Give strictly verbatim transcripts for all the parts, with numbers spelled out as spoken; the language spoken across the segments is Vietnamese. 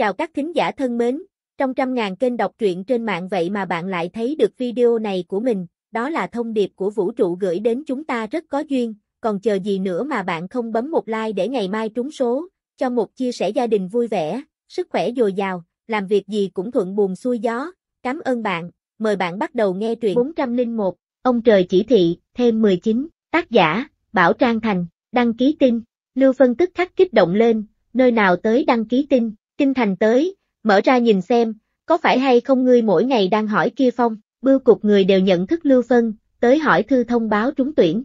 Chào các thính giả thân mến, trong trăm ngàn kênh đọc truyện trên mạng vậy mà bạn lại thấy được video này của mình, đó là thông điệp của vũ trụ gửi đến chúng ta rất có duyên, còn chờ gì nữa mà bạn không bấm một like để ngày mai trúng số, cho một chia sẻ gia đình vui vẻ, sức khỏe dồi dào, làm việc gì cũng thuận buồm xuôi gió, cảm ơn bạn, mời bạn bắt đầu nghe truyện bốn trăm lẻ một, Ông Trời Chỉ Thị, thêm mười chín, tác giả, Bảo Trang Thành, đăng ký tin, Lưu Phân tức khắc kích động lên, nơi nào tới đăng ký tin. Kinh thành tới, mở ra nhìn xem, có phải hay không ngươi mỗi ngày đang hỏi kia Phong, bưu cục người đều nhận thức Lưu Phân, tới hỏi thư thông báo trúng tuyển.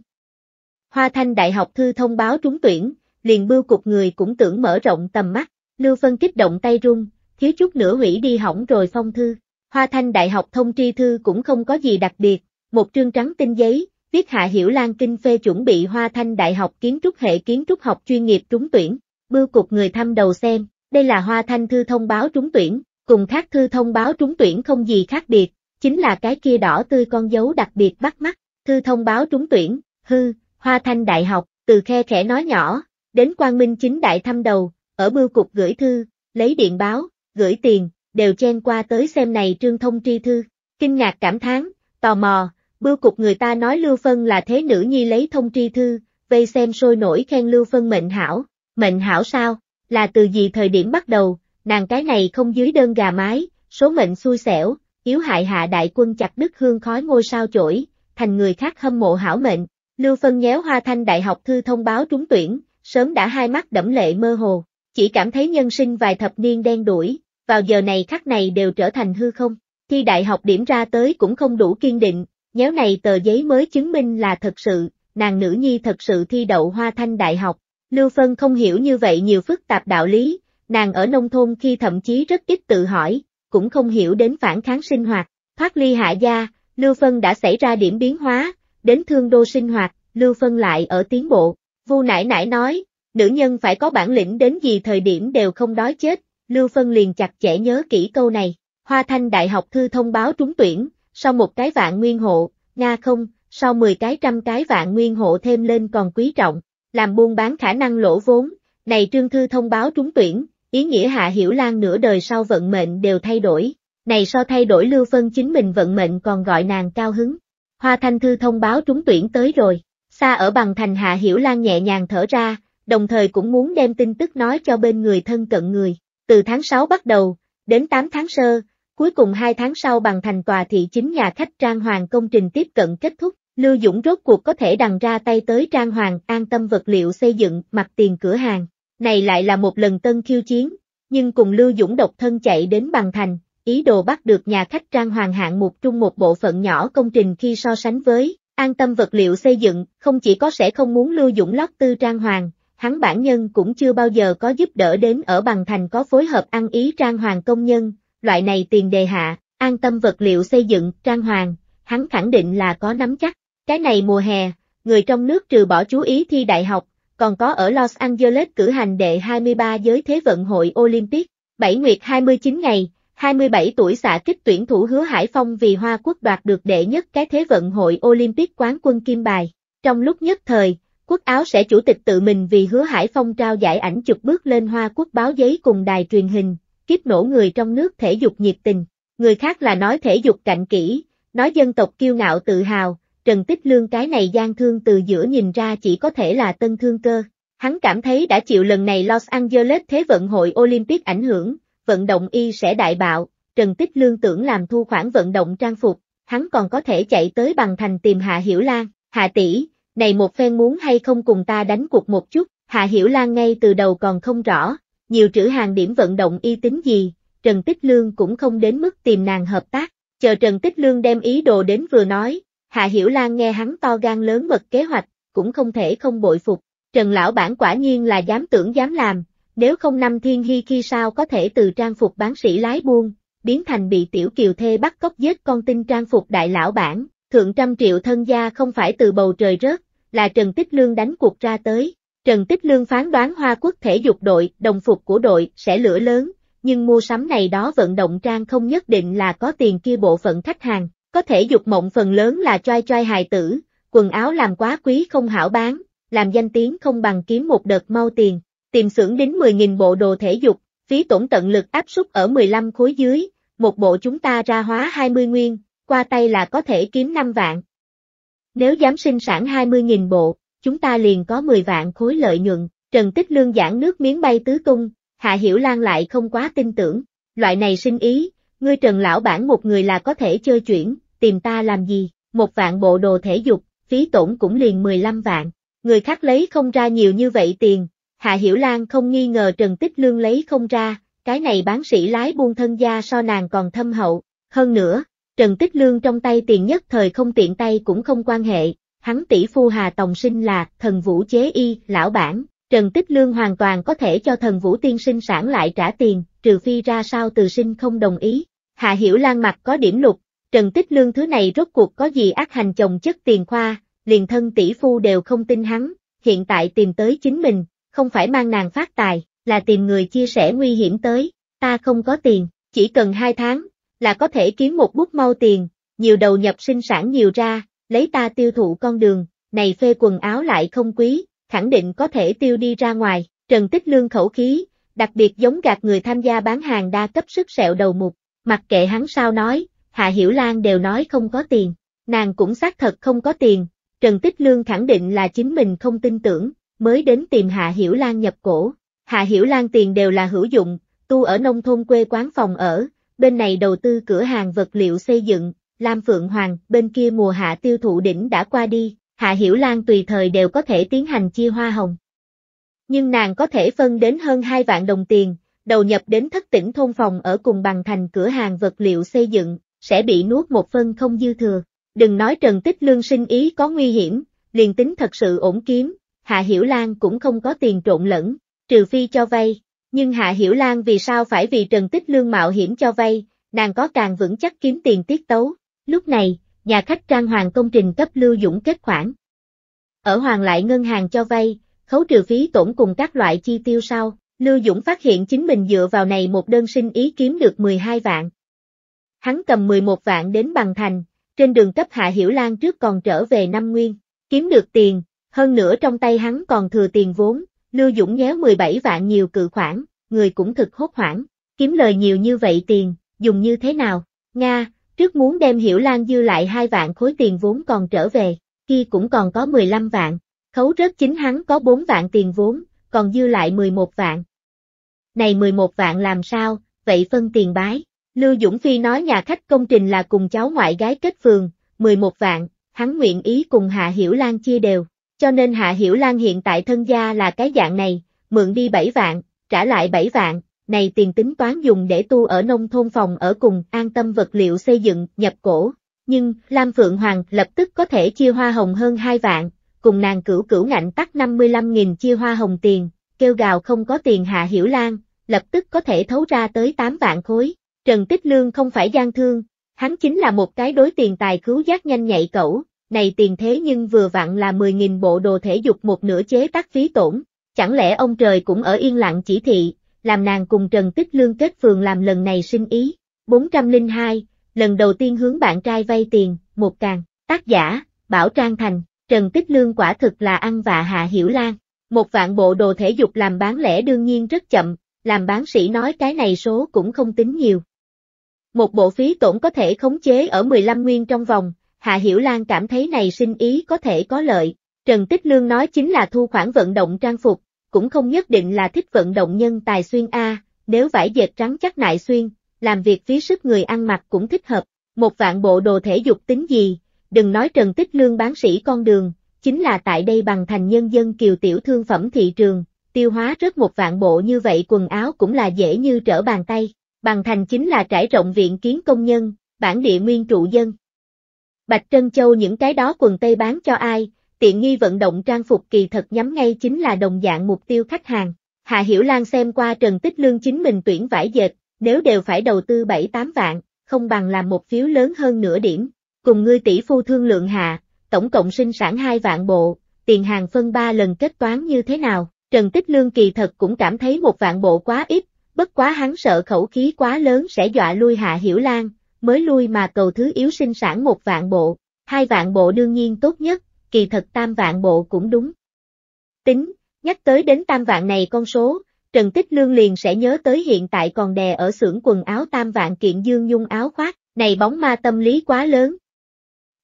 Hoa Thanh Đại học thư thông báo trúng tuyển, liền bưu cục người cũng tưởng mở rộng tầm mắt, Lưu Phân kích động tay run, thiếu chút nữa hủy đi hỏng rồi phong thư. Hoa Thanh Đại học thông tri thư cũng không có gì đặc biệt, một trương trắng tinh giấy, viết Hạ Hiểu Lan kinh phê chuẩn bị Hoa Thanh Đại học kiến trúc hệ kiến trúc học chuyên nghiệp trúng tuyển, bưu cục người thăm đầu xem. Đây là Hoa Thanh thư thông báo trúng tuyển, cùng khác thư thông báo trúng tuyển không gì khác biệt, chính là cái kia đỏ tươi con dấu đặc biệt bắt mắt, thư thông báo trúng tuyển, hư, Hoa Thanh Đại học, từ khe khẽ nói nhỏ, đến Quang Minh chính đại thăm đầu, ở bưu cục gửi thư, lấy điện báo, gửi tiền, đều chen qua tới xem này trương thông tri thư, kinh ngạc cảm thán, tò mò, bưu cục người ta nói Lưu Phân là thế nữ nhi lấy thông tri thư, vây xem sôi nổi khen Lưu Phân mệnh hảo, mệnh hảo sao? Là từ gì thời điểm bắt đầu, nàng cái này không dưới đơn gà mái, số mệnh xui xẻo, yếu hại Hạ đại quân chặt đứt hương khói ngôi sao chổi, thành người khác hâm mộ hảo mệnh. Lưu Phân nhéo Hoa Thanh Đại học thư thông báo trúng tuyển, sớm đã hai mắt đẫm lệ mơ hồ, chỉ cảm thấy nhân sinh vài thập niên đen đủi, vào giờ này khắc này đều trở thành hư không, thi đại học điểm ra tới cũng không đủ kiên định, nhéo này tờ giấy mới chứng minh là thật sự, nàng nữ nhi thật sự thi đậu Hoa Thanh Đại học. Lưu Phân không hiểu như vậy nhiều phức tạp đạo lý, nàng ở nông thôn khi thậm chí rất ít tự hỏi, cũng không hiểu đến phản kháng sinh hoạt, thoát ly Hạ gia, Lưu Phân đã xảy ra điểm biến hóa, đến Thương Đô sinh hoạt, Lưu Phân lại ở tiến bộ. Vu nãi nãi nói, nữ nhân phải có bản lĩnh đến gì thời điểm đều không đói chết, Lưu Phân liền chặt chẽ nhớ kỹ câu này. Hoa Thanh Đại học thư thông báo trúng tuyển, sau một cái vạn nguyên hộ, nga không, sau mười cái trăm cái vạn nguyên hộ thêm lên còn quý trọng. Làm buôn bán khả năng lỗ vốn, này trương thư thông báo trúng tuyển, ý nghĩa Hạ Hiểu Lan nửa đời sau vận mệnh đều thay đổi, này so thay đổi Lưu Phân chính mình vận mệnh còn gọi nàng cao hứng. Hoa Thanh thư thông báo trúng tuyển tới rồi, xa ở Bằng Thành Hạ Hiểu Lan nhẹ nhàng thở ra, đồng thời cũng muốn đem tin tức nói cho bên người thân cận người, từ tháng sáu bắt đầu, đến tám tháng sơ, cuối cùng hai tháng sau Bằng Thành tòa thị chính nhà khách trang hoàng công trình tiếp cận kết thúc. Lưu Dũng rốt cuộc có thể đằng ra tay tới trang hoàng an tâm vật liệu xây dựng mặt tiền cửa hàng, này lại là một lần tân khiêu chiến, nhưng cùng Lưu Dũng độc thân chạy đến Bằng Thành, ý đồ bắt được nhà khách trang hoàng hạng mục trung một bộ phận nhỏ công trình khi so sánh với, an tâm vật liệu xây dựng, không chỉ có sẽ không muốn Lưu Dũng lót tư trang hoàng, hắn bản nhân cũng chưa bao giờ có giúp đỡ đến ở Bằng Thành có phối hợp ăn ý trang hoàng công nhân, loại này tiền đề hạ, an tâm vật liệu xây dựng, trang hoàng, hắn khẳng định là có nắm chắc. Cái này mùa hè, người trong nước trừ bỏ chú ý thi đại học, còn có ở Los Angeles cử hành đệ hai mươi ba giới Thế vận hội Olympic, bảy nguyệt hai mươi chín ngày, hai mươi bảy tuổi xạ kích tuyển thủ hứa Hải Phong vì Hoa Quốc đoạt được đệ nhất cái Thế vận hội Olympic quán quân kim bài. Trong lúc nhất thời, quốc áo sẽ chủ tịch tự mình vì hứa Hải Phong trao giải ảnh chụp bước lên Hoa Quốc báo giấy cùng đài truyền hình, kiếp nổ người trong nước thể dục nhiệt tình, người khác là nói thể dục cạnh kỹ, nói dân tộc kiêu ngạo tự hào. Trần Tích Lương cái này gian thương từ giữa nhìn ra chỉ có thể là tân thương cơ, hắn cảm thấy đã chịu lần này Los Angeles Thế vận hội Olympic ảnh hưởng, vận động y sẽ đại bạo, Trần Tích Lương tưởng làm thu khoản vận động trang phục, hắn còn có thể chạy tới Bằng Thành tìm Hạ Hiểu Lan, Hạ tỷ, này một phen muốn hay không cùng ta đánh cuộc một chút, Hạ Hiểu Lan ngay từ đầu còn không rõ, nhiều trữ hàng điểm vận động y tính gì, Trần Tích Lương cũng không đến mức tìm nàng hợp tác, chờ Trần Tích Lương đem ý đồ đến vừa nói. Hạ Hiểu Lan nghe hắn to gan lớn mật kế hoạch, cũng không thể không bội phục, Trần lão bản quả nhiên là dám tưởng dám làm, nếu không năm Thiên Hy khi sao có thể từ trang phục bán sĩ lái buôn, biến thành bị tiểu kiều thê bắt cóc giết con tin trang phục đại lão bản, thượng trăm triệu thân gia không phải từ bầu trời rớt, là Trần Tích Lương đánh cuộc ra tới. Trần Tích Lương phán đoán Hoa Quốc thể dục đội, đồng phục của đội sẽ lửa lớn, nhưng mua sắm này đó vận động trang không nhất định là có tiền kia bộ phận khách hàng. Có thể dục mộng phần lớn là choai choai hài tử, quần áo làm quá quý không hảo bán, làm danh tiếng không bằng kiếm một đợt mau tiền, tìm xưởng đính mười nghìn bộ đồ thể dục, phí tổn tận lực áp suất ở mười lăm khối dưới, một bộ chúng ta ra hóa hai mươi nguyên, qua tay là có thể kiếm năm vạn. Nếu dám sinh sản hai mươi nghìn bộ, chúng ta liền có mười vạn khối lợi nhuận. Trần Tích Lương giảng nước miếng bay tứ tung, Hạ Hiểu Lan lại không quá tin tưởng, loại này sinh ý, ngươi Trần lão bản một người là có thể chơi chuyển, tìm ta làm gì, một vạn bộ đồ thể dục, phí tổn cũng liền mười lăm vạn, người khác lấy không ra nhiều như vậy tiền, Hạ Hiểu Lan không nghi ngờ Trần Tích Lương lấy không ra, cái này bán sĩ lái buôn thân gia so nàng còn thâm hậu, hơn nữa, Trần Tích Lương trong tay tiền nhất thời không tiện tay cũng không quan hệ, hắn tỷ phu Hà Tòng Sinh là Thần Vũ chế y, lão bản. Trần Tích Lương hoàn toàn có thể cho Thần Vũ tiên sinh sản lại trả tiền, trừ phi ra sao Từ Sinh không đồng ý. Hạ Hiểu Lan mặt có điểm lục, Trần Tích Lương thứ này rốt cuộc có gì ác hành chồng chất tiền khoa, liền thân tỷ phu đều không tin hắn, hiện tại tìm tới chính mình, không phải mang nàng phát tài, là tìm người chia sẻ nguy hiểm tới, ta không có tiền, chỉ cần hai tháng, là có thể kiếm một bút mau tiền, nhiều đầu nhập sinh sản nhiều ra, lấy ta tiêu thụ con đường, này phê quần áo lại không quý. Khẳng định có thể tiêu đi ra ngoài, Trần Tích Lương khẩu khí, đặc biệt giống gạt người tham gia bán hàng đa cấp sức sẹo đầu mục, mặc kệ hắn sao nói, Hạ Hiểu Lan đều nói không có tiền, nàng cũng xác thật không có tiền, Trần Tích Lương khẳng định là chính mình không tin tưởng, mới đến tìm Hạ Hiểu Lan nhập cổ, Hạ Hiểu Lan tiền đều là hữu dụng, tu ở nông thôn quê quán phòng ở, bên này đầu tư cửa hàng vật liệu xây dựng, Lam Phượng Hoàng, bên kia mùa hạ tiêu thụ đỉnh đã qua đi. Hạ Hiểu Lan tùy thời đều có thể tiến hành chia hoa hồng. Nhưng nàng có thể phân đến hơn hai vạn đồng tiền, đầu nhập đến thất tỉnh thôn phòng ở cùng bằng thành cửa hàng vật liệu xây dựng, sẽ bị nuốt một phân không dư thừa. Đừng nói Trần Tích Lương sinh ý có nguy hiểm, liền tính thật sự ổn kiếm, Hạ Hiểu Lan cũng không có tiền trộn lẫn, trừ phi cho vay. Nhưng Hạ Hiểu Lan vì sao phải vì Trần Tích Lương mạo hiểm cho vay, nàng có càng vững chắc kiếm tiền tiết tấu. Lúc này, nhà khách trang hoàng công trình cấp Lưu Dũng kết khoản. Ở Hoàng Lại ngân hàng cho vay, khấu trừ phí tổn cùng các loại chi tiêu sau, Lưu Dũng phát hiện chính mình dựa vào này một đơn sinh ý kiếm được mười hai vạn. Hắn cầm mười một vạn đến Bằng Thành, trên đường cấp Hạ Hiểu Lan trước còn trở về năm nguyên, kiếm được tiền, hơn nữa trong tay hắn còn thừa tiền vốn, Lưu Dũng nhéo mười bảy vạn nhiều cự khoản, người cũng thực hốt hoảng, kiếm lời nhiều như vậy tiền, dùng như thế nào, Nga. Trước muốn đem Hiểu Lan dư lại hai vạn khối tiền vốn còn trở về, kia cũng còn có mười lăm vạn, khấu rớt chính hắn có bốn vạn tiền vốn, còn dư lại mười một vạn. Này mười một vạn làm sao, vậy phân tiền bái, Lưu Dũng Phi nói nhà khách công trình là cùng cháu ngoại gái kết phường, mười một vạn, hắn nguyện ý cùng Hạ Hiểu Lan chia đều, cho nên Hạ Hiểu Lan hiện tại thân gia là cái dạng này, mượn đi bảy vạn, trả lại bảy vạn. Này tiền tính toán dùng để tu ở nông thôn phòng ở cùng an tâm vật liệu xây dựng nhập cổ, nhưng Lam Phượng Hoàng lập tức có thể chia hoa hồng hơn hai vạn, cùng nàng cửu cửu ngạnh tắt năm mươi lăm nghìn chia hoa hồng tiền, kêu gào không có tiền Hạ Hiểu Lan, lập tức có thể thấu ra tới tám vạn khối, Trần Tích Lương không phải gian thương, hắn chính là một cái đối tiền tài cứu giác nhanh nhạy cẩu, này tiền thế nhưng vừa vặn là mười nghìn bộ đồ thể dục một nửa chế tác phí tổn, chẳng lẽ ông trời cũng ở yên lặng chỉ thị. Làm nàng cùng Trần Tích Lương kết phường làm lần này sinh ý, bốn không hai, lần đầu tiên hướng bạn trai vay tiền, một càng, tác giả, Bảo Trang Thành, Trần Tích Lương quả thực là ăn vạ Hạ Hiểu Lan, một vạn bộ đồ thể dục làm bán lẻ đương nhiên rất chậm, làm bán sĩ nói cái này số cũng không tính nhiều. Một bộ phí tổn có thể khống chế ở mười lăm nguyên trong vòng, Hạ Hiểu Lan cảm thấy này sinh ý có thể có lợi, Trần Tích Lương nói chính là thu khoản vận động trang phục. Cũng không nhất định là thích vận động nhân tài xuyên A, nếu vải dệt trắng chắc nại xuyên, làm việc phí sức người ăn mặc cũng thích hợp, một vạn bộ đồ thể dục tính gì, đừng nói Trần Tích Lương bán sĩ con đường, chính là tại đây Bằng Thành nhân dân kiều tiểu thương phẩm thị trường, tiêu hóa rất một vạn bộ như vậy quần áo cũng là dễ như trở bàn tay, Bằng Thành chính là trải rộng viện kiến công nhân, bản địa nguyên trụ dân. Bạch Trân Châu những cái đó quần tây bán cho ai? Tiện nghi vận động trang phục kỳ thật nhắm ngay chính là đồng dạng mục tiêu khách hàng. Hạ Hiểu Lan xem qua Trần Tích Lương chính mình tuyển vải dệt, nếu đều phải đầu tư bảy tám vạn, không bằng làm một phiếu lớn hơn nửa điểm. Cùng ngươi tỷ phu thương lượng hạ, tổng cộng sinh sản hai vạn bộ, tiền hàng phân ba lần kết toán như thế nào? Trần Tích Lương kỳ thật cũng cảm thấy một vạn bộ quá ít, bất quá hắn sợ khẩu khí quá lớn sẽ dọa lui Hạ Hiểu Lan, mới lui mà cầu thứ yếu sinh sản một vạn bộ, hai vạn bộ đương nhiên tốt nhất. Kỳ thật tam vạn bộ cũng đúng. Tính, nhắc tới đến tam vạn này con số, Trần Tích Lương liền sẽ nhớ tới hiện tại còn đè ở xưởng quần áo tam vạn kiện dương nhung áo khoác, này bóng ma tâm lý quá lớn.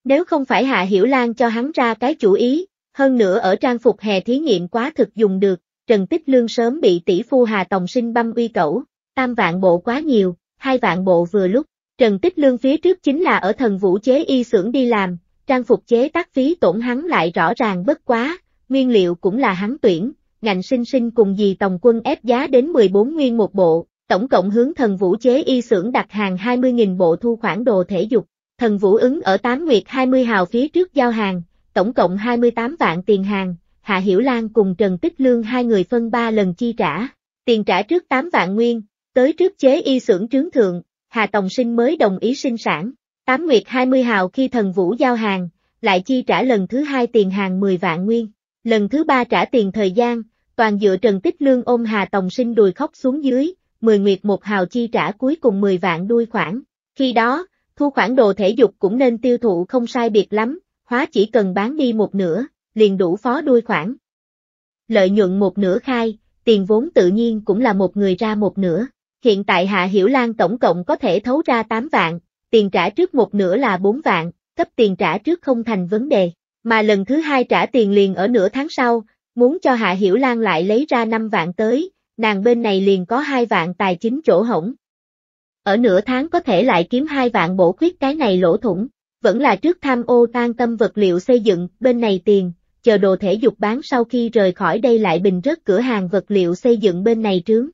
Nếu không phải Hạ Hiểu Lan cho hắn ra cái chủ ý, hơn nữa ở trang phục hè thí nghiệm quá thực dùng được, Trần Tích Lương sớm bị tỷ phu Hà Tòng Sinh băm uy cẩu, tam vạn bộ quá nhiều, hai vạn bộ vừa lúc. Trần Tích Lương phía trước chính là ở Thần Vũ chế y xưởng đi làm, trang phục chế tác phí tổn hắn lại rõ ràng bất quá, nguyên liệu cũng là hắn tuyển, ngành sinh sinh cùng dì Tòng Quân ép giá đến mười bốn nguyên một bộ, tổng cộng hướng Thần Vũ chế y xưởng đặt hàng hai mươi nghìn bộ thu khoản đồ thể dục, Thần Vũ ứng ở Tám Nguyệt hai mươi hào phía trước giao hàng, tổng cộng hai mươi tám vạn tiền hàng, Hạ Hiểu Lan cùng Trần Tích Lương hai người phân ba lần chi trả, tiền trả trước tám vạn nguyên, tới trước chế y xưởng trướng thượng. Hà Tòng Sinh mới đồng ý sinh sản, Tám Nguyệt hai mươi hào khi Thần Vũ giao hàng, lại chi trả lần thứ hai tiền hàng mười vạn nguyên, lần thứ ba trả tiền thời gian, toàn dựa Trần Tích Lương ôm Hà Tòng Sinh đùi khóc xuống dưới, mười Nguyệt một hào chi trả cuối cùng mười vạn đuôi khoản, khi đó, thu khoản đồ thể dục cũng nên tiêu thụ không sai biệt lắm, hóa chỉ cần bán đi một nửa, liền đủ phó đuôi khoản. Lợi nhuận một nửa khai, tiền vốn tự nhiên cũng là một người ra một nửa. Hiện tại Hạ Hiểu Lan tổng cộng có thể thấu ra tám vạn, tiền trả trước một nửa là bốn vạn, cấp tiền trả trước không thành vấn đề, mà lần thứ hai trả tiền liền ở nửa tháng sau, muốn cho Hạ Hiểu Lan lại lấy ra năm vạn tới, nàng bên này liền có hai vạn tài chính chỗ hổng. Ở nửa tháng có thể lại kiếm hai vạn bổ khuyết cái này lỗ thủng, vẫn là trước tham ô tan tâm vật liệu xây dựng bên này tiền, chờ đồ thể dục bán sau khi rời khỏi đây lại bình rớt cửa hàng vật liệu xây dựng bên này trướng.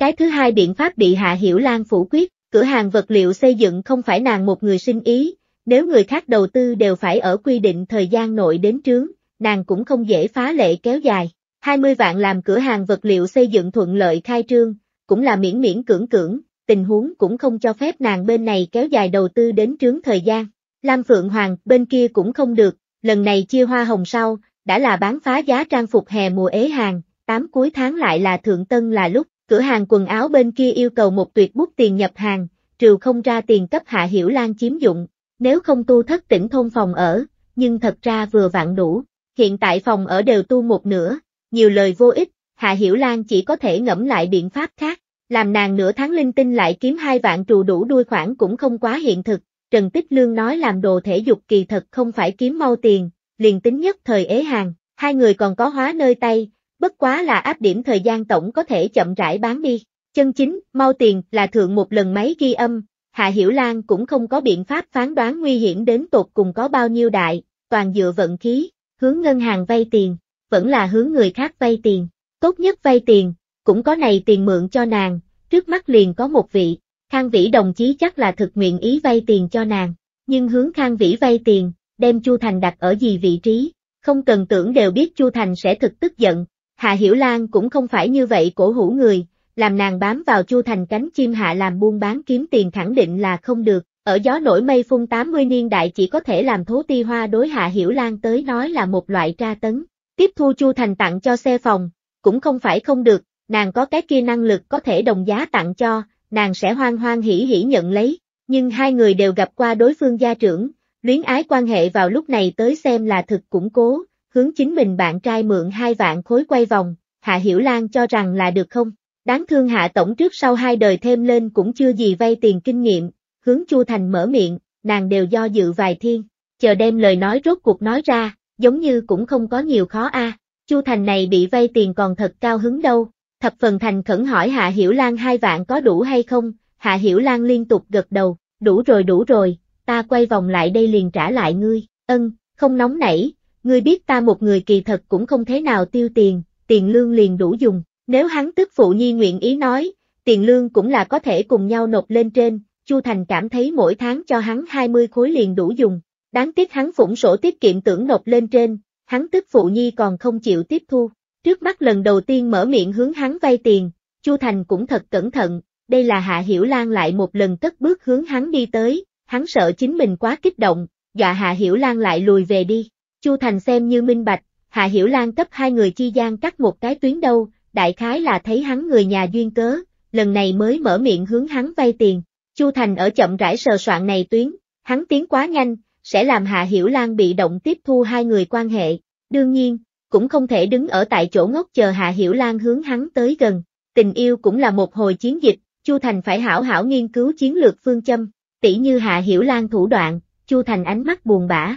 Cái thứ hai biện pháp bị Hạ Hiểu Lan phủ quyết, cửa hàng vật liệu xây dựng không phải nàng một người sinh ý, nếu người khác đầu tư đều phải ở quy định thời gian nội đến trướng, nàng cũng không dễ phá lệ kéo dài. hai mươi vạn làm cửa hàng vật liệu xây dựng thuận lợi khai trương, cũng là miễn miễn cưỡng cưỡng, tình huống cũng không cho phép nàng bên này kéo dài đầu tư đến trướng thời gian. Lam Phượng Hoàng bên kia cũng không được, lần này chia hoa hồng sau, đã là bán phá giá trang phục hè mùa ế hàng, tám cuối tháng lại là thượng tân là lúc. Cửa hàng quần áo bên kia yêu cầu một tuyệt bút tiền nhập hàng, trừ không ra tiền cấp Hạ Hiểu Lan chiếm dụng, nếu không tu thất tỉnh thôn phòng ở, nhưng thật ra vừa vặn đủ, hiện tại phòng ở đều tu một nửa, nhiều lời vô ích, Hạ Hiểu Lan chỉ có thể ngẫm lại biện pháp khác, làm nàng nửa tháng linh tinh lại kiếm hai vạn trù đủ đuôi khoản cũng không quá hiện thực, Trần Tích Lương nói làm đồ thể dục kỳ thật không phải kiếm mau tiền, liền tính nhất thời ế hàng, hai người còn có hóa nơi tay. Bất quá là áp điểm thời gian tổng có thể chậm rãi bán đi, chân chính, mau tiền là thượng một lần máy ghi âm, Hạ Hiểu Lan cũng không có biện pháp phán đoán nguy hiểm đến tột cùng có bao nhiêu đại, toàn dựa vận khí, hướng ngân hàng vay tiền, vẫn là hướng người khác vay tiền, tốt nhất vay tiền, cũng có này tiền mượn cho nàng, trước mắt liền có một vị, Khang Vĩ đồng chí chắc là thực nguyện ý vay tiền cho nàng, nhưng hướng Khang Vĩ vay tiền, đem Chu Thành đặt ở gì vị trí, không cần tưởng đều biết Chu Thành sẽ thực tức giận. Hạ Hiểu Lan cũng không phải như vậy cổ hủ người, làm nàng bám vào Chu Thành cánh chim hạ làm buôn bán kiếm tiền khẳng định là không được, ở gió nổi mây phun tám mươi niên đại chỉ có thể làm thố ti hoa đối Hạ Hiểu Lan tới nói là một loại tra tấn, tiếp thu Chu Thành tặng cho xe phòng, cũng không phải không được, nàng có cái kia năng lực có thể đồng giá tặng cho, nàng sẽ hoan hoan hỉ hỉ nhận lấy, nhưng hai người đều gặp qua đối phương gia trưởng, luyến ái quan hệ vào lúc này tới xem là thực củng cố. Hướng chính mình bạn trai mượn hai vạn khối quay vòng, Hạ Hiểu Lan cho rằng là được không, đáng thương Hạ Tổng trước sau hai đời thêm lên cũng chưa gì vay tiền kinh nghiệm, hướng Chu Thành mở miệng, nàng đều do dự vài thiên, chờ đem lời nói rốt cuộc nói ra, giống như cũng không có nhiều khó a. À. Chu Thành này bị vay tiền còn thật cao hứng đâu, thập phần thành khẩn hỏi Hạ Hiểu Lan hai vạn có đủ hay không, Hạ Hiểu Lan liên tục gật đầu, đủ rồi đủ rồi, ta quay vòng lại đây liền trả lại ngươi, ân, không nóng nảy. Ngươi biết ta một người kỳ thật cũng không thế nào tiêu tiền, tiền lương liền đủ dùng, nếu hắn tức phụ nhi nguyện ý nói, tiền lương cũng là có thể cùng nhau nộp lên trên, Chu Thành cảm thấy mỗi tháng cho hắn hai mươi khối liền đủ dùng, đáng tiếc hắn phủng sổ tiết kiệm tưởng nộp lên trên, hắn tức phụ nhi còn không chịu tiếp thu, trước mắt lần đầu tiên mở miệng hướng hắn vay tiền, Chu Thành cũng thật cẩn thận, đây là Hạ Hiểu Lan lại một lần cất bước hướng hắn đi tới, hắn sợ chính mình quá kích động, dọa Hạ Hiểu Lan lại lùi về đi. Chu Thành xem như minh bạch, Hạ Hiểu Lan cấp hai người chi gian cắt một cái tuyến đâu, đại khái là thấy hắn người nhà duyên cớ, lần này mới mở miệng hướng hắn vay tiền. Chu Thành ở chậm rãi sờ soạn này tuyến, hắn tiến quá nhanh, sẽ làm Hạ Hiểu Lan bị động tiếp thu hai người quan hệ. Đương nhiên, cũng không thể đứng ở tại chỗ ngốc chờ Hạ Hiểu Lan hướng hắn tới gần. Tình yêu cũng là một hồi chiến dịch, Chu Thành phải hảo hảo nghiên cứu chiến lược phương châm, tỉ như Hạ Hiểu Lan thủ đoạn, Chu Thành ánh mắt buồn bã.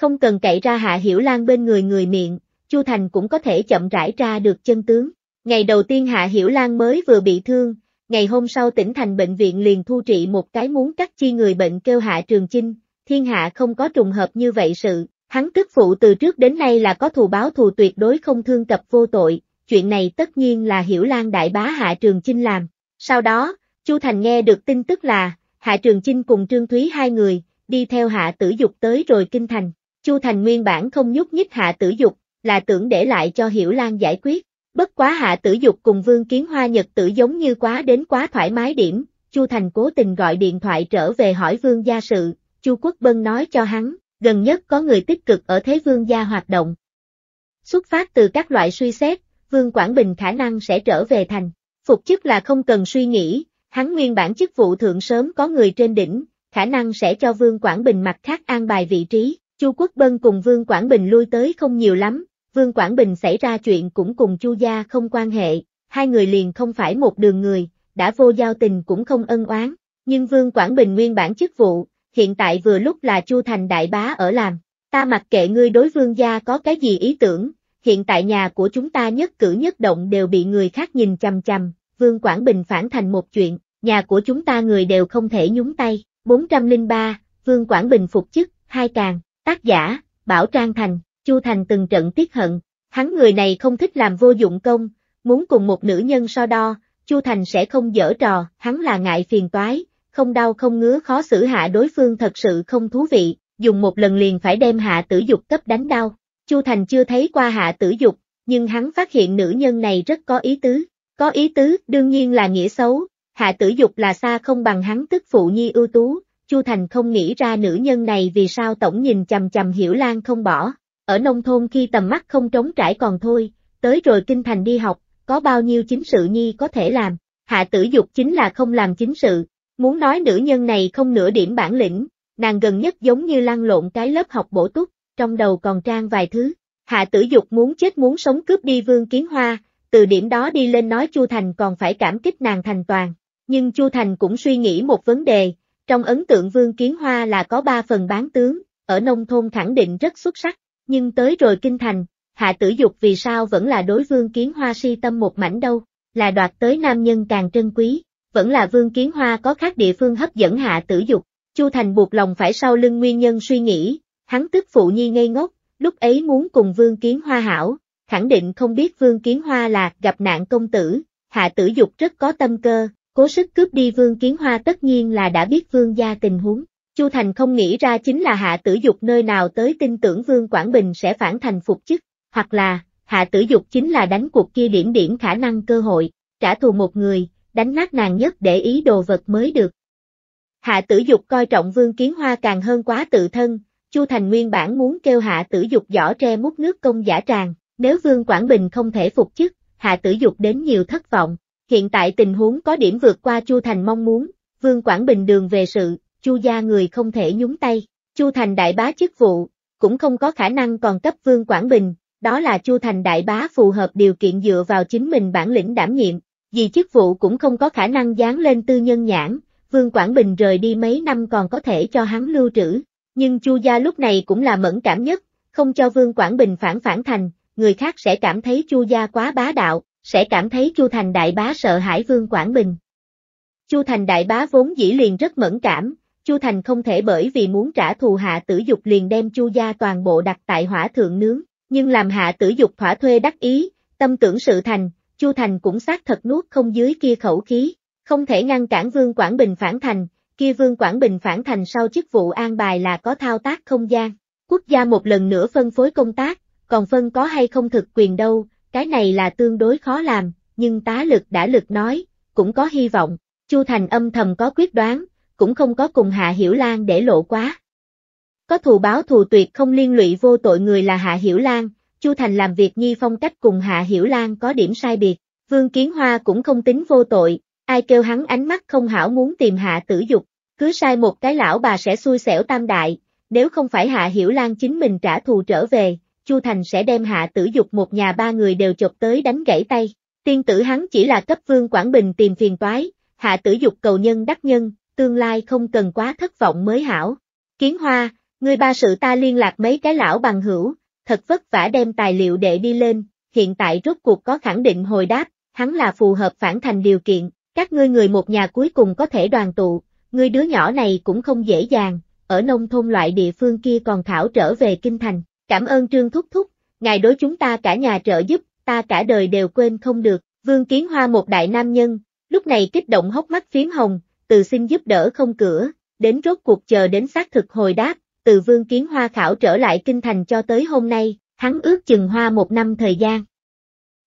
Không cần cậy ra Hạ Hiểu Lan bên người người miệng, Chu Thành cũng có thể chậm rãi ra được chân tướng. Ngày đầu tiên Hạ Hiểu Lan mới vừa bị thương, ngày hôm sau tỉnh thành bệnh viện liền thu trị một cái muốn cắt chi người bệnh kêu Hạ Trường Chinh, thiên hạ không có trùng hợp như vậy sự, hắn tức phụ từ trước đến nay là có thù báo thù tuyệt đối không thương cập vô tội, chuyện này tất nhiên là Hiểu Lan đại bá Hạ Trường Chinh làm. Sau đó, Chu Thành nghe được tin tức là, Hạ Trường Chinh cùng Trương Thúy hai người, đi theo Hạ Tử Dục tới rồi kinh thành. Chu Thành nguyên bản không nhúc nhích Hạ Tử Dục, là tưởng để lại cho Hiểu Lan giải quyết. Bất quá Hạ Tử Dục cùng Vương Kiến Hoa nhật tử giống như quá đến quá thoải mái điểm, Chu Thành cố tình gọi điện thoại trở về hỏi Vương gia sự, Chu Quốc Bân nói cho hắn, gần nhất có người tích cực ở thế Vương gia hoạt động. Xuất phát từ các loại suy xét, Vương Quảng Bình khả năng sẽ trở về thành, phục chức là không cần suy nghĩ, hắn nguyên bản chức vụ thượng sớm có người trên đỉnh, khả năng sẽ cho Vương Quảng Bình mặt khác an bài vị trí, Chu Quốc Bân cùng Vương Quảng Bình lui tới không nhiều lắm. Vương Quảng Bình xảy ra chuyện cũng cùng Chu gia không quan hệ, hai người liền không phải một đường người, đã vô giao tình cũng không ân oán, nhưng Vương Quảng Bình nguyên bản chức vụ, hiện tại vừa lúc là Chu Thành đại bá ở làm, ta mặc kệ ngươi đối Vương gia có cái gì ý tưởng, hiện tại nhà của chúng ta nhất cử nhất động đều bị người khác nhìn chằm chằm, Vương Quảng Bình phản thành một chuyện, nhà của chúng ta người đều không thể nhúng tay, bốn không ba, Vương Quảng Bình phục chức, hai càng, tác giả, Bảo Trang Thành. Chu Thành từng trận tiếc hận, hắn người này không thích làm vô dụng công, muốn cùng một nữ nhân so đo, Chu Thành sẽ không giở trò, hắn là ngại phiền toái, không đau không ngứa khó xử hạ đối phương thật sự không thú vị, dùng một lần liền phải đem Hạ Tử Dục cấp đánh đau. Chu Thành chưa thấy qua Hạ Tử Dục, nhưng hắn phát hiện nữ nhân này rất có ý tứ, có ý tứ đương nhiên là nghĩa xấu, Hạ Tử Dục là xa không bằng hắn tức phụ nhi ưu tú, Chu Thành không nghĩ ra nữ nhân này vì sao tổng nhìn chằm chằm Hiểu Lan không bỏ. Ở nông thôn khi tầm mắt không trống trải còn thôi, tới rồi kinh thành đi học, có bao nhiêu chính sự nhi có thể làm, Hạ Tử Dục chính là không làm chính sự, muốn nói nữ nhân này không nửa điểm bản lĩnh, nàng gần nhất giống như lăn lộn cái lớp học bổ túc, trong đầu còn trang vài thứ, Hạ Tử Dục muốn chết muốn sống cướp đi Vương Kiến Hoa, từ điểm đó đi lên nói Chu Thành còn phải cảm kích nàng thành toàn, nhưng Chu Thành cũng suy nghĩ một vấn đề, trong ấn tượng Vương Kiến Hoa là có ba phần bán tướng, ở nông thôn khẳng định rất xuất sắc. Nhưng tới rồi kinh thành, Hạ Tử Dục vì sao vẫn là đối Vương Kiến Hoa si tâm một mảnh đâu, là đoạt tới nam nhân càng trân quý, vẫn là Vương Kiến Hoa có khác địa phương hấp dẫn Hạ Tử Dục, Chu Thành buộc lòng phải sau lưng nguyên nhân suy nghĩ, hắn tức phụ nhi ngây ngốc, lúc ấy muốn cùng Vương Kiến Hoa hảo, khẳng định không biết Vương Kiến Hoa là gặp nạn công tử, Hạ Tử Dục rất có tâm cơ, cố sức cướp đi Vương Kiến Hoa tất nhiên là đã biết Vương gia tình huống. Chu Thành không nghĩ ra chính là Hạ Tử Dục nơi nào tới tin tưởng Vương Quảng Bình sẽ phản thành phục chức, hoặc là, Hạ Tử Dục chính là đánh cuộc kia điểm điểm khả năng cơ hội, trả thù một người, đánh nát nàng nhất để ý đồ vật mới được. Hạ Tử Dục coi trọng Vương Kiến Hoa càng hơn quá tự thân, Chu Thành nguyên bản muốn kêu Hạ Tử Dục giỏ tre múc nước công giả tràng, nếu Vương Quảng Bình không thể phục chức, Hạ Tử Dục đến nhiều thất vọng, hiện tại tình huống có điểm vượt qua Chu Thành mong muốn, Vương Quảng Bình đường về sự. Chu gia người không thể nhúng tay, Chu Thành đại bá chức vụ, cũng không có khả năng còn cấp Vương Quảng Bình, đó là Chu Thành đại bá phù hợp điều kiện dựa vào chính mình bản lĩnh đảm nhiệm, vì chức vụ cũng không có khả năng dán lên tư nhân nhãn, Vương Quảng Bình rời đi mấy năm còn có thể cho hắn lưu trữ, nhưng Chu gia lúc này cũng là mẫn cảm nhất, không cho Vương Quảng Bình phản phản thành, người khác sẽ cảm thấy Chu gia quá bá đạo, sẽ cảm thấy Chu Thành đại bá sợ hãi Vương Quảng Bình. Chu Thành đại bá vốn dĩ liền rất mẫn cảm. Chu Thành không thể bởi vì muốn trả thù Hạ Tử Dục liền đem Chu gia toàn bộ đặt tại hỏa thượng nướng, nhưng làm Hạ Tử Dục thỏa thuê đắc ý, tâm tưởng sự thành, Chu Thành cũng xác thật nuốt không dưới kia khẩu khí, không thể ngăn cản Vương Quảng Bình phản thành, kia Vương Quảng Bình phản thành sau chức vụ an bài là có thao tác không gian, quốc gia một lần nữa phân phối công tác, còn phân có hay không thực quyền đâu, cái này là tương đối khó làm, nhưng tá lực đã lực nói, cũng có hy vọng, Chu Thành âm thầm có quyết đoán. Cũng không có cùng Hạ Hiểu Lan để lộ quá. Có thù báo thù tuyệt không liên lụy vô tội người là Hạ Hiểu Lan, Chu Thành làm việc nhi phong cách cùng Hạ Hiểu Lan có điểm sai biệt, Vương Kiến Hoa cũng không tính vô tội, ai kêu hắn ánh mắt không hảo muốn tìm Hạ Tử Dục, cứ sai một cái lão bà sẽ xui xẻo tam đại, nếu không phải Hạ Hiểu Lan chính mình trả thù trở về, Chu Thành sẽ đem Hạ Tử Dục một nhà ba người đều chộp tới đánh gãy tay. Tiên tử hắn chỉ là cấp Vương Quảng Bình tìm phiền toái, Hạ Tử Dục cầu nhân đắc nhân, tương lai không cần quá thất vọng mới hảo. Kiến Hoa, người ba sự ta liên lạc mấy cái lão bằng hữu, thật vất vả đem tài liệu đệ đi lên, hiện tại rốt cuộc có khẳng định hồi đáp, hắn là phù hợp phản thành điều kiện, các ngươi người một nhà cuối cùng có thể đoàn tụ, ngươi đứa nhỏ này cũng không dễ dàng, ở nông thôn loại địa phương kia còn thảo trở về kinh thành, cảm ơn Trương Thúc Thúc, ngài đối chúng ta cả nhà trợ giúp, ta cả đời đều quên không được. Vương Kiến Hoa một đại nam nhân, lúc này kích động hốc mắt phím hồng, từ xin giúp đỡ không cửa, đến rốt cuộc chờ đến xác thực hồi đáp, từ Vương Kiến Hoa khảo trở lại kinh thành cho tới hôm nay, hắn ước chừng hoa một năm thời gian.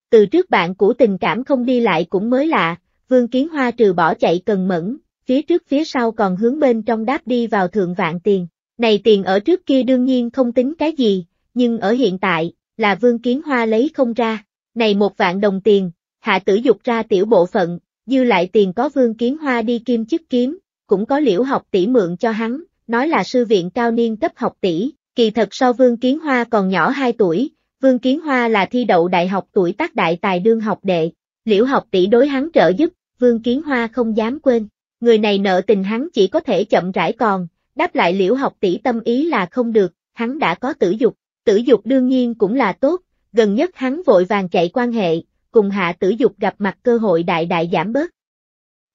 Từ trước bạn cũ tình cảm không đi lại cũng mới lạ, Vương Kiến Hoa trừ bỏ chạy cần mẫn, phía trước phía sau còn hướng bên trong đáp đi vào thượng vạn tiền. Này tiền ở trước kia đương nhiên không tính cái gì, nhưng ở hiện tại, là Vương Kiến Hoa lấy không ra. Này một vạn đồng tiền, Hạ Tử Dục ra tiểu bộ phận, dư lại tiền có Vương Kiến Hoa đi kim chức kiếm, cũng có Liễu học tỷ mượn cho hắn, nói là sư viện cao niên cấp học tỷ, kỳ thật so Vương Kiến Hoa còn nhỏ hai tuổi, Vương Kiến Hoa là thi đậu đại học tuổi tác đại tài đương học đệ, Liễu học tỷ đối hắn trợ giúp, Vương Kiến Hoa không dám quên, người này nợ tình hắn chỉ có thể chậm rãi còn, đáp lại Liễu học tỷ tâm ý là không được, hắn đã có Tử Dục, Tử Dục đương nhiên cũng là tốt, gần nhất hắn vội vàng chạy quan hệ, cùng Hạ Tử Dục gặp mặt cơ hội đại đại giảm bớt.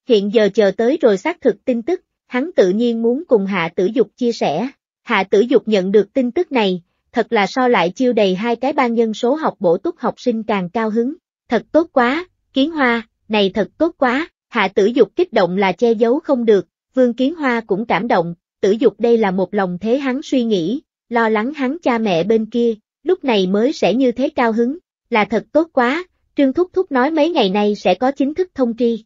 Hiện giờ chờ tới rồi xác thực tin tức, hắn tự nhiên muốn cùng Hạ Tử Dục chia sẻ. Hạ Tử Dục nhận được tin tức này, thật là so lại chiêu đầy hai cái ban nhân số học bổ túc học sinh càng cao hứng. Thật tốt quá, Kiến Hoa, này thật tốt quá, Hạ Tử Dục kích động là che giấu không được, Vương Kiến Hoa cũng cảm động, Tử Dục đây là một lòng thế hắn suy nghĩ, lo lắng hắn cha mẹ bên kia, lúc này mới sẽ như thế cao hứng, là thật tốt quá. Trương Thúc Thúc nói mấy ngày nay sẽ có chính thức thông tri.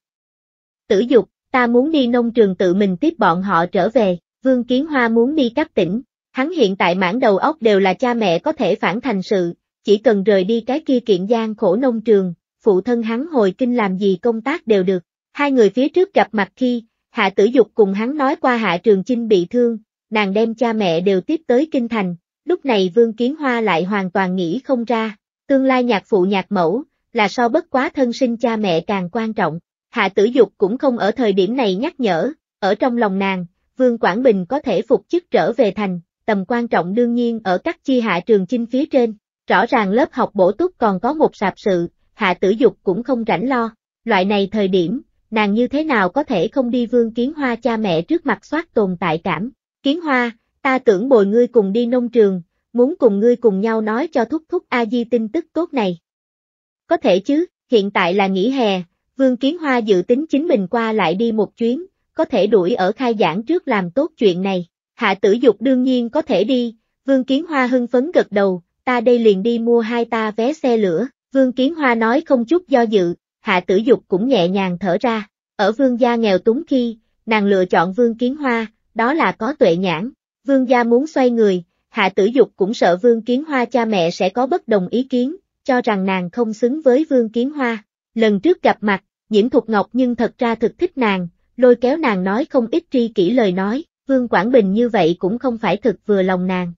Tử Dục, ta muốn đi nông trường tự mình tiếp bọn họ trở về, Vương Kiến Hoa muốn đi các tỉnh, hắn hiện tại mãn đầu óc đều là cha mẹ có thể phản thành sự, chỉ cần rời đi cái kia kiện gian khổ nông trường, phụ thân hắn hồi kinh làm gì công tác đều được. Hai người phía trước gặp mặt khi, Hạ Tử Dục cùng hắn nói qua Hạ Trường Chinh bị thương, nàng đem cha mẹ đều tiếp tới kinh thành, lúc này Vương Kiến Hoa lại hoàn toàn nghĩ không ra, tương lai nhạc phụ nhạc mẫu, là so bất quá thân sinh cha mẹ càng quan trọng. Hạ Tử Dục cũng không ở thời điểm này nhắc nhở, ở trong lòng nàng, Vương Quảng Bình có thể phục chức trở về thành, tầm quan trọng đương nhiên ở các chi Hạ Trường Chinh phía trên, rõ ràng lớp học bổ túc còn có một sạp sự, Hạ Tử Dục cũng không rảnh lo, loại này thời điểm, nàng như thế nào có thể không đi Vương Kiến Hoa cha mẹ trước mặt soát tồn tại cảm. Kiến Hoa, ta tưởng bồi ngươi cùng đi nông trường, muốn cùng ngươi cùng nhau nói cho Thúc Thúc A Di tin tức tốt này. Có thể chứ, hiện tại là nghỉ hè, Vương Kiến Hoa dự tính chính mình qua lại đi một chuyến, có thể đuổi ở khai giảng trước làm tốt chuyện này. Hạ Tử Dục đương nhiên có thể đi, Vương Kiến Hoa hưng phấn gật đầu, ta đây liền đi mua hai ta vé xe lửa, Vương Kiến Hoa nói không chút do dự, Hạ Tử Dục cũng nhẹ nhàng thở ra, ở Vương gia nghèo túng khi, nàng lựa chọn Vương Kiến Hoa, đó là có tuệ nhãn, Vương gia muốn xoay người, Hạ Tử Dục cũng sợ Vương Kiến Hoa cha mẹ sẽ có bất đồng ý kiến, cho rằng nàng không xứng với Vương Kiến Hoa. Lần trước gặp mặt, Nhiễm Thục Ngọc nhưng thật ra thực thích nàng, lôi kéo nàng nói không ít tri kỷ lời nói, Vương Quảng Bình như vậy cũng không phải thực vừa lòng nàng.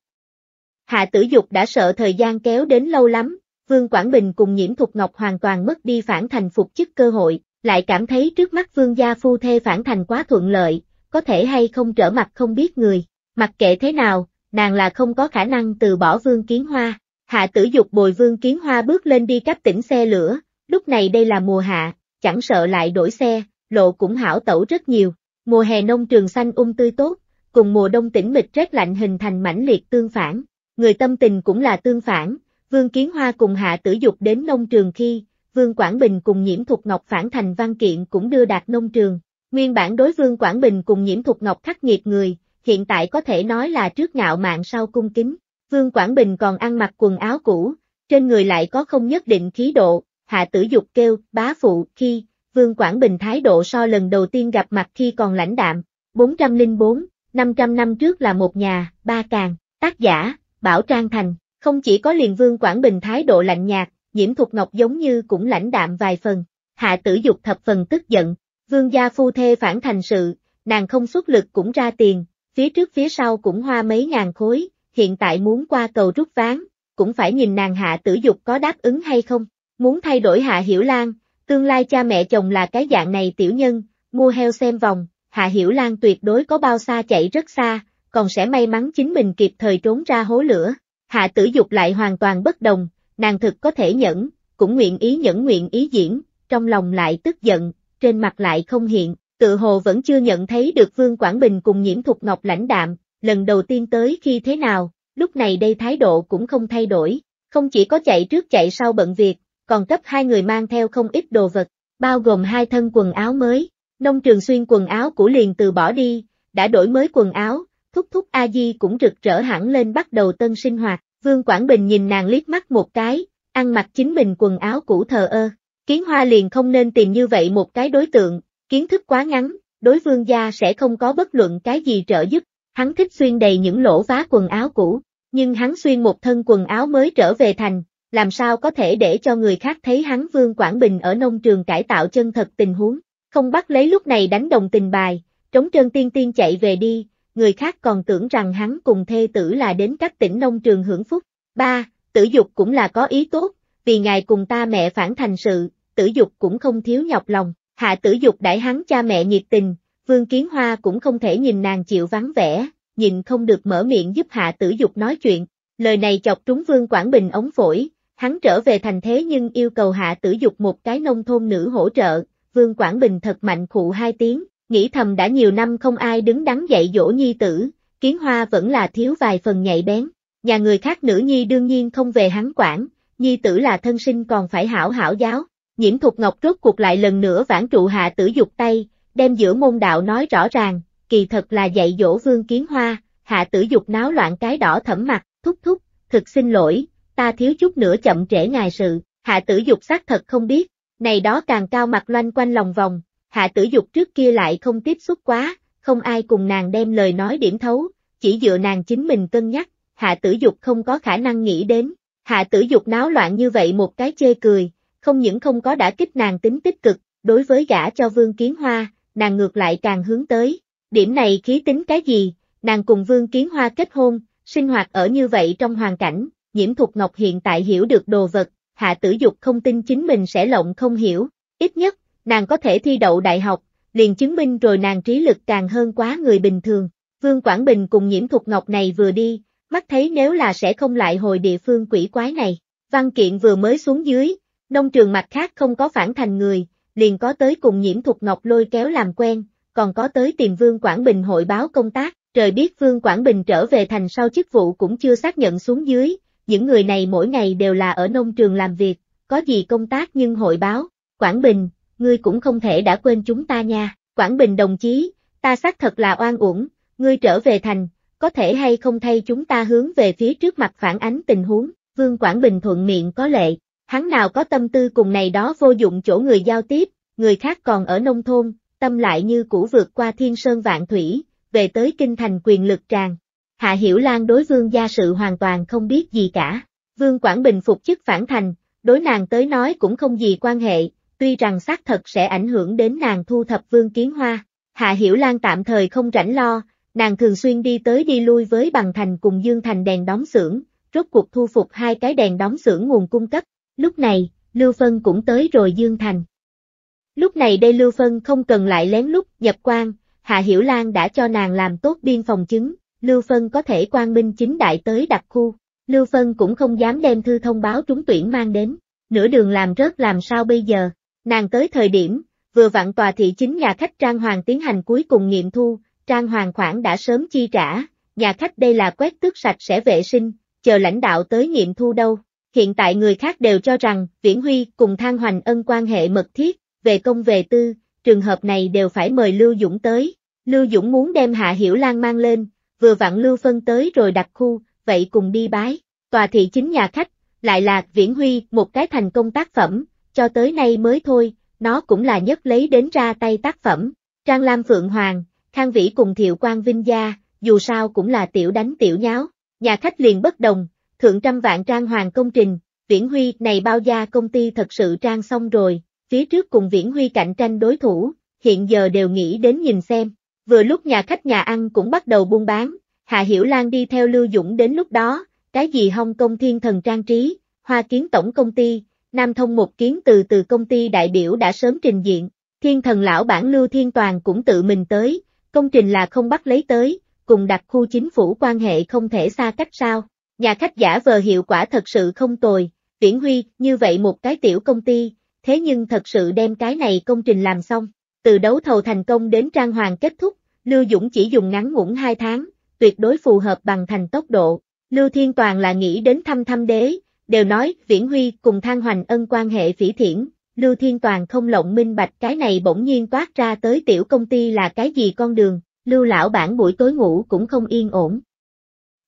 Hạ Tử Dục đã sợ thời gian kéo đến lâu lắm, Vương Quảng Bình cùng Nhiễm Thục Ngọc hoàn toàn mất đi phản thành phục chức cơ hội, lại cảm thấy trước mắt Vương gia phu thê phản thành quá thuận lợi, có thể hay không trở mặt không biết người, mặc kệ thế nào, nàng là không có khả năng từ bỏ Vương Kiến Hoa. Hạ Tử Dục bồi Vương Kiến Hoa bước lên đi các tỉnh xe lửa, lúc này đây là mùa hạ, chẳng sợ lại đổi xe, lộ cũng hảo tẩu rất nhiều, mùa hè nông trường xanh um tươi tốt, cùng mùa đông tĩnh mịch rét lạnh hình thành mãnh liệt tương phản, người tâm tình cũng là tương phản, Vương Kiến Hoa cùng Hạ Tử Dục đến nông trường khi, Vương Quảng Bình cùng Nhiễm Thục Ngọc phản thành văn kiện cũng đưa đạt nông trường, nguyên bản đối Vương Quảng Bình cùng Nhiễm Thục Ngọc khắc nghiệt người, hiện tại có thể nói là trước ngạo mạn sau cung kính. Vương Quảng Bình còn ăn mặc quần áo cũ, trên người lại có không nhất định khí độ, Hạ Tử Dục kêu, bá phụ, khi, Vương Quảng Bình thái độ so lần đầu tiên gặp mặt khi còn lãnh đạm, bốn trăm lẻ bốn, năm trăm năm trước là một nhà, ba càng, tác giả, Bảo Trang Thành, không chỉ có liền Vương Quảng Bình thái độ lạnh nhạt, Nhiễm Thục Ngọc giống như cũng lãnh đạm vài phần, Hạ Tử Dục thập phần tức giận, Vương gia phu thê phản thành sự, nàng không xuất lực cũng ra tiền, phía trước phía sau cũng hoa mấy ngàn khối. Hiện tại muốn qua cầu rút ván, cũng phải nhìn nàng Hạ Tử Dục có đáp ứng hay không. Muốn thay đổi Hạ Hiểu Lan, tương lai cha mẹ chồng là cái dạng này tiểu nhân, mua heo xem vòng, Hạ Hiểu Lan tuyệt đối có bao xa chạy rất xa, còn sẽ may mắn chính mình kịp thời trốn ra hố lửa. Hạ Tử Dục lại hoàn toàn bất đồng, nàng thực có thể nhẫn, cũng nguyện ý nhẫn nguyện ý diễn, trong lòng lại tức giận, trên mặt lại không hiện, tự hồ vẫn chưa nhận thấy được Vương Quảng Bình cùng Nhiễm Thục Ngọc lãnh đạm, lần đầu tiên tới khi thế nào, lúc này đây thái độ cũng không thay đổi, không chỉ có chạy trước chạy sau bận việc, còn cấp hai người mang theo không ít đồ vật, bao gồm hai thân quần áo mới. Nông Trường Xuyên quần áo cũ liền từ bỏ đi, đã đổi mới quần áo, thúc thúc a di cũng rực rỡ hẳn lên bắt đầu tân sinh hoạt. Vương Quảng Bình nhìn nàng liếc mắt một cái, ăn mặc chính mình quần áo cũ thờ ơ. Kiến Hoa liền không nên tìm như vậy một cái đối tượng, kiến thức quá ngắn, đối vương gia sẽ không có bất luận cái gì trợ giúp. Hắn thích xuyên đầy những lỗ vá quần áo cũ, nhưng hắn xuyên một thân quần áo mới trở về thành, làm sao có thể để cho người khác thấy hắn Vương Quảng Bình ở nông trường cải tạo chân thật tình huống, không bắt lấy lúc này đánh đồng tình bài, trống trơn tiên tiên chạy về đi, người khác còn tưởng rằng hắn cùng thê tử là đến các tỉnh nông trường hưởng phúc. Ba, Tử Dục cũng là có ý tốt, vì ngài cùng ta mẹ phản thành sự, Tử Dục cũng không thiếu nhọc lòng, Hạ Tử Dục đãi hắn cha mẹ nhiệt tình, Vương Kiến Hoa cũng không thể nhìn nàng chịu vắng vẻ, nhìn không được mở miệng giúp Hạ Tử Dục nói chuyện, lời này chọc trúng Vương Quảng Bình ống phổi, hắn trở về thành thế nhưng yêu cầu Hạ Tử Dục một cái nông thôn nữ hỗ trợ, Vương Quảng Bình thật mạnh khụ hai tiếng, nghĩ thầm đã nhiều năm không ai đứng đắn dạy dỗ nhi tử, Kiến Hoa vẫn là thiếu vài phần nhạy bén, nhà người khác nữ nhi đương nhiên không về hắn quản, nhi tử là thân sinh còn phải hảo hảo giáo. Nhiễm Thục Ngọc rốt cuộc lại lần nữa vãn trụ Hạ Tử Dục tay, đem giữa môn đạo nói rõ ràng, kỳ thật là dạy dỗ Vương Kiến Hoa. Hạ Tử Dục náo loạn cái đỏ thẫm mặt, thúc thúc, thực xin lỗi, ta thiếu chút nữa chậm trễ ngài sự. Hạ Tử Dục xác thật không biết, này đó càng cao mặt loanh quanh lòng vòng, Hạ Tử Dục trước kia lại không tiếp xúc quá, không ai cùng nàng đem lời nói điểm thấu, chỉ dựa nàng chính mình cân nhắc, Hạ Tử Dục không có khả năng nghĩ đến. Hạ Tử Dục náo loạn như vậy một cái chê cười, không những không có đả kích nàng tính tích cực, đối với gả cho Vương Kiến Hoa, nàng ngược lại càng hướng tới. Điểm này khí tính cái gì, nàng cùng Vương Kiến Hoa kết hôn, sinh hoạt ở như vậy trong hoàn cảnh, Nhiễm Thục Ngọc hiện tại hiểu được đồ vật, Hạ Tử Dục không tin chính mình sẽ lộng không hiểu, ít nhất, nàng có thể thi đậu đại học, liền chứng minh rồi nàng trí lực càng hơn quá người bình thường. Vương Quảng Bình cùng Nhiễm Thục Ngọc này vừa đi, mắt thấy nếu là sẽ không lại hồi địa phương quỷ quái này, văn kiện vừa mới xuống dưới, nông trường mặt khác không có phản thành người, liền có tới cùng Nhiễm Thục Ngọc lôi kéo làm quen, còn có tới tìm Vương Quảng Bình hội báo công tác, trời biết Vương Quảng Bình trở về thành sau chức vụ cũng chưa xác nhận xuống dưới, những người này mỗi ngày đều là ở nông trường làm việc, có gì công tác nhưng hội báo. Quảng Bình, ngươi cũng không thể đã quên chúng ta nha, Quảng Bình đồng chí, ta xác thật là oan uổng, ngươi trở về thành, có thể hay không thay chúng ta hướng về phía trước mặt phản ánh tình huống. Vương Quảng Bình thuận miệng có lệ, hắn nào có tâm tư cùng này đó vô dụng chỗ người giao tiếp, người khác còn ở nông thôn, tâm lại như cũ vượt qua thiên sơn vạn thủy, về tới kinh thành quyền lực tràn. Hạ Hiểu Lan đối vương gia sự hoàn toàn không biết gì cả, Vương Quảng Bình phục chức phản thành, đối nàng tới nói cũng không gì quan hệ, tuy rằng xác thật sẽ ảnh hưởng đến nàng thu thập Vương Kiến Hoa. Hạ Hiểu Lan tạm thời không rảnh lo, nàng thường xuyên đi tới đi lui với Bằng Thành cùng Dương Thành đèn đóng xưởng, rốt cuộc thu phục hai cái đèn đóng xưởng nguồn cung cấp. Lúc này, Lưu Phân cũng tới rồi Dương Thành. Lúc này đây Lưu Phân không cần lại lén lút nhập quan, Hạ Hiểu Lan đã cho nàng làm tốt biên phòng chứng, Lưu Phân có thể quang minh chính đại tới đặc khu. Lưu Phân cũng không dám đem thư thông báo trúng tuyển mang đến, nửa đường làm rớt làm sao bây giờ. Nàng tới thời điểm, vừa vặn tòa thị chính nhà khách Trang Hoàng tiến hành cuối cùng nghiệm thu, Trang Hoàng khoản đã sớm chi trả, nhà khách đây là quét tước sạch sẽ vệ sinh, chờ lãnh đạo tới nghiệm thu đâu. Hiện tại người khác đều cho rằng Viễn Huy cùng Thang Hoành Ân quan hệ mật thiết, về công về tư, trường hợp này đều phải mời Lưu Dũng tới. Lưu Dũng muốn đem Hạ Hiểu Lan mang lên, vừa vặn Lưu Phân tới rồi đặc khu, vậy cùng đi bái. Tòa thị chính nhà khách, lại là Viễn Huy một cái thành công tác phẩm, cho tới nay mới thôi, nó cũng là nhất lấy đến ra tay tác phẩm. Trang Lam Phượng Hoàng, Khang Vĩ cùng Thiệu Quang Vinh gia, dù sao cũng là tiểu đánh tiểu nháo, nhà khách liền bất đồng. Thượng trăm vạn Trang Hoàng công trình, Viễn Huy này bao gia công ty thật sự trang xong rồi, phía trước cùng Viễn Huy cạnh tranh đối thủ, hiện giờ đều nghĩ đến nhìn xem. Vừa lúc nhà khách nhà ăn cũng bắt đầu buôn bán, Hạ Hiểu Lan đi theo Lưu Dũng đến lúc đó, cái gì Hồng Kông Thiên Thần Trang Trí, Hoa Kiến Tổng Công ty, Nam Thông Một Kiến từ từ công ty đại biểu đã sớm trình diện, Thiên Thần lão bản Lưu Thiên Toàn cũng tự mình tới, công trình là không bắt lấy tới, cùng đặc khu chính phủ quan hệ không thể xa cách sao, nhà khách giả vờ hiệu quả thật sự không tồi, Viễn Huy, như vậy một cái tiểu công ty, thế nhưng thật sự đem cái này công trình làm xong, từ đấu thầu thành công đến trang hoàng kết thúc, Lưu Dũng chỉ dùng ngắn ngủn hai tháng, tuyệt đối phù hợp bằng thành tốc độ, Lưu Thiên Toàn là nghĩ đến thăm thăm đế, đều nói Viễn Huy cùng Thang Hoành Ân quan hệ phỉ thiển, Lưu Thiên Toàn không lộng minh bạch cái này bỗng nhiên toát ra tới tiểu công ty là cái gì con đường, Lưu lão bản buổi tối ngủ cũng không yên ổn.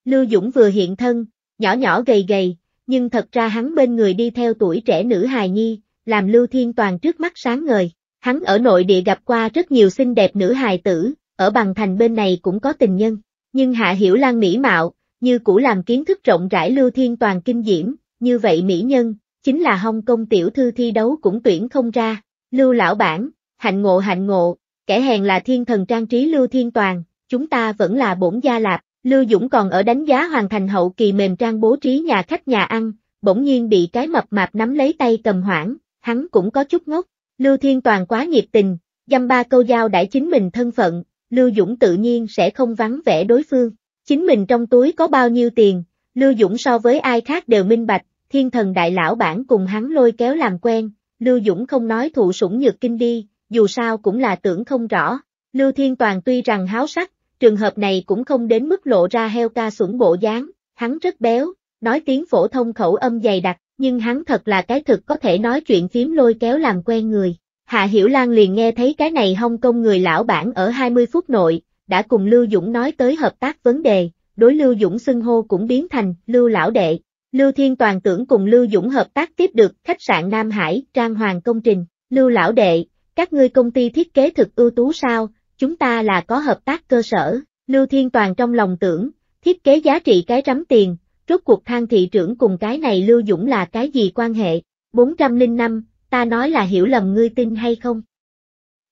Lưu Dũng vừa hiện thân, nhỏ nhỏ gầy gầy, nhưng thật ra hắn bên người đi theo tuổi trẻ nữ hài nhi, làm Lưu Thiên Toàn trước mắt sáng ngời, hắn ở nội địa gặp qua rất nhiều xinh đẹp nữ hài tử, ở bằng thành bên này cũng có tình nhân, nhưng Hạ Hiểu Lan mỹ mạo, như cũ làm kiến thức rộng rãi Lưu Thiên Toàn kinh diễm, như vậy mỹ nhân, chính là Hồng Kông tiểu thư thi đấu cũng tuyển không ra, Lưu lão bản, hạnh ngộ hạnh ngộ, kẻ hèn là Thiên Thần Trang Trí Lưu Thiên Toàn, chúng ta vẫn là bổn gia lạp. Lưu Dũng còn ở đánh giá hoàn thành hậu kỳ mềm trang bố trí nhà khách nhà ăn, bỗng nhiên bị cái mập mạp nắm lấy tay cầm hoảng, hắn cũng có chút ngốc, Lưu Thiên Toàn quá nhiệt tình, dăm ba câu giao đãi chính mình thân phận, Lưu Dũng tự nhiên sẽ không vắng vẻ đối phương, chính mình trong túi có bao nhiêu tiền, Lưu Dũng so với ai khác đều minh bạch, Thiên Thần đại lão bản cùng hắn lôi kéo làm quen, Lưu Dũng không nói thụ sủng nhược kinh đi, dù sao cũng là tưởng không rõ, Lưu Thiên Toàn tuy rằng háo sắc, trường hợp này cũng không đến mức lộ ra heo ca sủng bộ dáng, hắn rất béo, nói tiếng phổ thông khẩu âm dày đặc, nhưng hắn thật là cái thực có thể nói chuyện phím lôi kéo làm quen người. Hạ Hiểu Lan liền nghe thấy cái này Hồng Kông người lão bản ở hai mươi phút nội, đã cùng Lưu Dũng nói tới hợp tác vấn đề, đối Lưu Dũng xưng hô cũng biến thành Lưu lão đệ. Lưu Thiên Toàn tưởng cùng Lưu Dũng hợp tác tiếp được khách sạn Nam Hải, trang hoàng công trình, Lưu lão đệ, các ngươi công ty thiết kế thực ưu tú sao? Chúng ta là có hợp tác cơ sở, Lưu Thiên Toàn trong lòng tưởng, thiết kế giá trị cái rắm tiền, rốt cuộc Thang thị trưởng cùng cái này Lưu Dũng là cái gì quan hệ, bốn không năm, ta nói là hiểu lầm ngươi tin hay không?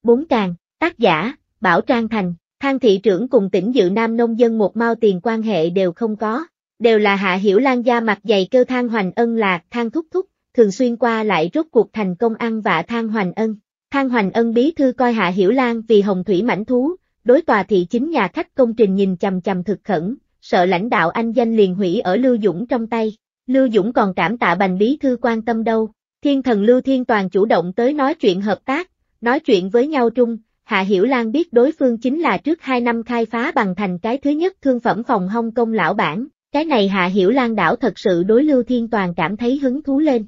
Bốn Càng, tác giả, Bảo Trang Thành, Thang thị trưởng cùng tỉnh Dự Nam nông dân một mao tiền quan hệ đều không có, đều là Hạ Hiểu Lan da mặt dày kêu Thang Hoành Ân là Thang Thúc Thúc, thường xuyên qua lại rốt cuộc thành công ăn vạ Thang Hoành Ân. Thang Hoành Ân bí thư coi Hạ Hiểu Lan vì hồng thủy mãnh thú, đối tòa thị chính nhà khách công trình nhìn chằm chằm thực khẩn, sợ lãnh đạo anh danh liền hủy ở Lưu Dũng trong tay, Lưu Dũng còn cảm tạ Bành bí thư quan tâm đâu, Thiên Thần Lưu Thiên Toàn chủ động tới nói chuyện hợp tác, nói chuyện với nhau trung, Hạ Hiểu Lan biết đối phương chính là trước hai năm khai phá bằng thành cái thứ nhất thương phẩm phòng Hồng Kông lão bản, cái này Hạ Hiểu Lan đảo thật sự đối Lưu Thiên Toàn cảm thấy hứng thú lên.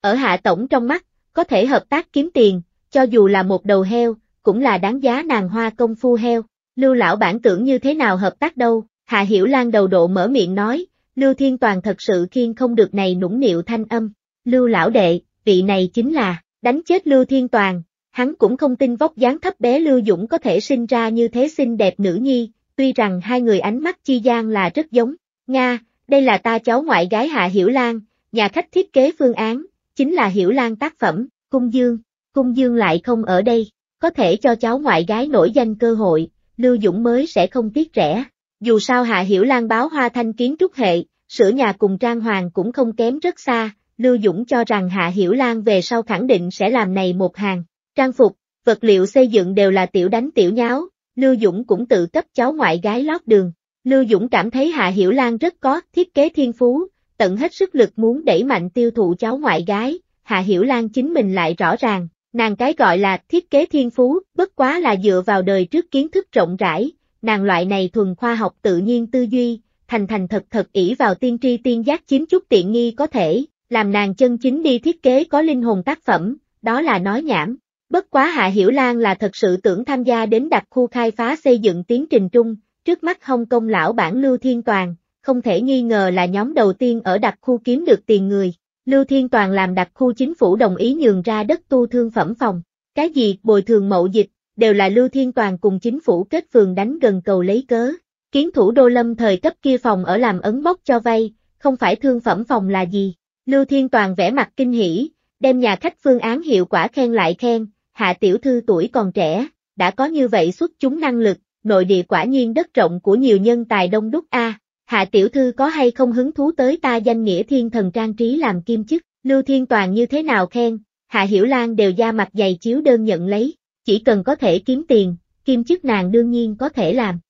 Ở Hạ Tổng trong mắt, có thể hợp tác kiếm tiền, cho dù là một đầu heo, cũng là đáng giá nàng hoa công phu heo, Lưu lão bản tưởng như thế nào hợp tác đâu, Hạ Hiểu Lan đầu độ mở miệng nói, Lưu Thiên Toàn thật sự khiên không được này nũng nịu thanh âm, Lưu lão đệ, vị này chính là, đánh chết Lưu Thiên Toàn, hắn cũng không tin vóc dáng thấp bé Lưu Dũng có thể sinh ra như thế xinh đẹp nữ nhi, tuy rằng hai người ánh mắt chi gian là rất giống, Nga, đây là ta cháu ngoại gái Hạ Hiểu Lan, nhà khách thiết kế phương án. Chính là Hiểu Lan tác phẩm, Cung Dương, Cung Dương lại không ở đây, có thể cho cháu ngoại gái nổi danh cơ hội, Lưu Dũng mới sẽ không tiếc rẻ. Dù sao Hạ Hiểu Lan báo hoa thanh kiến trúc hệ, sửa nhà cùng trang hoàng cũng không kém rất xa, Lưu Dũng cho rằng Hạ Hiểu Lan về sau khẳng định sẽ làm này một hàng, trang phục, vật liệu xây dựng đều là tiểu đánh tiểu nháo, Lưu Dũng cũng tự cấp cháu ngoại gái lót đường. Lưu Dũng cảm thấy Hạ Hiểu Lan rất có thiết kế thiên phú. Tận hết sức lực muốn đẩy mạnh tiêu thụ cháu ngoại gái, Hạ Hiểu Lan chính mình lại rõ ràng, nàng cái gọi là thiết kế thiên phú, bất quá là dựa vào đời trước kiến thức rộng rãi, nàng loại này thuần khoa học tự nhiên tư duy, thành thành thật thật ỷ vào tiên tri tiên giác chiếm chút tiện nghi có thể, làm nàng chân chính đi thiết kế có linh hồn tác phẩm, đó là nói nhảm. Bất quá Hạ Hiểu Lan là thật sự tưởng tham gia đến đặc khu khai phá xây dựng tiến trình trung, trước mắt Hồng Kông lão bản Lưu Thiên Toàn. Không thể nghi ngờ là nhóm đầu tiên ở đặc khu kiếm được tiền người, Lưu Thiên Toàn làm đặc khu chính phủ đồng ý nhường ra đất tu thương phẩm phòng, cái gì bồi thường mậu dịch, đều là Lưu Thiên Toàn cùng chính phủ kết phường đánh gần cầu lấy cớ, kiến thủ đô lâm thời cấp kia phòng ở làm ấn bốc cho vay, không phải thương phẩm phòng là gì, Lưu Thiên Toàn vẽ mặt kinh hỉ, đem nhà khách phương án hiệu quả khen lại khen, Hạ tiểu thư tuổi còn trẻ, đã có như vậy xuất chúng năng lực, nội địa quả nhiên đất rộng của nhiều nhân tài đông đúc a. Hạ tiểu thư có hay không hứng thú tới ta danh nghĩa thiên thần trang trí làm kim chức, Lưu Thiên Toàn như thế nào khen, Hạ Hiểu Lan đều da mặt dày chiếu đơn nhận lấy, chỉ cần có thể kiếm tiền, kim chức nàng đương nhiên có thể làm.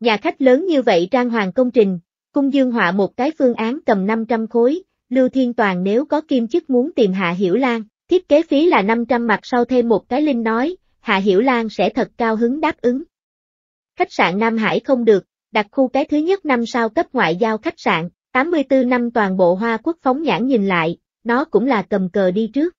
Nhà khách lớn như vậy trang hoàng công trình, Cung Dương họa một cái phương án cầm năm trăm khối, Lưu Thiên Toàn nếu có kim chức muốn tìm Hạ Hiểu Lan, thiết kế phí là năm trăm mặt sau thêm một cái linh nói, Hạ Hiểu Lan sẽ thật cao hứng đáp ứng. Khách sạn Nam Hải không được, đặt khu cái thứ nhất năm sao cấp ngoại giao khách sạn, tám mươi tư năm toàn bộ Hoa Quốc phóng nhãn nhìn lại, nó cũng là cầm cờ đi trước.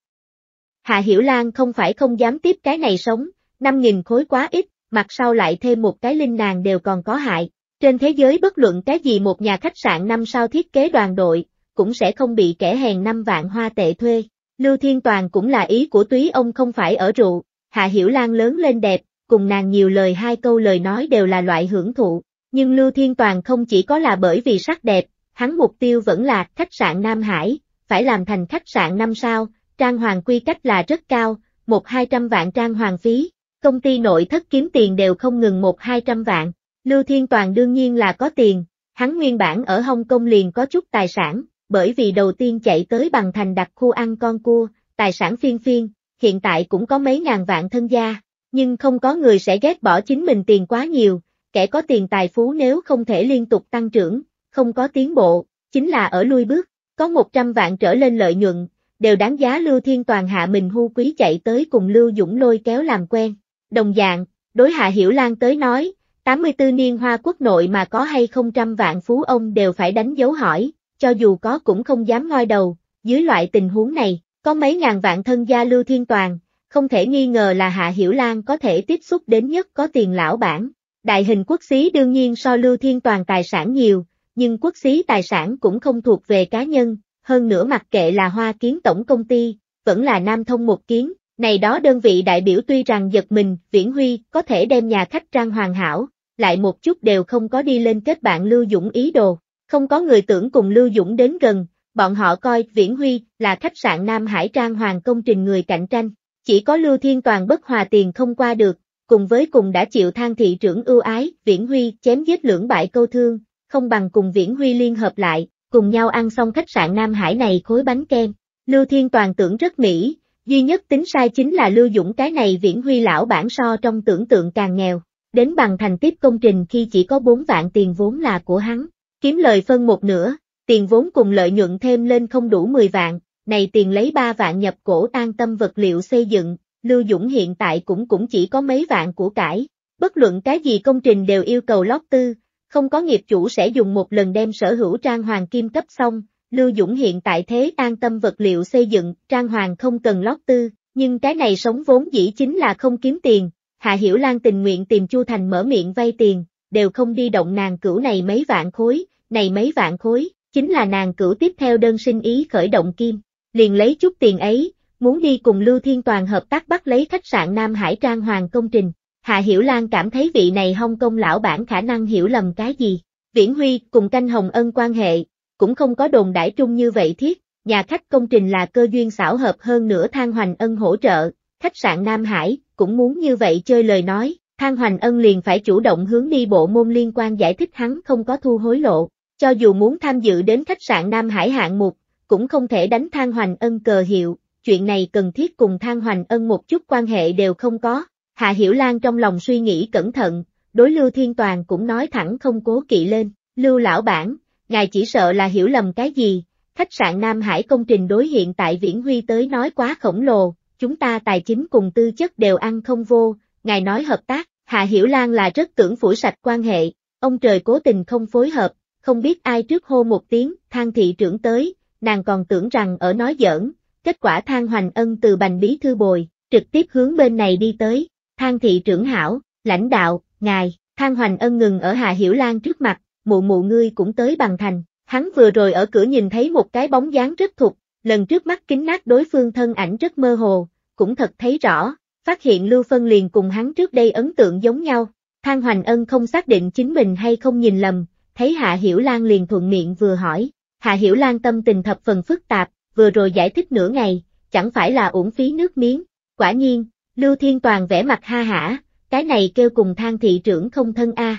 Hạ Hiểu Lan không phải không dám tiếp cái này sống, năm nghìn khối quá ít, mặt sau lại thêm một cái linh nàng đều còn có hại. Trên thế giới bất luận cái gì một nhà khách sạn năm sao thiết kế đoàn đội, cũng sẽ không bị kẻ hèn năm vạn hoa tệ thuê. Lưu Thiên Toàn cũng là ý của túy ông không phải ở rượu, Hạ Hiểu Lan lớn lên đẹp, cùng nàng nhiều lời hai câu lời nói đều là loại hưởng thụ. Nhưng Lưu Thiên Toàn không chỉ có là bởi vì sắc đẹp, hắn mục tiêu vẫn là khách sạn Nam Hải, phải làm thành khách sạn năm sao, trang hoàng quy cách là rất cao, một hai trăm vạn trang hoàng phí, công ty nội thất kiếm tiền đều không ngừng một hai trăm vạn. Lưu Thiên Toàn đương nhiên là có tiền, hắn nguyên bản ở Hồng Kông liền có chút tài sản, bởi vì đầu tiên chạy tới Bằng Thành đặt khu ăn con cua, tài sản phiên phiên, hiện tại cũng có mấy ngàn vạn thân gia, nhưng không có người sẽ ghét bỏ chính mình tiền quá nhiều, kẻ có tiền tài phú nếu không thể liên tục tăng trưởng, không có tiến bộ, chính là ở lui bước, có một trăm vạn trở lên lợi nhuận, đều đáng giá Lưu Thiên Toàn hạ mình hưu quý chạy tới cùng Lưu Dũng lôi kéo làm quen. Đồng dạng, đối Hạ Hiểu Lan tới nói, tám mươi tư niên Hoa Quốc nội mà có hay không trăm vạn phú ông đều phải đánh dấu hỏi, cho dù có cũng không dám ngoi đầu, dưới loại tình huống này, có mấy ngàn vạn thân gia Lưu Thiên Toàn, không thể nghi ngờ là Hạ Hiểu Lan có thể tiếp xúc đến nhất có tiền lão bản. Đại hình quốc xí đương nhiên so Lưu Thiên Toàn tài sản nhiều, nhưng quốc xí tài sản cũng không thuộc về cá nhân, hơn nữa mặc kệ là Hoa Kiến tổng công ty, vẫn là Nam Thông một kiến, này đó đơn vị đại biểu tuy rằng giật mình, Viễn Huy có thể đem nhà khách trang hoàn hảo, lại một chút đều không có đi lên kết bạn Lưu Dũng ý đồ, không có người tưởng cùng Lưu Dũng đến gần, bọn họ coi Viễn Huy là khách sạn Nam Hải trang hoàng công trình người cạnh tranh, chỉ có Lưu Thiên Toàn bất hòa tiền không qua được. Cùng với cùng đã chịu Thang thị trưởng ưu ái, Viễn Huy chém giết lưỡng bại câu thương, không bằng cùng Viễn Huy liên hợp lại, cùng nhau ăn xong khách sạn Nam Hải này khối bánh kem. Lưu Thiên Toàn tưởng rất mỹ, duy nhất tính sai chính là Lưu Dũng cái này Viễn Huy lão bản so trong tưởng tượng càng nghèo, đến Bằng Thành tiếp công trình khi chỉ có bốn vạn tiền vốn là của hắn, kiếm lời phân một nửa, tiền vốn cùng lợi nhuận thêm lên không đủ mười vạn, này tiền lấy ba vạn nhập cổ an tâm vật liệu xây dựng. Lưu Dũng hiện tại cũng cũng chỉ có mấy vạn của cải, bất luận cái gì công trình đều yêu cầu lót tư, không có nghiệp chủ sẽ dùng một lần đem sở hữu trang hoàng kim cấp xong, Lưu Dũng hiện tại thế an tâm vật liệu xây dựng, trang hoàng không cần lót tư, nhưng cái này sống vốn dĩ chính là không kiếm tiền, Hạ Hiểu Lan tình nguyện tìm Chu Thành mở miệng vay tiền, đều không đi động nàng cửu này mấy vạn khối, này mấy vạn khối, chính là nàng cửu tiếp theo đơn xin ý khởi động kim, liền lấy chút tiền ấy. Muốn đi cùng Lưu Thiên Toàn hợp tác bắt lấy khách sạn Nam Hải trang hoàng công trình, Hạ Hiểu Lan cảm thấy vị này Hồng Kông lão bản khả năng hiểu lầm cái gì. Viễn Huy cùng Canh Hồng Ân quan hệ, cũng không có đồn đãi trung như vậy thiết, nhà khách công trình là cơ duyên xảo hợp hơn nữa Thang Hoành Ân hỗ trợ, khách sạn Nam Hải cũng muốn như vậy chơi lời nói, Thang Hoành Ân liền phải chủ động hướng đi bộ môn liên quan giải thích hắn không có thu hối lộ, cho dù muốn tham dự đến khách sạn Nam Hải hạng mục, cũng không thể đánh Thang Hoành Ân cờ hiệu. Chuyện này cần thiết cùng Thang Hoành Ân một chút quan hệ đều không có, Hạ Hiểu Lan trong lòng suy nghĩ cẩn thận, đối Lưu Thiên Toàn cũng nói thẳng không cố kỵ lên, Lưu lão bản, ngài chỉ sợ là hiểu lầm cái gì, khách sạn Nam Hải công trình đối hiện tại Viễn Huy tới nói quá khổng lồ, chúng ta tài chính cùng tư chất đều ăn không vô, ngài nói hợp tác, Hạ Hiểu Lan là rất tưởng phủi sạch quan hệ, ông trời cố tình không phối hợp, không biết ai trước hô một tiếng, Thang thị trưởng tới, nàng còn tưởng rằng ở nói giỡn. Kết quả Thang Hoành Ân từ Bành Bí Thư bồi, trực tiếp hướng bên này đi tới, Thang thị trưởng hảo, lãnh đạo, ngài, Thang Hoành Ân ngừng ở Hạ Hiểu Lan trước mặt, mụ mụ ngươi cũng tới Bằng Thành, hắn vừa rồi ở cửa nhìn thấy một cái bóng dáng rất thục, lần trước mắt kính nát đối phương thân ảnh rất mơ hồ, cũng thật thấy rõ, phát hiện Lưu Phân liền cùng hắn trước đây ấn tượng giống nhau, Thang Hoành Ân không xác định chính mình hay không nhìn lầm, thấy Hạ Hiểu Lan liền thuận miệng vừa hỏi, Hạ Hiểu Lan tâm tình thập phần phức tạp. Vừa rồi giải thích nửa ngày, chẳng phải là uổng phí nước miếng, quả nhiên, Lưu Thiên Toàn vẽ mặt ha hả, cái này kêu cùng Thang thị trưởng không thân a. À.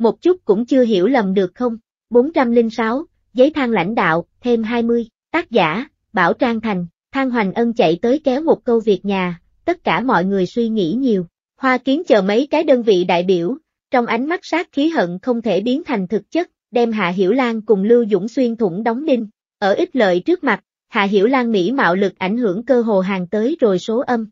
một chút cũng chưa hiểu lầm được không? bốn trăm lẻ sáu, giấy thang lãnh đạo, thêm hai mươi, tác giả, Bảo Trang Thành. Thang Hoành Ân chạy tới kéo một câu việc nhà, tất cả mọi người suy nghĩ nhiều. Hoa Kiến chờ mấy cái đơn vị đại biểu, trong ánh mắt sát khí hận không thể biến thành thực chất, đem Hạ Hiểu Lan cùng Lưu Dũng xuyên thủng đóng đinh. Ở ích lợi trước mặt, Hạ Hiểu Lan mỹ mạo lực ảnh hưởng cơ hồ hàng tới rồi số âm.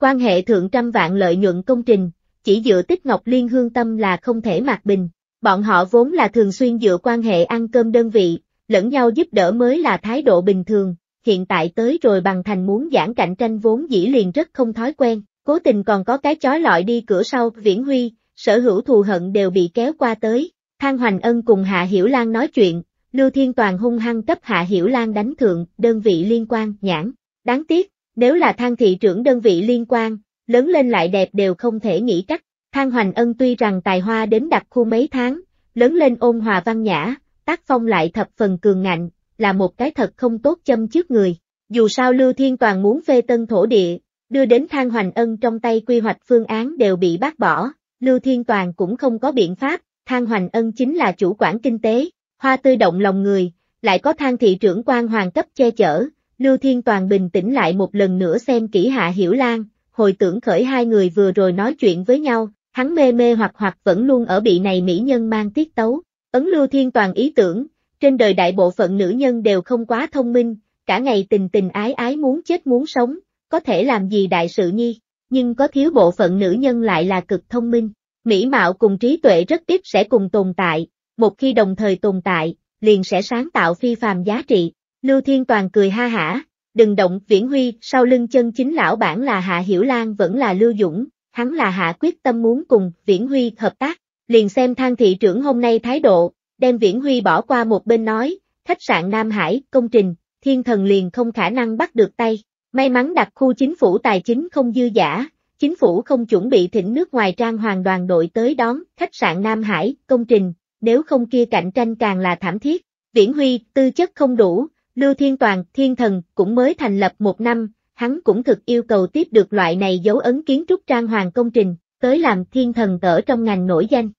Quan hệ thượng trăm vạn lợi nhuận công trình, chỉ dựa Tích Ngọc Liên hương tâm là không thể mạt bình. Bọn họ vốn là thường xuyên dựa quan hệ ăn cơm đơn vị, lẫn nhau giúp đỡ mới là thái độ bình thường, hiện tại tới rồi bằng thành muốn giảng cạnh tranh vốn dĩ liền rất không thói quen, cố tình còn có cái chói lọi đi cửa sau, Viễn Huy, sở hữu thù hận đều bị kéo qua tới. Thang Hoành Ân cùng Hạ Hiểu Lan nói chuyện, Lưu Thiên Toàn hung hăng cấp Hạ Hiểu Lan đánh thượng, đơn vị liên quan, nhãn. Đáng tiếc, nếu là Thang thị trưởng đơn vị liên quan, lớn lên lại đẹp đều không thể nghĩ cách. Thang Hoành Ân tuy rằng tài hoa đến đặc khu mấy tháng, lớn lên ôn hòa văn nhã, tác phong lại thập phần cường ngạnh, là một cái thật không tốt châm trước người. Dù sao Lưu Thiên Toàn muốn phê tân thổ địa, đưa đến Thang Hoành Ân trong tay quy hoạch phương án đều bị bác bỏ, Lưu Thiên Toàn cũng không có biện pháp, Thang Hoành Ân chính là chủ quản kinh tế, hoa tươi động lòng người, lại có Thang thị trưởng quan hoàng cấp che chở, Lưu Thiên Toàn bình tĩnh lại một lần nữa xem kỹ Hạ Hiểu Lan, hồi tưởng khởi hai người vừa rồi nói chuyện với nhau. Hắn mê mê hoặc hoặc vẫn luôn ở bị này mỹ nhân mang tiết tấu, ấn Lưu Thiên Toàn ý tưởng, trên đời đại bộ phận nữ nhân đều không quá thông minh, cả ngày tình tình ái ái muốn chết muốn sống, có thể làm gì đại sự nhi, nhưng có thiếu bộ phận nữ nhân lại là cực thông minh, mỹ mạo cùng trí tuệ rất ít sẽ cùng tồn tại, một khi đồng thời tồn tại, liền sẽ sáng tạo phi phàm giá trị. Lưu Thiên Toàn cười ha hả, đừng động Viễn Huy, sau lưng chân chính lão bản là Hạ Hiểu Lan vẫn là Lưu Dũng. Hắn là hạ quyết tâm muốn cùng Viễn Huy hợp tác, liền xem Thang thị trưởng hôm nay thái độ, đem Viễn Huy bỏ qua một bên nói, khách sạn Nam Hải, công trình, thiên thần liền không khả năng bắt được tay. May mắn đặc khu chính phủ tài chính không dư giả, chính phủ không chuẩn bị thỉnh nước ngoài trang hoàng đoàn đội tới đón khách sạn Nam Hải, công trình, nếu không kia cạnh tranh càng là thảm thiết. Viễn Huy, tư chất không đủ, Lưu Thiên Toàn, thiên thần, cũng mới thành lập một năm. Hắn cũng thực yêu cầu tiếp được loại này dấu ấn kiến trúc trang hoàng công trình, tới làm thiên thần ở trong ngành nổi danh.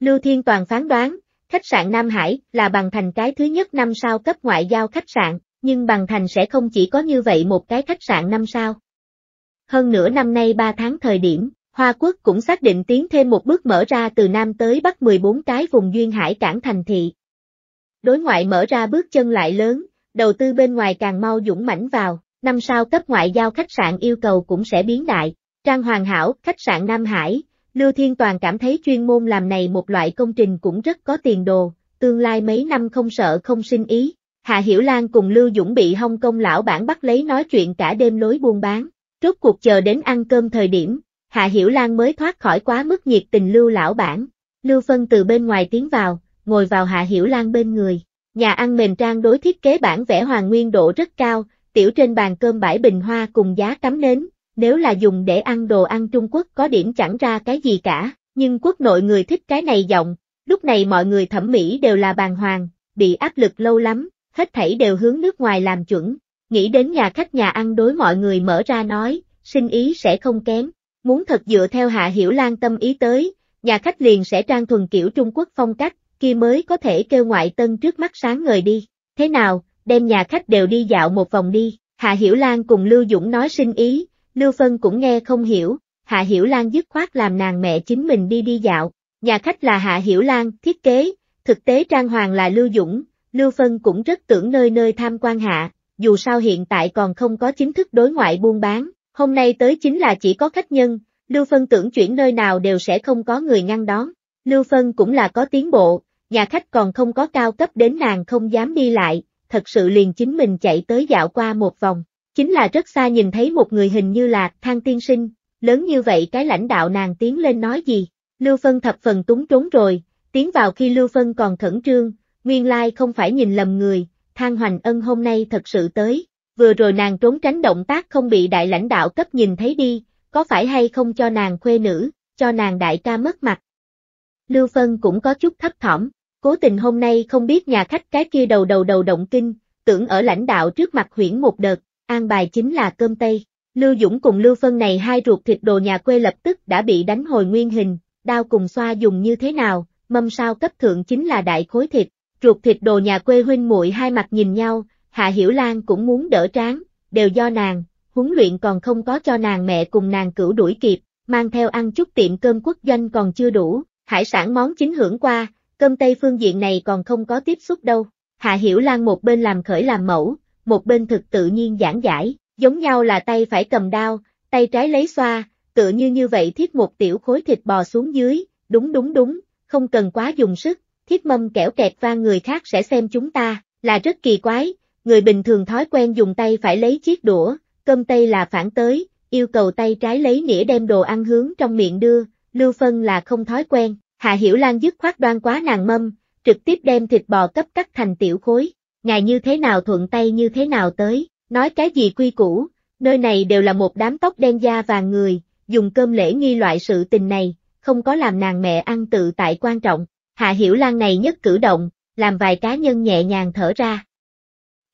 Lưu Thiên Toàn phán đoán, khách sạn Nam Hải là Bằng Thành cái thứ nhất năm sao cấp ngoại giao khách sạn, nhưng Bằng Thành sẽ không chỉ có như vậy một cái khách sạn năm sao. Hơn nửa năm nay ba tháng thời điểm, Hoa Quốc cũng xác định tiến thêm một bước mở ra từ Nam tới Bắc mười bốn cái vùng duyên hải cảng thành thị. Đối ngoại mở ra bước chân lại lớn, đầu tư bên ngoài càng mau dũng mãnh vào. Năm sao cấp ngoại giao khách sạn yêu cầu cũng sẽ biến đại, trang hoàng hảo, khách sạn Nam Hải, Lưu Thiên Toàn cảm thấy chuyên môn làm này một loại công trình cũng rất có tiền đồ, tương lai mấy năm không sợ không sinh ý. Hạ Hiểu Lan cùng Lưu Dũng bị Hồng Kông lão bản bắt lấy nói chuyện cả đêm lối buôn bán, rốt cuộc chờ đến ăn cơm thời điểm, Hạ Hiểu Lan mới thoát khỏi quá mức nhiệt tình Lưu lão bản. Lưu Phân từ bên ngoài tiến vào, ngồi vào Hạ Hiểu Lan bên người, nhà ăn mềm trang đối thiết kế bản vẽ hoàn nguyên độ rất cao. Tiểu trên bàn cơm bãi bình hoa cùng giá cắm nến, nếu là dùng để ăn đồ ăn Trung Quốc có điểm chẳng ra cái gì cả, nhưng quốc nội người thích cái này giọng, lúc này mọi người thẩm mỹ đều là bàng hoàng, bị áp lực lâu lắm, hết thảy đều hướng nước ngoài làm chuẩn, nghĩ đến nhà khách nhà ăn đối mọi người mở ra nói, sinh ý sẽ không kém, muốn thật dựa theo Hạ Hiểu Lan tâm ý tới, nhà khách liền sẽ trang thuần kiểu Trung Quốc phong cách, kia mới có thể kêu ngoại tân trước mắt sáng ngời đi, thế nào? Đem nhà khách đều đi dạo một vòng đi, Hạ Hiểu Lan cùng Lưu Dũng nói sinh ý, Lưu Phân cũng nghe không hiểu, Hạ Hiểu Lan dứt khoát làm nàng mẹ chính mình đi đi dạo, nhà khách là Hạ Hiểu Lan thiết kế, thực tế trang hoàng là Lưu Dũng, Lưu Phân cũng rất tưởng nơi nơi tham quan hạ, dù sao hiện tại còn không có chính thức đối ngoại buôn bán, hôm nay tới chính là chỉ có khách nhân, Lưu Phân tưởng chuyển nơi nào đều sẽ không có người ngăn đón, Lưu Phân cũng là có tiến bộ, nhà khách còn không có cao cấp đến nàng không dám đi lại. Thật sự liền chính mình chạy tới dạo qua một vòng, chính là rất xa nhìn thấy một người hình như là Thang tiên sinh, lớn như vậy cái lãnh đạo nàng tiến lên nói gì, Lưu Phân thập phần túng trốn rồi, tiến vào khi Lưu Phân còn khẩn trương, nguyên lai không phải nhìn lầm người, Thang Hoành Ân hôm nay thật sự tới, vừa rồi nàng trốn tránh động tác không bị đại lãnh đạo cấp nhìn thấy đi, có phải hay không cho nàng khuê nữ, cho nàng đại ca mất mặt. Lưu Phân cũng có chút thấp thỏm. Cố tình hôm nay không biết nhà khách cái kia đầu đầu đầu động kinh, tưởng ở lãnh đạo trước mặt huyễn một đợt, an bài chính là cơm tây. Lưu Dũng cùng Lưu Phân này hai ruột thịt đồ nhà quê lập tức đã bị đánh hồi nguyên hình, đao cùng xoa dùng như thế nào, mâm sao cấp thượng chính là đại khối thịt, ruột thịt đồ nhà quê huynh muội hai mặt nhìn nhau, Hạ Hiểu Lan cũng muốn đỡ tráng, đều do nàng, huấn luyện còn không có cho nàng mẹ cùng nàng cửu đuổi kịp, mang theo ăn chút tiệm cơm quốc doanh còn chưa đủ, hải sản món chính hưởng qua, cơm tây phương diện này còn không có tiếp xúc đâu. Hạ Hiểu Lan một bên làm khởi làm mẫu, một bên thực tự nhiên giảng giải, giống nhau là tay phải cầm đao, tay trái lấy xoa, tựa như như vậy thiết một tiểu khối thịt bò xuống dưới, đúng đúng đúng, không cần quá dùng sức, thiết mâm kẻo kẹt vang người khác sẽ xem chúng ta, là rất kỳ quái, người bình thường thói quen dùng tay phải lấy chiếc đũa, cơm tây là phản tới, yêu cầu tay trái lấy nĩa đem đồ ăn hướng trong miệng đưa, Lưu Phân là không thói quen, Hạ Hiểu Lan dứt khoát đoan quá nàng mâm, trực tiếp đem thịt bò cấp cắt thành tiểu khối, ngài như thế nào thuận tay như thế nào tới, nói cái gì quy củ, nơi này đều là một đám tóc đen da vàng người, dùng cơm lễ nghi loại sự tình này, không có làm nàng mẹ ăn tự tại quan trọng, Hạ Hiểu Lan này nhất cử động, làm vài cá nhân nhẹ nhàng thở ra.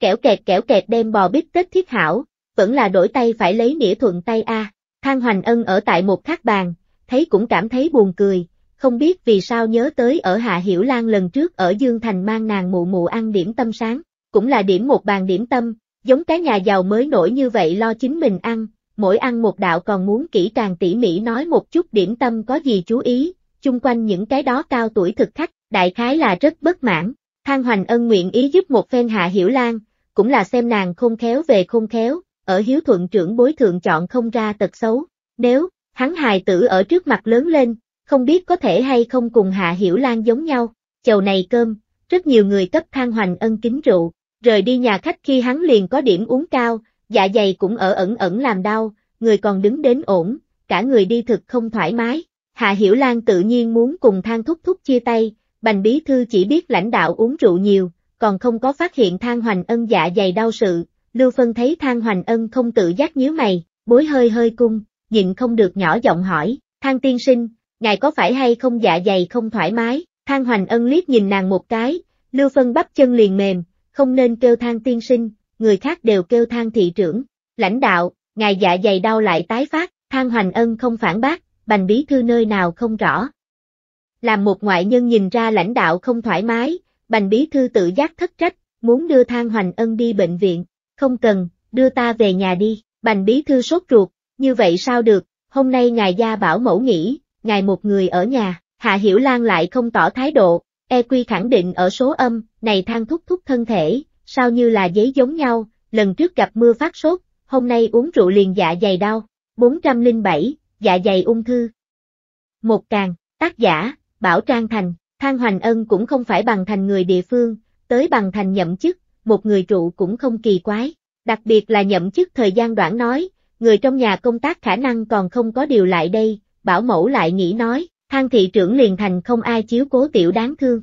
Kẻo kẹt kẻo kẹt đem bò bít tết thiết hảo, vẫn là đổi tay phải lấy nĩa thuận tay a. Thang Hoành Ân ở tại một khác bàn, thấy cũng cảm thấy buồn cười. Không biết vì sao nhớ tới ở Hạ Hiểu Lan lần trước ở Dương Thành mang nàng mụ mụ ăn điểm tâm sáng, cũng là điểm một bàn điểm tâm, giống cái nhà giàu mới nổi như vậy lo chính mình ăn, mỗi ăn một đạo còn muốn kỹ càng tỉ mỉ nói một chút điểm tâm có gì chú ý, chung quanh những cái đó cao tuổi thực khách, đại khái là rất bất mãn, Thang Hoành Ân nguyện ý giúp một phen Hạ Hiểu Lan, cũng là xem nàng khôn khéo về khôn khéo, ở hiếu thuận trưởng bối thượng chọn không ra tật xấu, nếu hắn hài tử ở trước mặt lớn lên, không biết có thể hay không cùng Hạ Hiểu Lan giống nhau, chầu này cơm, rất nhiều người cấp Thang Hoành Ân kính rượu, rời đi nhà khách khi hắn liền có điểm uống cao, dạ dày cũng ở ẩn ẩn làm đau, người còn đứng đến ổn, cả người đi thực không thoải mái, Hạ Hiểu Lan tự nhiên muốn cùng Thang Thúc Thúc chia tay, Bành Bí Thư chỉ biết lãnh đạo uống rượu nhiều, còn không có phát hiện Thang Hoành Ân dạ dày đau sự, Lưu Phân thấy Thang Hoành Ân không tự giác nhíu mày, bối hơi hơi cung, nhịn không được nhỏ giọng hỏi, Thang tiên sinh, ngài có phải hay không dạ dày không thoải mái, Thang Hoành Ân liếc nhìn nàng một cái, Lưu Phân bắp chân liền mềm, không nên kêu Thang tiên sinh, người khác đều kêu Thang thị trưởng, lãnh đạo, ngài dạ dày đau lại tái phát, Thang Hoành Ân không phản bác, Bành Bí Thư nơi nào không rõ. Làm một ngoại nhân nhìn ra lãnh đạo không thoải mái, Bành Bí Thư tự giác thất trách, muốn đưa Thang Hoành Ân đi bệnh viện, không cần, đưa ta về nhà đi, Bành Bí Thư sốt ruột, như vậy sao được, hôm nay ngài gia bảo mẫu nghỉ. Ngài một người ở nhà, Hạ Hiểu Lan lại không tỏ thái độ, e quy khẳng định ở số âm, này Thang Thúc Thúc thân thể, sao như là giấy giống nhau, lần trước gặp mưa phát sốt, hôm nay uống rượu liền dạ dày đau, bốn trăm lẻ bảy, dạ dày ung thư. Một càng, tác giả, Bảo Trang Thành, Thang Hoành Ân cũng không phải Bằng Thành người địa phương, tới Bằng Thành nhậm chức, một người trụ cũng không kỳ quái, đặc biệt là nhậm chức thời gian đoạn nói, người trong nhà công tác khả năng còn không có điều lại đây. Bảo mẫu lại nghĩ nói, Thang thị trưởng liền thành không ai chiếu cố tiểu đáng thương.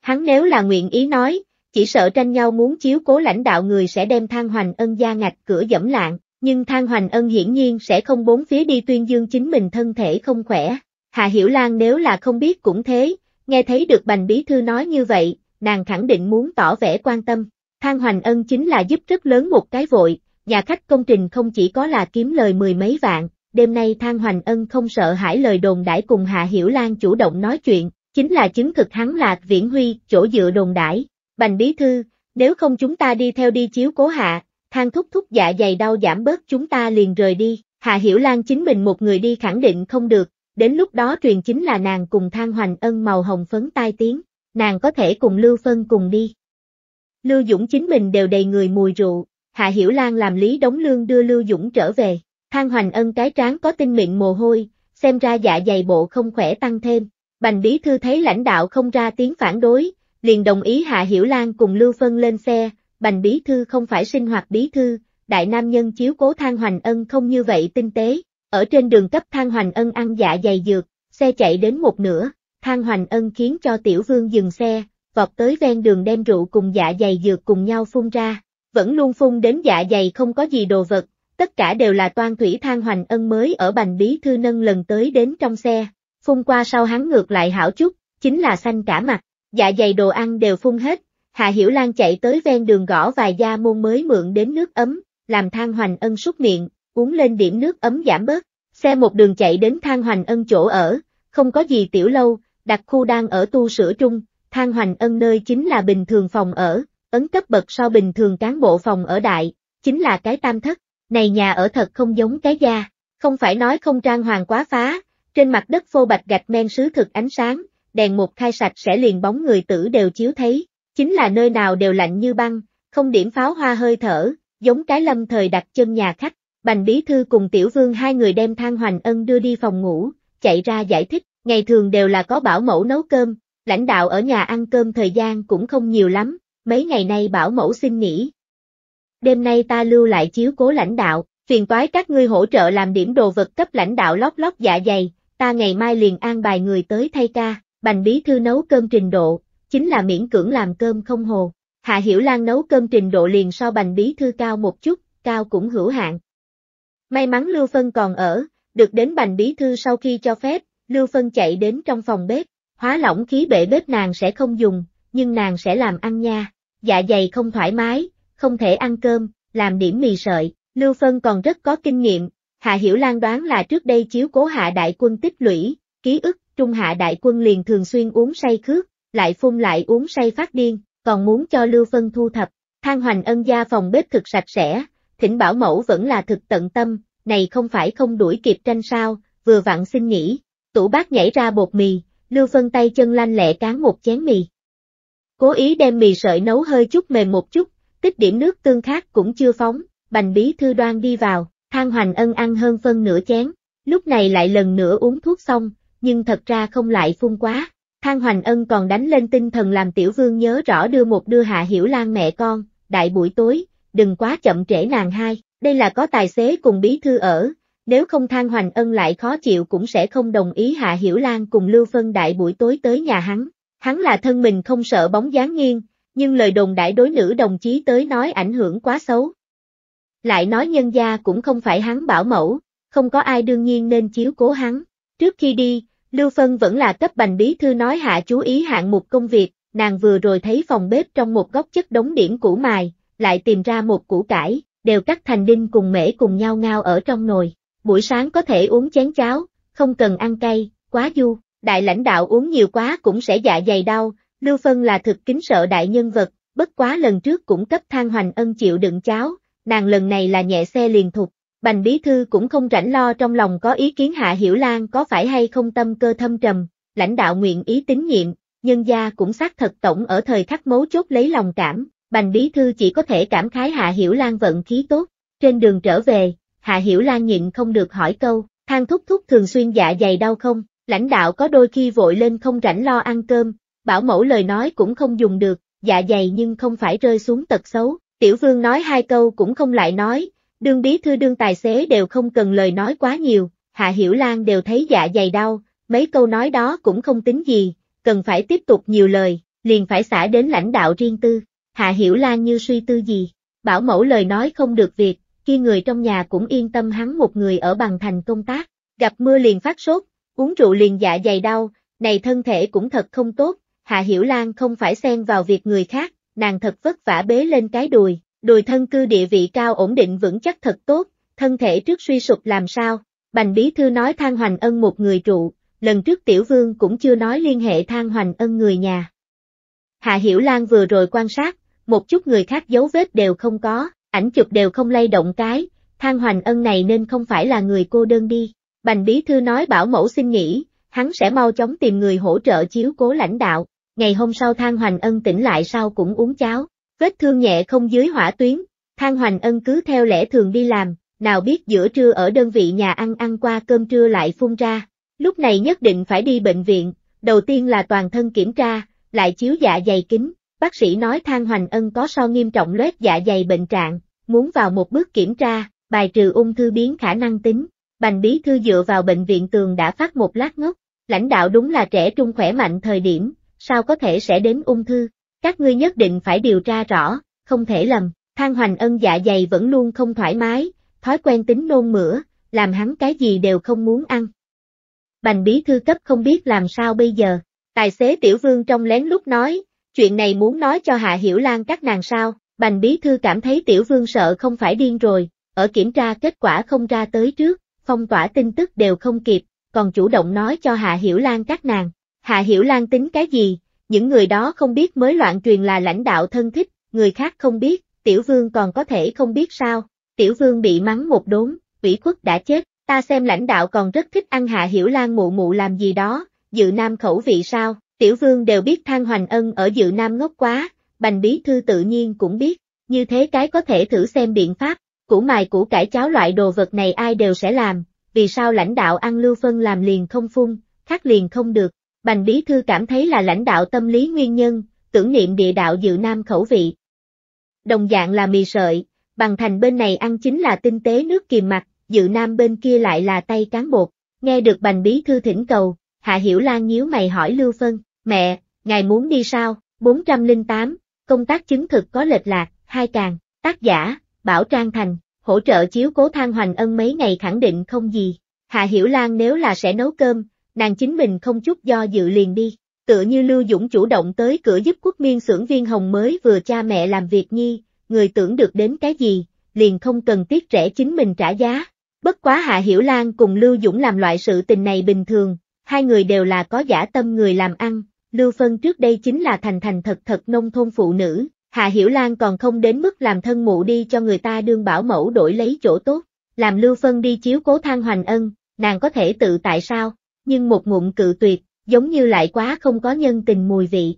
Hắn nếu là nguyện ý nói, chỉ sợ tranh nhau muốn chiếu cố lãnh đạo người sẽ đem Thang Hoành Ân gia ngạch cửa dẫm lạng, nhưng Thang Hoành Ân hiển nhiên sẽ không bốn phía đi tuyên dương chính mình thân thể không khỏe. Hạ Hiểu Lan nếu là không biết cũng thế, nghe thấy được Bành Bí Thư nói như vậy, nàng khẳng định muốn tỏ vẻ quan tâm. Thang Hoành Ân chính là giúp rất lớn một cái vội, nhà khách công trình không chỉ có là kiếm lời mười mấy vạn. Đêm nay Thang Hoành Ân không sợ hãi lời đồn đãi cùng Hạ Hiểu Lan chủ động nói chuyện, chính là chứng thực hắn Lạc Viễn Huy, chỗ dựa đồn đãi. Bành Bí Thư, nếu không chúng ta đi theo đi chiếu cố hạ, Thang Thúc Thúc dạ dày đau giảm bớt chúng ta liền rời đi, Hạ Hiểu Lan chính mình một người đi khẳng định không được, đến lúc đó truyền chính là nàng cùng Thang Hoành Ân màu hồng phấn tai tiếng, nàng có thể cùng Lưu Phân cùng đi. Lưu Dũng chính mình đều đầy người mùi rượu, Hạ Hiểu Lan làm lý đóng lương đưa Lưu Dũng trở về. Thang Hoành Ân cái trán có tinh mịn mồ hôi, xem ra dạ dày bộ không khỏe tăng thêm, Bành Bí Thư thấy lãnh đạo không ra tiếng phản đối, liền đồng ý Hạ Hiểu Lan cùng Lưu Phân lên xe, Bành Bí Thư không phải sinh hoạt Bí Thư, đại nam nhân chiếu cố Thang Hoành Ân không như vậy tinh tế, ở trên đường cấp Thang Hoành Ân ăn dạ dày dược, xe chạy đến một nửa, Thang Hoành Ân khiến cho Tiểu Vương dừng xe, vọt tới ven đường đem rượu cùng dạ dày dược cùng nhau phun ra, vẫn luôn phun đến dạ dày không có gì đồ vật. Tất cả đều là toan thủy Thang Hoành Ân mới ở Bành Bí Thư nâng lần tới đến trong xe, phun qua sau hắn ngược lại hảo chút, chính là xanh cả mặt, dạ dày đồ ăn đều phun hết, Hạ Hiểu Lan chạy tới ven đường gõ vài gia môn mới mượn đến nước ấm, làm Thang Hoành Ân súc miệng, uống lên điểm nước ấm giảm bớt, xe một đường chạy đến Thang Hoành Ân chỗ ở, Không có gì tiểu lâu, đặc khu đang ở tu sửa trung, Thang Hoành Ân nơi chính là bình thường phòng ở, ấn cấp bậc so bình thường cán bộ phòng ở đại, chính là cái tam thất, này nhà ở thật không giống cái gia, không phải nói không trang hoàng quá phá, trên mặt đất phô bạch gạch men sứ thực ánh sáng, đèn một khai sạch sẽ liền bóng người tử đều chiếu thấy, chính là nơi nào đều lạnh như băng, không điểm pháo hoa hơi thở, giống cái lâm thời đặt chân nhà khách. Bành Bí Thư cùng Tiểu Vương hai người đem Thang Hoành Ân đưa đi phòng ngủ, chạy ra giải thích, ngày thường đều là có bảo mẫu nấu cơm, lãnh đạo ở nhà ăn cơm thời gian cũng không nhiều lắm, mấy ngày nay bảo mẫu xin nghỉ. Đêm nay ta lưu lại chiếu cố lãnh đạo, phiền toái các ngươi hỗ trợ làm điểm đồ vật cấp lãnh đạo lót lót dạ dày, ta ngày mai liền an bài người tới thay ca. Bành Bí Thư nấu cơm trình độ, chính là miễn cưỡng làm cơm không hồ, Hạ Hiểu Lan nấu cơm trình độ liền so Bành Bí Thư cao một chút, cao cũng hữu hạn. May mắn Lưu Phân còn ở, được đến Bành Bí Thư sau khi cho phép, Lưu Phân chạy đến trong phòng bếp, hóa lỏng khí bể bếp nàng sẽ không dùng, nhưng nàng sẽ làm ăn nha, dạ dày không thoải mái, không thể ăn cơm, làm điểm mì sợi, Lưu Phân còn rất có kinh nghiệm, Hạ Hiểu Lan đoán là trước đây chiếu cố Hạ Đại Quân tích lũy, ký ức, trung Hạ Đại Quân liền thường xuyên uống say khước, lại phun lại uống say phát điên, còn muốn cho Lưu Phân thu thập, Thang Hoành Ân gia phòng bếp thực sạch sẽ. Thỉnh bảo mẫu vẫn là thực tận tâm, này không phải không đuổi kịp tranh sao, vừa vặn xin nghỉ, tủ bát nhảy ra bột mì, Lưu Phân tay chân lanh lẹ cán một chén mì. Cố ý đem mì sợi nấu hơi chút mềm một chút, tích điểm nước tương khác cũng chưa phóng, Bành Bí Thư đoan đi vào, Thang Hoành Ân ăn hơn phân nửa chén, lúc này lại lần nữa uống thuốc xong, nhưng thật ra không lại phun quá, Thang Hoành Ân còn đánh lên tinh thần làm Tiểu Vương nhớ rõ đưa một đưa Hạ Hiểu Lan mẹ con, đại buổi tối. Đừng quá chậm trễ nàng hai, đây là có tài xế cùng Bí Thư ở, nếu không Thang Hoành Ân lại khó chịu cũng sẽ không đồng ý Hạ Hiểu Lan cùng Lưu Phân đại buổi tối tới nhà hắn. Hắn là thân mình không sợ bóng dáng nghiêng, nhưng lời đồn đại đối nữ đồng chí tới nói ảnh hưởng quá xấu. Lại nói nhân gia cũng không phải hắn bảo mẫu, không có ai đương nhiên nên chiếu cố hắn. Trước khi đi, Lưu Phân vẫn là cấp Bành Bí Thư nói hạ chú ý hạng mục công việc, nàng vừa rồi thấy phòng bếp trong một góc chất đống điểm củ mài. Lại tìm ra một củ cải, đều cắt thành đinh cùng mễ cùng nhau ngao ở trong nồi, buổi sáng có thể uống chén cháo, không cần ăn cay, quá du, đại lãnh đạo uống nhiều quá cũng sẽ dạ dày đau, Lưu Phân là thực kính sợ đại nhân vật, bất quá lần trước cũng cấp Thang Hoành Ân chịu đựng cháo, nàng lần này là nhẹ xe liền thục, Bành Bí Thư cũng không rảnh lo trong lòng có ý kiến Hạ Hiểu Lan có phải hay không tâm cơ thâm trầm, lãnh đạo nguyện ý tín nhiệm, nhân gia cũng xác thật tổng ở thời khắc mấu chốt lấy lòng cảm. Bành Bí Thư chỉ có thể cảm khái Hạ Hiểu Lan vận khí tốt, trên đường trở về, Hạ Hiểu Lan nhịn không được hỏi câu, Thang thúc thúc thường xuyên dạ dày đau không, lãnh đạo có đôi khi vội lên không rảnh lo ăn cơm, bảo mẫu lời nói cũng không dùng được, dạ dày nhưng không phải rơi xuống tật xấu, Tiểu Vương nói hai câu cũng không lại nói, đương Bí Thư đương tài xế đều không cần lời nói quá nhiều, Hạ Hiểu Lan đều thấy dạ dày đau, mấy câu nói đó cũng không tính gì, cần phải tiếp tục nhiều lời, liền phải xả đến lãnh đạo riêng tư. Hạ Hiểu Lan như suy tư gì, bảo mẫu lời nói không được việc, kia người trong nhà cũng yên tâm hắn một người ở Bằng Thành công tác, gặp mưa liền phát sốt, uống rượu liền dạ dày đau, này thân thể cũng thật không tốt, Hạ Hiểu Lan không phải xen vào việc người khác, nàng thật vất vả bế lên cái đùi, đùi thân cư địa vị cao ổn định vững chắc thật tốt, thân thể trước suy sụp làm sao, Bành Bí Thư nói Thang Hoành Ân một người trụ, lần trước Tiểu Vương cũng chưa nói liên hệ Thang Hoành Ân người nhà. Hạ Hiểu Lan vừa rồi quan sát, một chút người khác dấu vết đều không có, ảnh chụp đều không lay động cái, Thang Hoành Ân này nên không phải là người cô đơn đi. Bành Bí Thư nói bảo mẫu xin nghỉ, hắn sẽ mau chóng tìm người hỗ trợ chiếu cố lãnh đạo. Ngày hôm sau Thang Hoành Ân tỉnh lại sau cũng uống cháo, vết thương nhẹ không dưới hỏa tuyến, Thang Hoành Ân cứ theo lẽ thường đi làm, nào biết giữa trưa ở đơn vị nhà ăn ăn qua cơm trưa lại phun ra, lúc này nhất định phải đi bệnh viện, đầu tiên là toàn thân kiểm tra, lại chiếu dạ dày kính. Bác sĩ nói Thang Hoành Ân có so nghiêm trọng loét dạ dày bệnh trạng, muốn vào một bước kiểm tra, bài trừ ung thư biến khả năng tính. Bành Bí Thư dựa vào bệnh viện tường đã phát một lát ngốc, lãnh đạo đúng là trẻ trung khỏe mạnh thời điểm, sao có thể sẽ đến ung thư, các ngươi nhất định phải điều tra rõ, không thể lầm. Thang Hoành Ân dạ dày vẫn luôn không thoải mái, thói quen tính nôn mửa, làm hắn cái gì đều không muốn ăn. Bành Bí Thư cấp không biết làm sao bây giờ, tài xế Tiểu Vương trong lén lúc nói. Chuyện này muốn nói cho Hạ Hiểu Lan các nàng sao, Bành Bí Thư cảm thấy Tiểu Vương sợ không phải điên rồi, ở kiểm tra kết quả không ra tới trước, phong tỏa tin tức đều không kịp, còn chủ động nói cho Hạ Hiểu Lan các nàng. Hạ Hiểu Lan tính cái gì, những người đó không biết mới loạn truyền là lãnh đạo thân thích, người khác không biết, tiểu vương còn có thể không biết sao. Tiểu vương bị mắng một đốn, ủy khuất đã chết, ta xem lãnh đạo còn rất thích ăn Hạ Hiểu Lan mụ mụ làm gì đó, Dự Nam khẩu vị sao, tiểu vương đều biết Thang Hoành Ân ở Dự Nam ngốc quá, Bành Bí Thư tự nhiên cũng biết, như thế cái có thể thử xem biện pháp, củ mài củ cải cháo loại đồ vật này ai đều sẽ làm, vì sao lãnh đạo ăn Lưu Phân làm liền không phun, khác liền không được. Bành Bí Thư cảm thấy là lãnh đạo tâm lý nguyên nhân, tưởng niệm địa đạo Dự Nam khẩu vị. Đồng dạng là mì sợi, Bằng Thành bên này ăn chính là tinh tế nước kiềm mặt, Dự Nam bên kia lại là tay cán bột. Nghe được Bành Bí Thư thỉnh cầu, Hạ Hiểu Lan nhíu mày hỏi Lưu Phân, mẹ, ngài muốn đi sao? bốn không tám, công tác chứng thực có lệch lạc, hai càng, tác giả, Bảo Trang Thành, hỗ trợ chiếu cố Thang Hoành Ân mấy ngày khẳng định không gì. Hạ Hiểu Lan nếu là sẽ nấu cơm, nàng chính mình không chút do dự liền đi, tựa như Lưu Dũng chủ động tới cửa giúp Quốc Miên xưởng viên hồng mới vừa cha mẹ làm việc nhi, người tưởng được đến cái gì, liền không cần tiếc rẻ chính mình trả giá. Bất quá Hạ Hiểu Lan cùng Lưu Dũng làm loại sự tình này bình thường, hai người đều là có giả tâm người làm ăn, Lưu Phân trước đây chính là thành thành thật thật nông thôn phụ nữ, Hạ Hiểu Lan còn không đến mức làm thân mụ đi cho người ta đương bảo mẫu đổi lấy chỗ tốt, làm Lưu Phân đi chiếu cố Thang Hoành Ân, nàng có thể tự tại sao? Nhưng một ngụm cự tuyệt, giống như lại quá không có nhân tình mùi vị.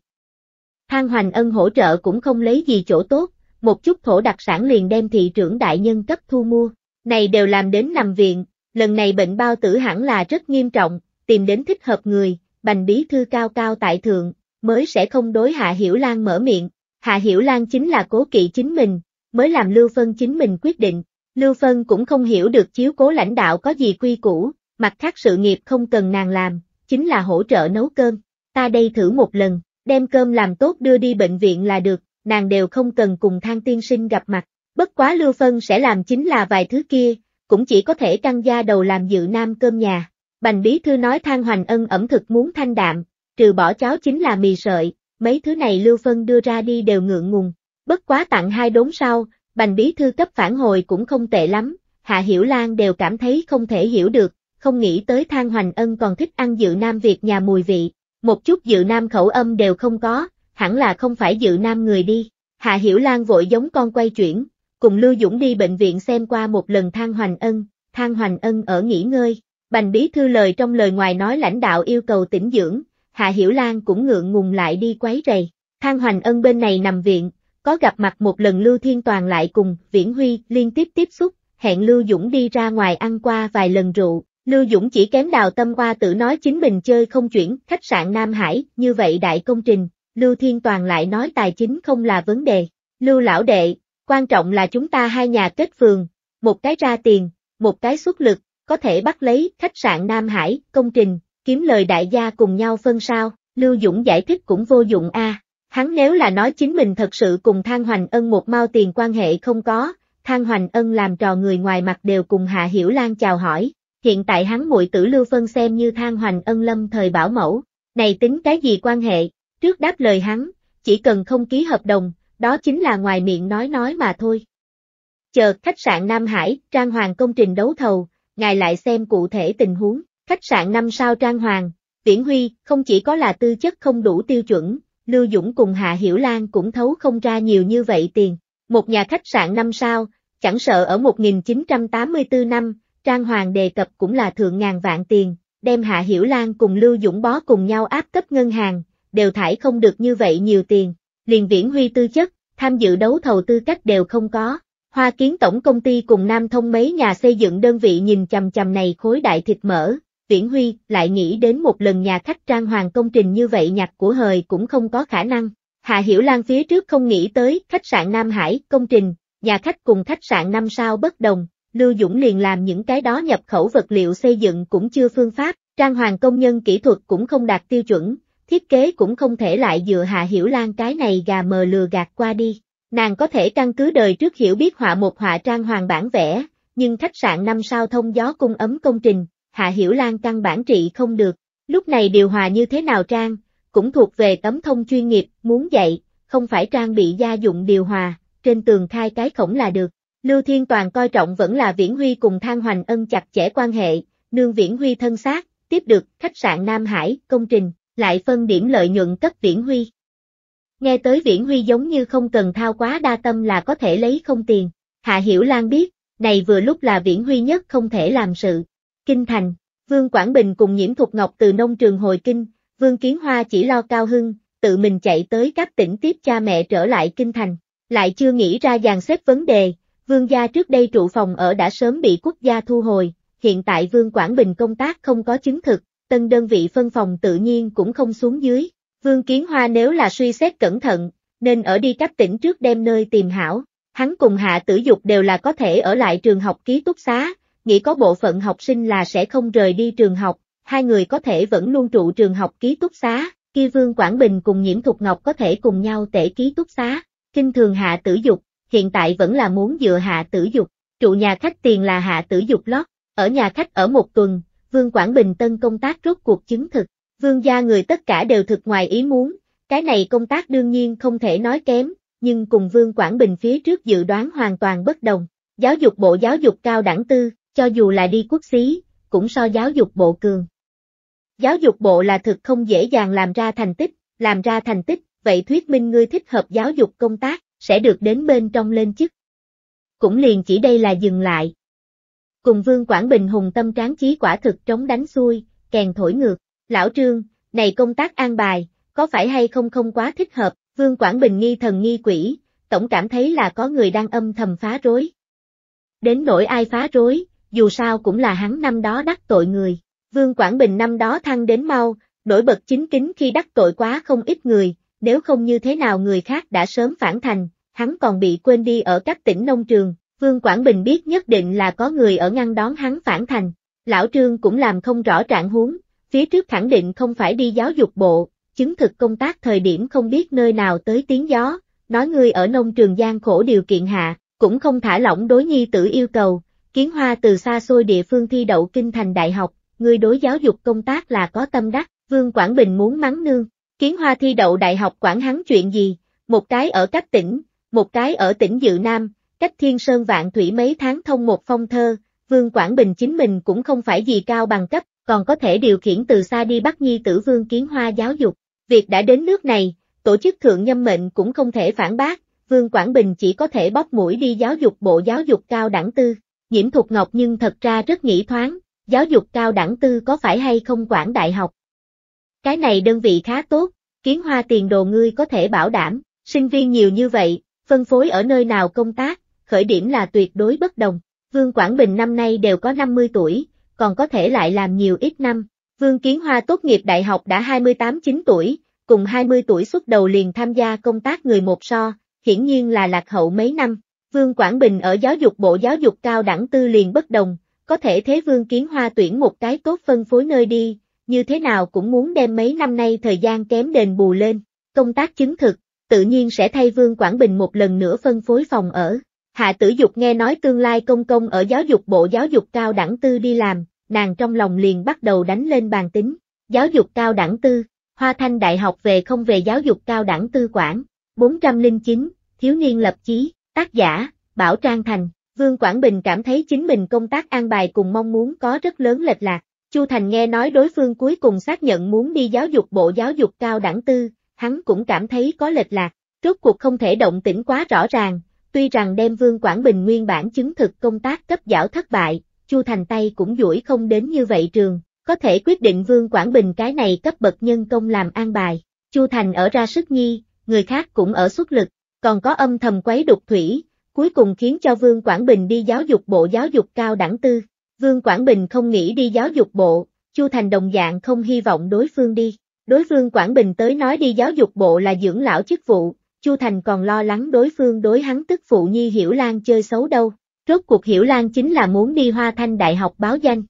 Thang Hoành Ân hỗ trợ cũng không lấy gì chỗ tốt, một chút thổ đặc sản liền đem thị trưởng đại nhân cấp thu mua, này đều làm đến nằm viện, lần này bệnh bao tử hẳn là rất nghiêm trọng, tìm đến thích hợp người, Bành Bí Thư cao cao tại thượng, mới sẽ không đối Hạ Hiểu Lan mở miệng, Hạ Hiểu Lan chính là cố kỵ chính mình, mới làm Lưu Phân chính mình quyết định, Lưu Phân cũng không hiểu được chiếu cố lãnh đạo có gì quy củ. Mặt khác sự nghiệp không cần nàng làm, chính là hỗ trợ nấu cơm, ta đây thử một lần, đem cơm làm tốt đưa đi bệnh viện là được, nàng đều không cần cùng Thang tiên sinh gặp mặt, bất quá Lưu Phân sẽ làm chính là vài thứ kia, cũng chỉ có thể căng da đầu làm Dự Nam cơm nhà. Bành Bí Thư nói Thang Hoành Ân ẩm thực muốn thanh đạm, trừ bỏ cháo chính là mì sợi, mấy thứ này Lưu Phân đưa ra đi đều ngượng ngùng, bất quá tặng hai đốn sau, Bành Bí Thư cấp phản hồi cũng không tệ lắm, Hạ Hiểu Lan đều cảm thấy không thể hiểu được. Không nghĩ tới Thang Hoành Ân còn thích ăn Dự Nam Việt nhà mùi vị, một chút Dự Nam khẩu âm đều không có, hẳn là không phải Dự Nam người đi. Hạ Hiểu Lan vội giống con quay chuyển, cùng Lưu Dũng đi bệnh viện xem qua một lần Thang Hoành Ân, Thang Hoành Ân ở nghỉ ngơi, Bành Bí Thư lời trong lời ngoài nói lãnh đạo yêu cầu tĩnh dưỡng, Hạ Hiểu Lan cũng ngượng ngùng lại đi quấy rầy. Thang Hoành Ân bên này nằm viện, có gặp mặt một lần Lưu Thiên Toàn lại cùng Viễn Huy liên tiếp tiếp xúc, hẹn Lưu Dũng đi ra ngoài ăn qua vài lần rượu. Lưu Dũng chỉ kém đào tâm hoa tự nói chính mình chơi không chuyển, khách sạn Nam Hải, như vậy đại công trình, Lưu Thiên Toàn lại nói tài chính không là vấn đề, Lưu lão đệ, quan trọng là chúng ta hai nhà kết phường, một cái ra tiền, một cái xuất lực, có thể bắt lấy khách sạn Nam Hải, công trình, kiếm lời đại gia cùng nhau phân sao, Lưu Dũng giải thích cũng vô dụng a, à. Hắn nếu là nói chính mình thật sự cùng Thang Hoành Ân một mao tiền quan hệ không có, Thang Hoành Ân làm trò người ngoài mặt đều cùng Hạ Hiểu Lan chào hỏi. Hiện tại hắn muội tử Lưu Phân xem như Thang Hoành Ân lâm thời bảo mẫu, này tính cái gì quan hệ, trước đáp lời hắn, chỉ cần không ký hợp đồng, đó chính là ngoài miệng nói nói mà thôi. Chờ khách sạn Nam Hải, trang hoàng công trình đấu thầu, ngài lại xem cụ thể tình huống, khách sạn năm sao trang hoàng, Viễn Huy, không chỉ có là tư chất không đủ tiêu chuẩn, Lưu Dũng cùng Hạ Hiểu Lan cũng thấu không ra nhiều như vậy tiền, một nhà khách sạn năm sao, chẳng sợ ở một nghìn chín trăm tám mươi tư năm, trang hoàng đề cập cũng là thượng ngàn vạn tiền, đem Hạ Hiểu Lan cùng Lưu Dũng bó cùng nhau áp cấp ngân hàng, đều thải không được như vậy nhiều tiền, liền Viễn Huy tư chất, tham dự đấu thầu tư cách đều không có, Hoa Kiến tổng công ty cùng Nam Thông mấy nhà xây dựng đơn vị nhìn chằm chằm này khối đại thịt mỡ, Viễn Huy lại nghĩ đến một lần nhà khách trang hoàng công trình như vậy nhặt của hời cũng không có khả năng, Hạ Hiểu Lan phía trước không nghĩ tới khách sạn Nam Hải, công trình, nhà khách cùng khách sạn năm sao bất đồng. Lưu Dũng liền làm những cái đó nhập khẩu vật liệu xây dựng cũng chưa phương pháp, trang hoàng công nhân kỹ thuật cũng không đạt tiêu chuẩn, thiết kế cũng không thể lại dựa Hạ Hiểu Lan cái này gà mờ lừa gạt qua đi. Nàng có thể căn cứ đời trước hiểu biết họa một họa trang hoàng bản vẽ, nhưng khách sạn năm sao thông gió cung ấm công trình, Hạ Hiểu Lan căn bản trị không được. Lúc này điều hòa như thế nào trang, cũng thuộc về tấm thông chuyên nghiệp, muốn dạy, không phải trang bị gia dụng điều hòa, trên tường khai cái khổng là được. Lưu Thiên Toàn coi trọng vẫn là Viễn Huy cùng Thang Hoành Ân chặt chẽ quan hệ, nương Viễn Huy thân xác, tiếp được khách sạn Nam Hải, công trình, lại phân điểm lợi nhuận cấp Viễn Huy. Nghe tới Viễn Huy giống như không cần thao quá đa tâm là có thể lấy không tiền. Hạ Hiểu Lan biết, này vừa lúc là Viễn Huy nhất không thể làm sự. Kinh thành, Vương Quảng Bình cùng Nhiễm Thục Ngọc từ nông trường hồi kinh, Vương Kiến Hoa chỉ lo cao hưng, tự mình chạy tới các tỉnh tiếp cha mẹ trở lại kinh thành, lại chưa nghĩ ra dàn xếp vấn đề. Vương gia trước đây trụ phòng ở đã sớm bị quốc gia thu hồi, hiện tại Vương Quảng Bình công tác không có chứng thực, tân đơn vị phân phòng tự nhiên cũng không xuống dưới. Vương Kiến Hoa nếu là suy xét cẩn thận, nên ở đi các tỉnh trước đem nơi tìm hảo, hắn cùng Hạ Tử Dục đều là có thể ở lại trường học ký túc xá, nghĩ có bộ phận học sinh là sẽ không rời đi trường học, hai người có thể vẫn luôn trụ trường học ký túc xá, kia Vương Quảng Bình cùng Nhiễm Thục Ngọc có thể cùng nhau tể ký túc xá, kinh thường Hạ Tử Dục. Hiện tại vẫn là muốn dựa Hạ Tử Dục, trụ nhà khách tiền là Hạ Tử Dục lót, ở nhà khách ở một tuần, Vương Quảng Bình tân công tác rốt cuộc chứng thực, Vương gia người tất cả đều thực ngoài ý muốn, cái này công tác đương nhiên không thể nói kém, nhưng cùng Vương Quảng Bình phía trước dự đoán hoàn toàn bất đồng, giáo dục bộ giáo dục cao đẳng tư, cho dù là đi quốc xí, cũng so giáo dục bộ cường. Giáo dục bộ là thực không dễ dàng làm ra thành tích, làm ra thành tích, vậy thuyết minh ngươi thích hợp giáo dục công tác. Sẽ được đến bên trong lên chức. Cũng liền chỉ đây là dừng lại. Cùng Vương Quảng Bình hùng tâm tráng chí quả thực trống đánh xuôi, kèn thổi ngược. Lão Trương, này công tác an bài, có phải hay không không quá thích hợp, Vương Quảng Bình nghi thần nghi quỷ, tổng cảm thấy là có người đang âm thầm phá rối. Đến nỗi ai phá rối, dù sao cũng là hắn năm đó đắc tội người. Vương Quảng Bình năm đó thăng đến mau, nổi bật chính kính khi đắc tội quá không ít người, nếu không như thế nào người khác đã sớm phản thành. Hắn còn bị quên đi ở các tỉnh nông trường, Vương Quảng Bình biết nhất định là có người ở ngăn đón hắn phản thành. Lão Trương cũng làm không rõ trạng huống, phía trước khẳng định không phải đi giáo dục bộ, chứng thực công tác thời điểm không biết nơi nào tới tiếng gió, nói người ở nông trường gian khổ điều kiện hạ, cũng không thả lỏng đối nhi tử yêu cầu, Kiến Hoa từ xa xôi địa phương thi đậu kinh thành đại học, người đối giáo dục công tác là có tâm đắc, Vương Quảng Bình muốn mắng nương, Kiến Hoa thi đậu đại học quản hắn chuyện gì, một cái ở các tỉnh. Một cái ở tỉnh Dự Nam, cách Thiên Sơn Vạn Thủy mấy tháng thông một phong thơ, Vương Quảng Bình chính mình cũng không phải gì cao bằng cấp, còn có thể điều khiển từ xa đi bắt nhi tử Vương Kiến Hoa giáo dục. Việc đã đến nước này, tổ chức thượng nhâm mệnh cũng không thể phản bác, Vương Quảng Bình chỉ có thể bóp mũi đi giáo dục bộ giáo dục cao đẳng tư. Nhiễm Thục Ngọc nhưng thật ra rất nghĩ thoáng, giáo dục cao đẳng tư có phải hay không quản đại học. Cái này đơn vị khá tốt, Kiến Hoa tiền đồ ngươi có thể bảo đảm, sinh viên nhiều như vậy. Phân phối ở nơi nào công tác, khởi điểm là tuyệt đối bất đồng, Vương Quảng Bình năm nay đều có năm mươi tuổi, còn có thể lại làm nhiều ít năm, Vương Kiến Hoa tốt nghiệp đại học đã hai mươi tám chín tuổi, cùng hai mươi tuổi xuất đầu liền tham gia công tác người một so, hiển nhiên là lạc hậu mấy năm, Vương Quảng Bình ở giáo dục bộ giáo dục cao đẳng tư liền bất đồng, có thể thế Vương Kiến Hoa tuyển một cái tốt phân phối nơi đi, như thế nào cũng muốn đem mấy năm nay thời gian kém đền bù lên, công tác chứng thực. Tự nhiên sẽ thay Vương Quảng Bình một lần nữa phân phối phòng ở. Hạ Tử Dục nghe nói tương lai công công ở giáo dục bộ giáo dục cao đẳng tư đi làm, nàng trong lòng liền bắt đầu đánh lên bàn tính. Giáo dục cao đẳng tư, Hoa Thanh đại học về không về giáo dục cao đẳng tư quản, bốn trăm lẻ chín, thiếu niên lập chí, tác giả, Bảo Trang Thành. Vương Quảng Bình cảm thấy chính mình công tác an bài cùng mong muốn có rất lớn lệch lạc. Chu Thành nghe nói đối phương cuối cùng xác nhận muốn đi giáo dục bộ giáo dục cao đẳng tư. Hắn cũng cảm thấy có lệch lạc, rốt cuộc không thể động tĩnh quá rõ ràng, tuy rằng đem Vương Quảng Bình nguyên bản chứng thực công tác cấp giảo thất bại, Chu Thành tay cũng duỗi không đến như vậy trường, có thể quyết định Vương Quảng Bình cái này cấp bậc nhân công làm an bài, Chu Thành ở ra sức nhi, người khác cũng ở xuất lực, còn có âm thầm quấy đục thủy, cuối cùng khiến cho Vương Quảng Bình đi giáo dục bộ giáo dục cao đẳng tư, Vương Quảng Bình không nghĩ đi giáo dục bộ, Chu Thành đồng dạng không hy vọng đối phương đi. Đối Vương Quảng Bình tới nói đi giáo dục bộ là dưỡng lão chức vụ, Chu Thành còn lo lắng đối phương đối hắn tức phụ nhi Hiểu Lan chơi xấu đâu, rốt cuộc Hiểu Lan chính là muốn đi Hoa Thanh đại học báo danh.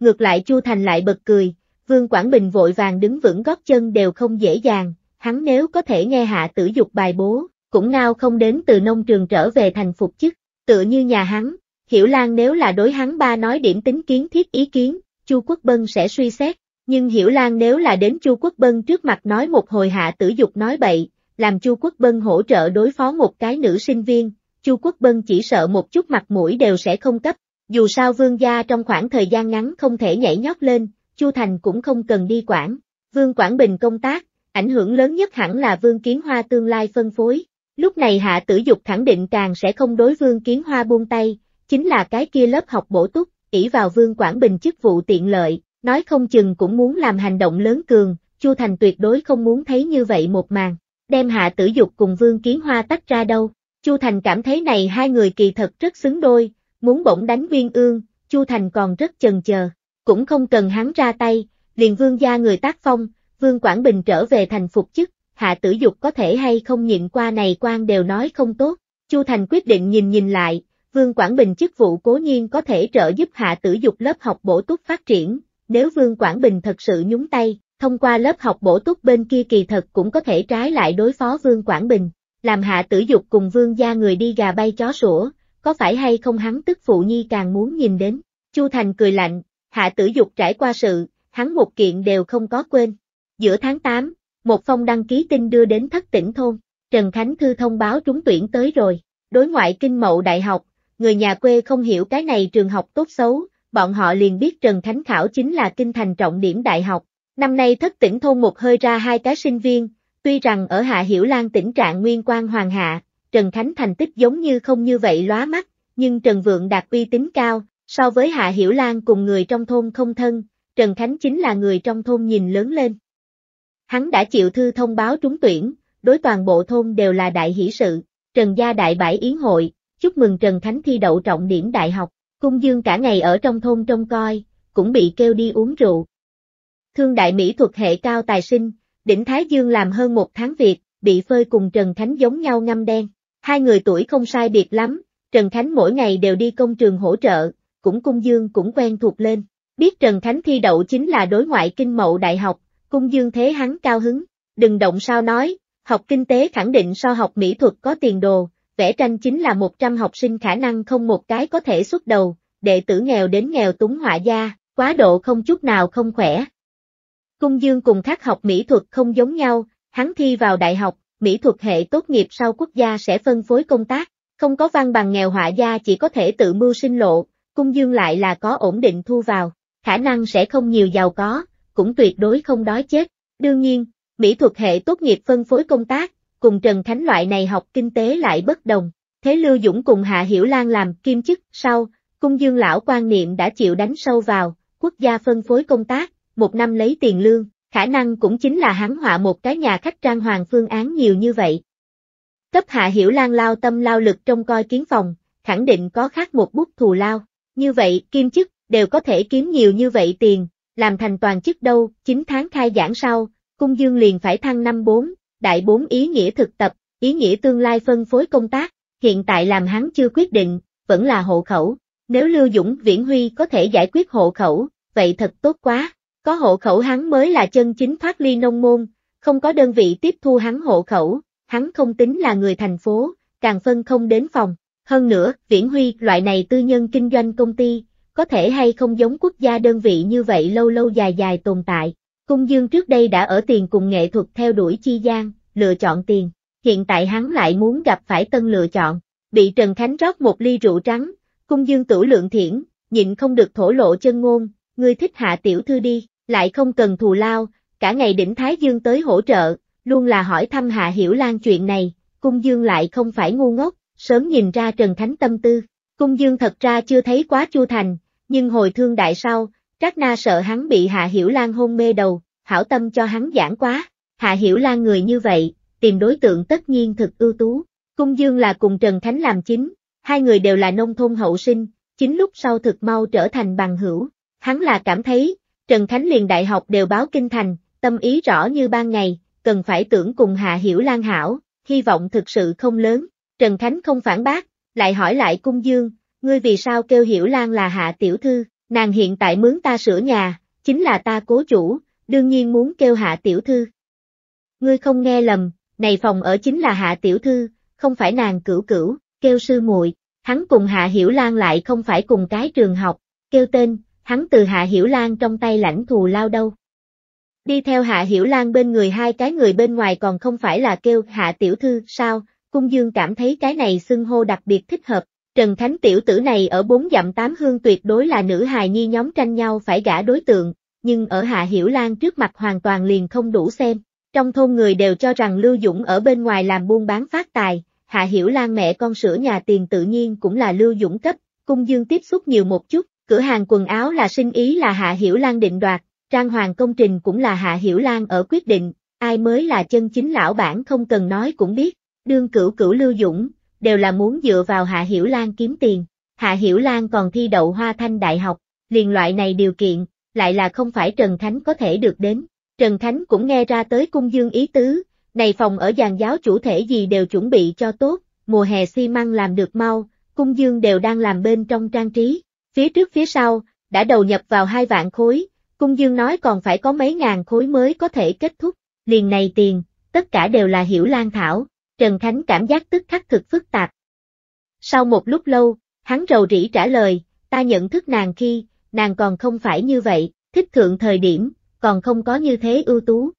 Ngược lại Chu Thành lại bật cười, Vương Quảng Bình vội vàng đứng vững gót chân đều không dễ dàng, hắn nếu có thể nghe Hạ Tử Dục bài bố, cũng nào không đến từ nông trường trở về thành phục chức, tựa như nhà hắn, Hiểu Lan nếu là đối hắn ba nói điểm tính kiến thiết ý kiến, Chu Quốc Bân sẽ suy xét. Nhưng Hiểu Lan nếu là đến Chu Quốc Bân trước mặt nói một hồi Hạ Tử Dục nói bậy, làm Chu Quốc Bân hỗ trợ đối phó một cái nữ sinh viên, Chu Quốc Bân chỉ sợ một chút mặt mũi đều sẽ không cấp, dù sao Vương gia trong khoảng thời gian ngắn không thể nhảy nhót lên, Chu Thành cũng không cần đi quản. Vương Quảng Bình công tác, ảnh hưởng lớn nhất hẳn là Vương Kiến Hoa tương lai phân phối. Lúc này Hạ Tử Dục khẳng định càng sẽ không đối Vương Kiến Hoa buông tay, chính là cái kia lớp học bổ túc, ỷ vào Vương Quảng Bình chức vụ tiện lợi, nói không chừng cũng muốn làm hành động lớn cường, Chu Thành tuyệt đối không muốn thấy như vậy một màn. Đem Hạ Tử Dục cùng Vương Kiến Hoa tách ra đâu, Chu Thành cảm thấy này hai người kỳ thật rất xứng đôi, muốn bỗng đánh Nguyên Ương, Chu Thành còn rất chần chờ, cũng không cần hắn ra tay, liền Vương gia người tác phong, Vương Quảng Bình trở về thành phục chức, Hạ Tử Dục có thể hay không nhịn qua này quan đều nói không tốt, Chu Thành quyết định nhìn nhìn lại, Vương Quảng Bình chức vụ cố nhiên có thể trợ giúp Hạ Tử Dục lớp học bổ túc phát triển, nếu Vương Quảng Bình thật sự nhúng tay, thông qua lớp học bổ túc bên kia kỳ thật cũng có thể trái lại đối phó Vương Quảng Bình, làm Hạ Tử Dục cùng Vương gia người đi gà bay chó sủa, có phải hay không hắn tức phụ nhi càng muốn nhìn đến. Chu Thành cười lạnh, Hạ Tử Dục trải qua sự, hắn một kiện đều không có quên. Giữa tháng tám, một phong đăng ký tin đưa đến thất tỉnh thôn, Trần Khánh thư thông báo trúng tuyển tới rồi, đối ngoại kinh mậu đại học, người nhà quê không hiểu cái này trường học tốt xấu, bọn họ liền biết Trần Khánh khảo chính là kinh thành trọng điểm đại học. Năm nay thất tỉnh thôn một hơi ra hai cái sinh viên, tuy rằng ở Hạ Hiểu Lan tỉnh trạng nguyên quan hoàng hạ, Trần Khánh thành tích giống như không như vậy lóa mắt, nhưng Trần Vượng Đạt uy tín cao, so với Hạ Hiểu Lan cùng người trong thôn không thân, Trần Khánh chính là người trong thôn nhìn lớn lên. Hắn đã chịu thư thông báo trúng tuyển, đối toàn bộ thôn đều là đại hỷ sự, Trần gia đại bãi yến hội, chúc mừng Trần Khánh thi đậu trọng điểm đại học, Cung Dương cả ngày ở trong thôn trông coi, cũng bị kêu đi uống rượu. Thương đại mỹ thuật hệ cao tài sinh, Đỉnh Thái Dương làm hơn một tháng việc, bị phơi cùng Trần Khánh giống nhau ngâm đen, hai người tuổi không sai biệt lắm, Trần Khánh mỗi ngày đều đi công trường hỗ trợ, cũng Cung Dương cũng quen thuộc lên, biết Trần Khánh thi đậu chính là đối ngoại kinh mậu đại học, Cung Dương thế hắn cao hứng, đừng động sao nói, học kinh tế khẳng định so học mỹ thuật có tiền đồ, vẽ tranh chính là một trăm học sinh khả năng không một cái có thể xuất đầu, đệ tử nghèo đến nghèo túng họa gia, quá độ không chút nào không khỏe. Cung Dương cùng khác học mỹ thuật không giống nhau, hắn thi vào đại học, mỹ thuật hệ tốt nghiệp sau quốc gia sẽ phân phối công tác, không có văn bằng nghèo họa gia chỉ có thể tự mưu sinh lộ, Cung Dương lại là có ổn định thu vào, khả năng sẽ không nhiều giàu có, cũng tuyệt đối không đói chết. Đương nhiên, mỹ thuật hệ tốt nghiệp phân phối công tác, cùng Trần Khánh loại này học kinh tế lại bất đồng, thế Lưu Dũng cùng Hạ Hiểu Lan làm kiêm chức sau, Cung Dương lão quan niệm đã chịu đánh sâu vào, quốc gia phân phối công tác. Một năm lấy tiền lương, khả năng cũng chính là hắn họa một cái nhà khách trang hoàng phương án nhiều như vậy. Cấp Hạ Hiểu Lan lao tâm lao lực trong coi kiến phòng, khẳng định có khác một bút thù lao, như vậy kiêm chức đều có thể kiếm nhiều như vậy tiền, làm thành toàn chức đâu, chín tháng khai giảng sau, Cung Dương liền phải thăng năm bốn, đại bốn ý nghĩa thực tập, ý nghĩa tương lai phân phối công tác, hiện tại làm hắn chưa quyết định, vẫn là hộ khẩu, nếu Lưu Dũng Viễn Huy có thể giải quyết hộ khẩu, vậy thật tốt quá. Có hộ khẩu hắn mới là chân chính thoát ly nông môn, không có đơn vị tiếp thu hắn hộ khẩu, hắn không tính là người thành phố, càng phân không đến phòng. Hơn nữa, Viễn Huy loại này tư nhân kinh doanh công ty, có thể hay không giống quốc gia đơn vị như vậy lâu lâu dài dài tồn tại. Cung Dương trước đây đã ở tiền cùng nghệ thuật theo đuổi chi gian, lựa chọn tiền, hiện tại hắn lại muốn gặp phải tân lựa chọn, bị Trần Khánh rót một ly rượu trắng, Cung Dương tửu lượng thiển, nhịn không được thổ lộ chân ngôn, ngươi thích Hạ tiểu thư đi. Lại không cần thù lao, cả ngày Đỉnh Thái Dương tới hỗ trợ, luôn là hỏi thăm Hạ Hiểu Lan chuyện này, Cung Dương lại không phải ngu ngốc, sớm nhìn ra Trần Khánh tâm tư. Cung Dương thật ra chưa thấy quá Chu Thành, nhưng hồi thương đại sau, Trác Na sợ hắn bị Hạ Hiểu Lan hôn mê đầu, hảo tâm cho hắn giảng quá, Hạ Hiểu Lan người như vậy, tìm đối tượng tất nhiên thực ưu tú. Cung Dương là cùng Trần Khánh làm chính, hai người đều là nông thôn hậu sinh, chính lúc sau thực mau trở thành bằng hữu, hắn là cảm thấy Trần Khánh liền đại học đều báo kinh thành, tâm ý rõ như ban ngày, cần phải tưởng cùng Hạ Hiểu Lan hảo, hy vọng thực sự không lớn. Trần Khánh không phản bác, lại hỏi lại Cung Dương, ngươi vì sao kêu Hiểu Lan là Hạ tiểu thư, nàng hiện tại mướn ta sửa nhà, chính là ta cố chủ, đương nhiên muốn kêu Hạ tiểu thư. Ngươi không nghe lầm, này phòng ở chính là Hạ tiểu thư, không phải nàng cửu cửu, kêu sư muội. Hắn cùng Hạ Hiểu Lan lại không phải cùng cái trường học, kêu tên. Hắn từ Hạ Hiểu Lan trong tay lãnh thù lao đâu. Đi theo Hạ Hiểu Lan bên người hai cái người bên ngoài còn không phải là kêu Hạ tiểu thư sao, Cung Dương cảm thấy cái này xưng hô đặc biệt thích hợp, Trần Khánh tiểu tử này ở bốn dặm tám hương tuyệt đối là nữ hài nhi nhóm tranh nhau phải gả đối tượng, nhưng ở Hạ Hiểu Lan trước mặt hoàn toàn liền không đủ xem. Trong thôn người đều cho rằng Lưu Dũng ở bên ngoài làm buôn bán phát tài, Hạ Hiểu Lan mẹ con sửa nhà tiền tự nhiên cũng là Lưu Dũng cấp, Cung Dương tiếp xúc nhiều một chút, cửa hàng quần áo là sinh ý là Hạ Hiểu Lan định đoạt, trang hoàng công trình cũng là Hạ Hiểu Lan ở quyết định, ai mới là chân chính lão bản không cần nói cũng biết, đương cửu cửu Lưu Dũng, đều là muốn dựa vào Hạ Hiểu Lan kiếm tiền. Hạ Hiểu Lan còn thi đậu Hoa Thanh Đại học, liền loại này điều kiện, lại là không phải Trần Khánh có thể được đến. Trần Khánh cũng nghe ra tới Cung Dương ý tứ, này phòng ở giàn giáo chủ thể gì đều chuẩn bị cho tốt, mùa hè xi măng làm được mau, Cung Dương đều đang làm bên trong trang trí, phía trước phía sau, đã đầu nhập vào hai vạn khối, Cung Dương nói còn phải có mấy ngàn khối mới có thể kết thúc, liền này tiền, tất cả đều là Hiểu Lan thảo, Trần Khánh cảm giác tức khắc thực phức tạp. Sau một lúc lâu, hắn rầu rĩ trả lời, ta nhận thức nàng khi, nàng còn không phải như vậy, thích thượng thời điểm, còn không có như thế ưu tú.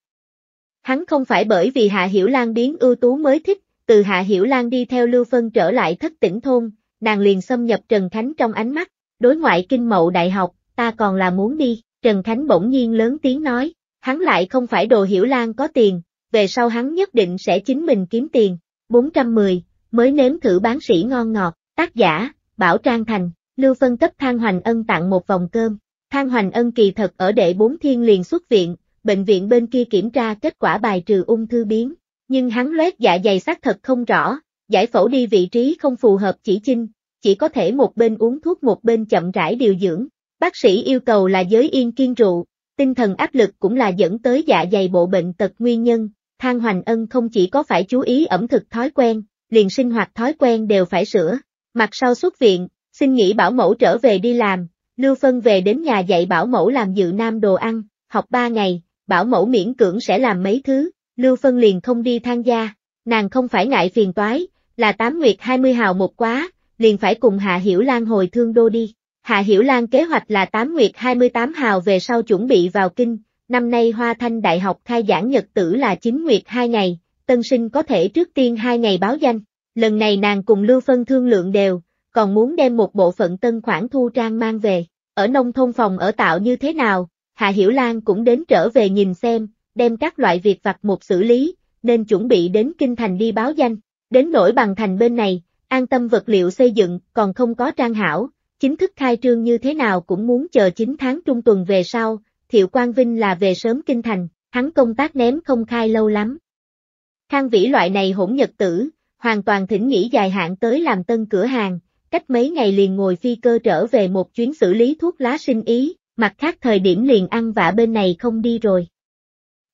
Hắn không phải bởi vì Hạ Hiểu Lan biến ưu tú mới thích, từ Hạ Hiểu Lan đi theo Lưu Phân trở lại Thất Tỉnh thôn, nàng liền xâm nhập Trần Khánh trong ánh mắt, đối ngoại kinh mậu đại học, ta còn là muốn đi, Trần Khánh bỗng nhiên lớn tiếng nói, hắn lại không phải đồ Hiểu Lan có tiền, về sau hắn nhất định sẽ chính mình kiếm tiền. bốn trăm mười, mới nếm thử bán sỉ ngon ngọt, tác giả, Bảo Trang Thành. Lưu Phân cấp Thang Hoành Ân tặng một vòng cơm. Thang Hoành Ân kỳ thật ở đệ bốn thiên liền xuất viện, bệnh viện bên kia kiểm tra kết quả bài trừ ung thư biến, nhưng hắn loét dạ dày xác thật không rõ, giải phẫu đi vị trí không phù hợp chỉ chinh, chỉ có thể một bên uống thuốc một bên chậm rãi điều dưỡng. Bác sĩ yêu cầu là giới yên kiên rượu, tinh thần áp lực cũng là dẫn tới dạ dày bộ bệnh tật nguyên nhân. Thang Hoành Ân không chỉ có phải chú ý ẩm thực thói quen, liền sinh hoạt thói quen đều phải sửa. Mặt sau xuất viện, xin nghỉ bảo mẫu trở về đi làm, Lưu Phân về đến nhà dạy bảo mẫu làm dự nam đồ ăn, học ba ngày, bảo mẫu miễn cưỡng sẽ làm mấy thứ, Lưu Phân liền không đi tham gia, nàng không phải ngại phiền toái, là tám nguyệt hai mươi hào một quá, liền phải cùng Hạ Hiểu Lan hồi Thương Đô đi. Hạ Hiểu Lan kế hoạch là tám nguyệt hai mươi tám hào về sau chuẩn bị vào kinh, năm nay Hoa Thanh Đại học khai giảng nhật tử là chín nguyệt hai ngày, tân sinh có thể trước tiên hai ngày báo danh, lần này nàng cùng Lưu Phân thương lượng đều. Còn muốn đem một bộ phận tân khoản thu trang mang về, ở nông thôn phòng ở tạo như thế nào, Hạ Hiểu Lan cũng đến trở về nhìn xem, đem các loại việc vặt một xử lý, nên chuẩn bị đến Kinh Thành đi báo danh, đến nỗi Bằng Thành bên này, An Tâm vật liệu xây dựng còn không có trang hảo, chính thức khai trương như thế nào cũng muốn chờ chín tháng trung tuần về sau, Thiệu Quang Vinh là về sớm Kinh Thành, hắn công tác ném không khai lâu lắm. Khang Vĩ loại này hỗn nhật tử, hoàn toàn thỉnh nghỉ dài hạn tới làm tân cửa hàng. Cách mấy ngày liền ngồi phi cơ trở về một chuyến xử lý thuốc lá sinh ý, mặt khác thời điểm liền ăn vạ bên này không đi rồi.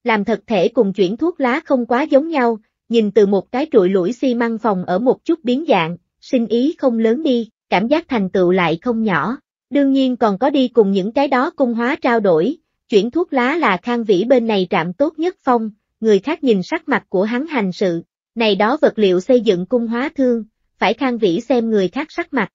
Làm thực thể cùng chuyển thuốc lá không quá giống nhau, nhìn từ một cái trụi lũi xi măng phòng ở một chút biến dạng, sinh ý không lớn đi, cảm giác thành tựu lại không nhỏ. Đương nhiên còn có đi cùng những cái đó cung hóa trao đổi, chuyển thuốc lá là Khang Vĩ bên này trạm tốt nhất phong, người khác nhìn sắc mặt của hắn hành sự, này đó vật liệu xây dựng cung hóa thương. Phải Khang Vĩ xem người khác sắc mặt.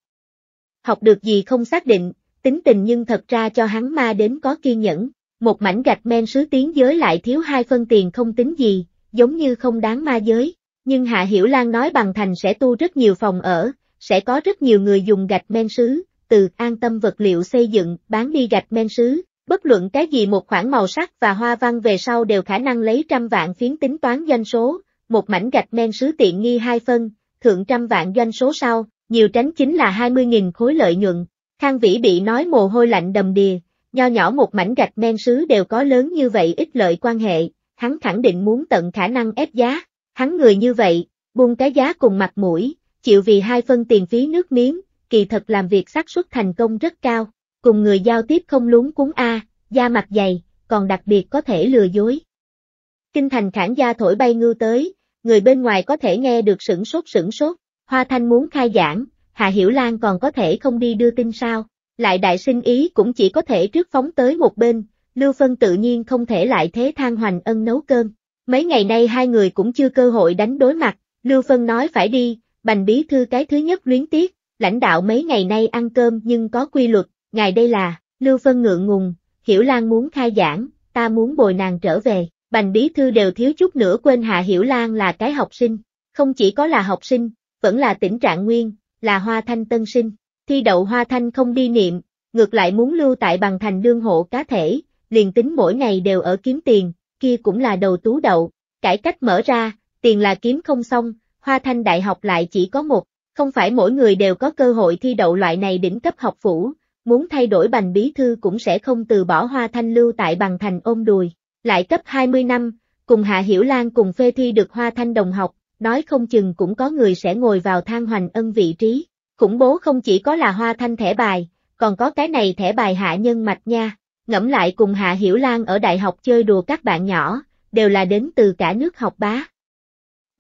Học được gì không xác định, tính tình nhưng thật ra cho hắn ma đến có kiên nhẫn, một mảnh gạch men sứ tiếng giới lại thiếu hai phân tiền không tính gì, giống như không đáng ma giới. Nhưng Hạ Hiểu Lan nói Bằng Thành sẽ tu rất nhiều phòng ở, sẽ có rất nhiều người dùng gạch men sứ, từ An Tâm vật liệu xây dựng, bán đi gạch men sứ, bất luận cái gì một khoản màu sắc và hoa văn về sau đều khả năng lấy trăm vạn phiến tính toán doanh số, một mảnh gạch men sứ tiện nghi hai phân. Thượng trăm vạn doanh số sau, nhiều tránh chính là hai mươi nghìn khối lợi nhuận. Khang Vĩ bị nói mồ hôi lạnh đầm đìa, nho nhỏ một mảnh gạch men sứ đều có lớn như vậy ít lợi quan hệ, hắn khẳng định muốn tận khả năng ép giá, hắn người như vậy, buông cái giá cùng mặt mũi, chịu vì hai phân tiền phí nước miếng, kỳ thật làm việc xác suất thành công rất cao, cùng người giao tiếp không luống cuống a, da mặt dày, còn đặc biệt có thể lừa dối. Kinh Thành khán gia thổi bay ngưu tới. Người bên ngoài có thể nghe được sửng sốt sửng sốt, Hoa Thanh muốn khai giảng, Hạ Hiểu Lan còn có thể không đi đưa tin sao, lại đại sinh ý cũng chỉ có thể trước phóng tới một bên, Lưu Phân tự nhiên không thể lại thế Thang Hoành Ân nấu cơm. Mấy ngày nay hai người cũng chưa cơ hội đánh đối mặt, Lưu Phân nói phải đi, Bành Bí Thư cái thứ nhất luyến tiếc, lãnh đạo mấy ngày nay ăn cơm nhưng có quy luật, ngài đây là, Lưu Phân ngượng ngùng, Hiểu Lan muốn khai giảng, ta muốn bồi nàng trở về. Bành Bí Thư đều thiếu chút nữa quên Hạ Hiểu Lan là cái học sinh, không chỉ có là học sinh, vẫn là tỉnh trạng nguyên, là Hoa Thanh tân sinh, thi đậu Hoa Thanh không đi niệm, ngược lại muốn lưu tại Bằng Thành đương hộ cá thể, liền tính mỗi ngày đều ở kiếm tiền, kia cũng là đầu tú đậu. Cải cách mở ra, tiền là kiếm không xong, Hoa Thanh Đại học lại chỉ có một, không phải mỗi người đều có cơ hội thi đậu loại này đỉnh cấp học phủ, muốn thay đổi Bành Bí Thư cũng sẽ không từ bỏ Hoa Thanh lưu tại Bằng Thành ôm đùi, lại cấp hai mươi năm, cùng Hạ Hiểu Lan cùng phê thi được Hoa Thanh đồng học, nói không chừng cũng có người sẽ ngồi vào Thang Hoành Ân vị trí. Khủng bố không chỉ có là Hoa Thanh thẻ bài, còn có cái này thẻ bài hạ nhân mạch nha, ngẫm lại cùng Hạ Hiểu Lan ở đại học chơi đùa các bạn nhỏ, đều là đến từ cả nước học bá.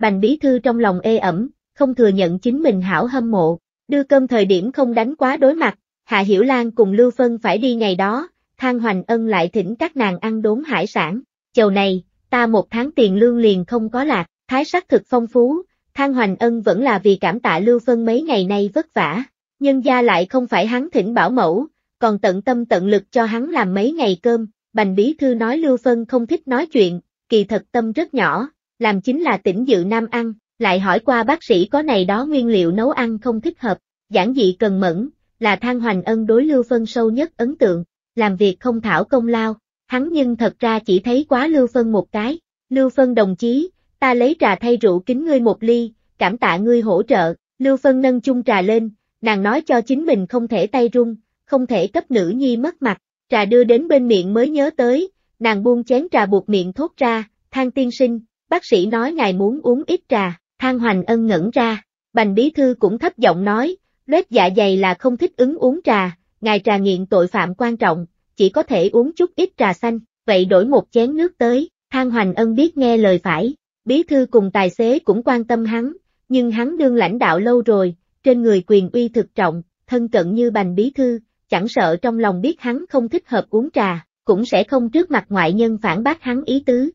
Bành Bí Thư trong lòng ê ẩm, không thừa nhận chính mình hảo hâm mộ, đưa cơm thời điểm không đánh quá đối mặt, Hạ Hiểu Lan cùng Lưu Phân phải đi ngày đó, Thang Hoành Ân lại thỉnh các nàng ăn đốn hải sản, chầu này, ta một tháng tiền lương liền không có lạc, thái sắc thực phong phú. Thang Hoành Ân vẫn là vì cảm tạ Lưu Phân mấy ngày nay vất vả, nhân gia lại không phải hắn thỉnh bảo mẫu, còn tận tâm tận lực cho hắn làm mấy ngày cơm. Bành Bí Thư nói Lưu Phân không thích nói chuyện, kỳ thật tâm rất nhỏ, làm chính là tỉnh dự nam ăn, lại hỏi qua bác sĩ có này đó nguyên liệu nấu ăn không thích hợp, giản dị cần mẫn, là Thang Hoành Ân đối Lưu Phân sâu nhất ấn tượng, làm việc không thảo công lao, hắn nhưng thật ra chỉ thấy quá Lưu Phân một cái. Lưu Phân đồng chí, ta lấy trà thay rượu kính ngươi một ly, cảm tạ ngươi hỗ trợ. Lưu Phân nâng chung trà lên, nàng nói cho chính mình không thể tay run, không thể cấp nữ nhi mất mặt, trà đưa đến bên miệng mới nhớ tới, nàng buông chén trà buộc miệng thốt ra, Thang tiên sinh, bác sĩ nói ngài muốn uống ít trà. Thang Hoành Ân ngẩn ra, Bành Bí Thư cũng thấp giọng nói, loét dạ dày là không thích ứng uống trà, ngài trà nghiện tội phạm quan trọng, chỉ có thể uống chút ít trà xanh, vậy đổi một chén nước tới. Thang Hoành Ân biết nghe lời phải. Bí Thư cùng tài xế cũng quan tâm hắn, nhưng hắn đương lãnh đạo lâu rồi, trên người quyền uy thực trọng, thân cận như Bành Bí Thư, chẳng sợ trong lòng biết hắn không thích hợp uống trà, cũng sẽ không trước mặt ngoại nhân phản bác hắn ý tứ.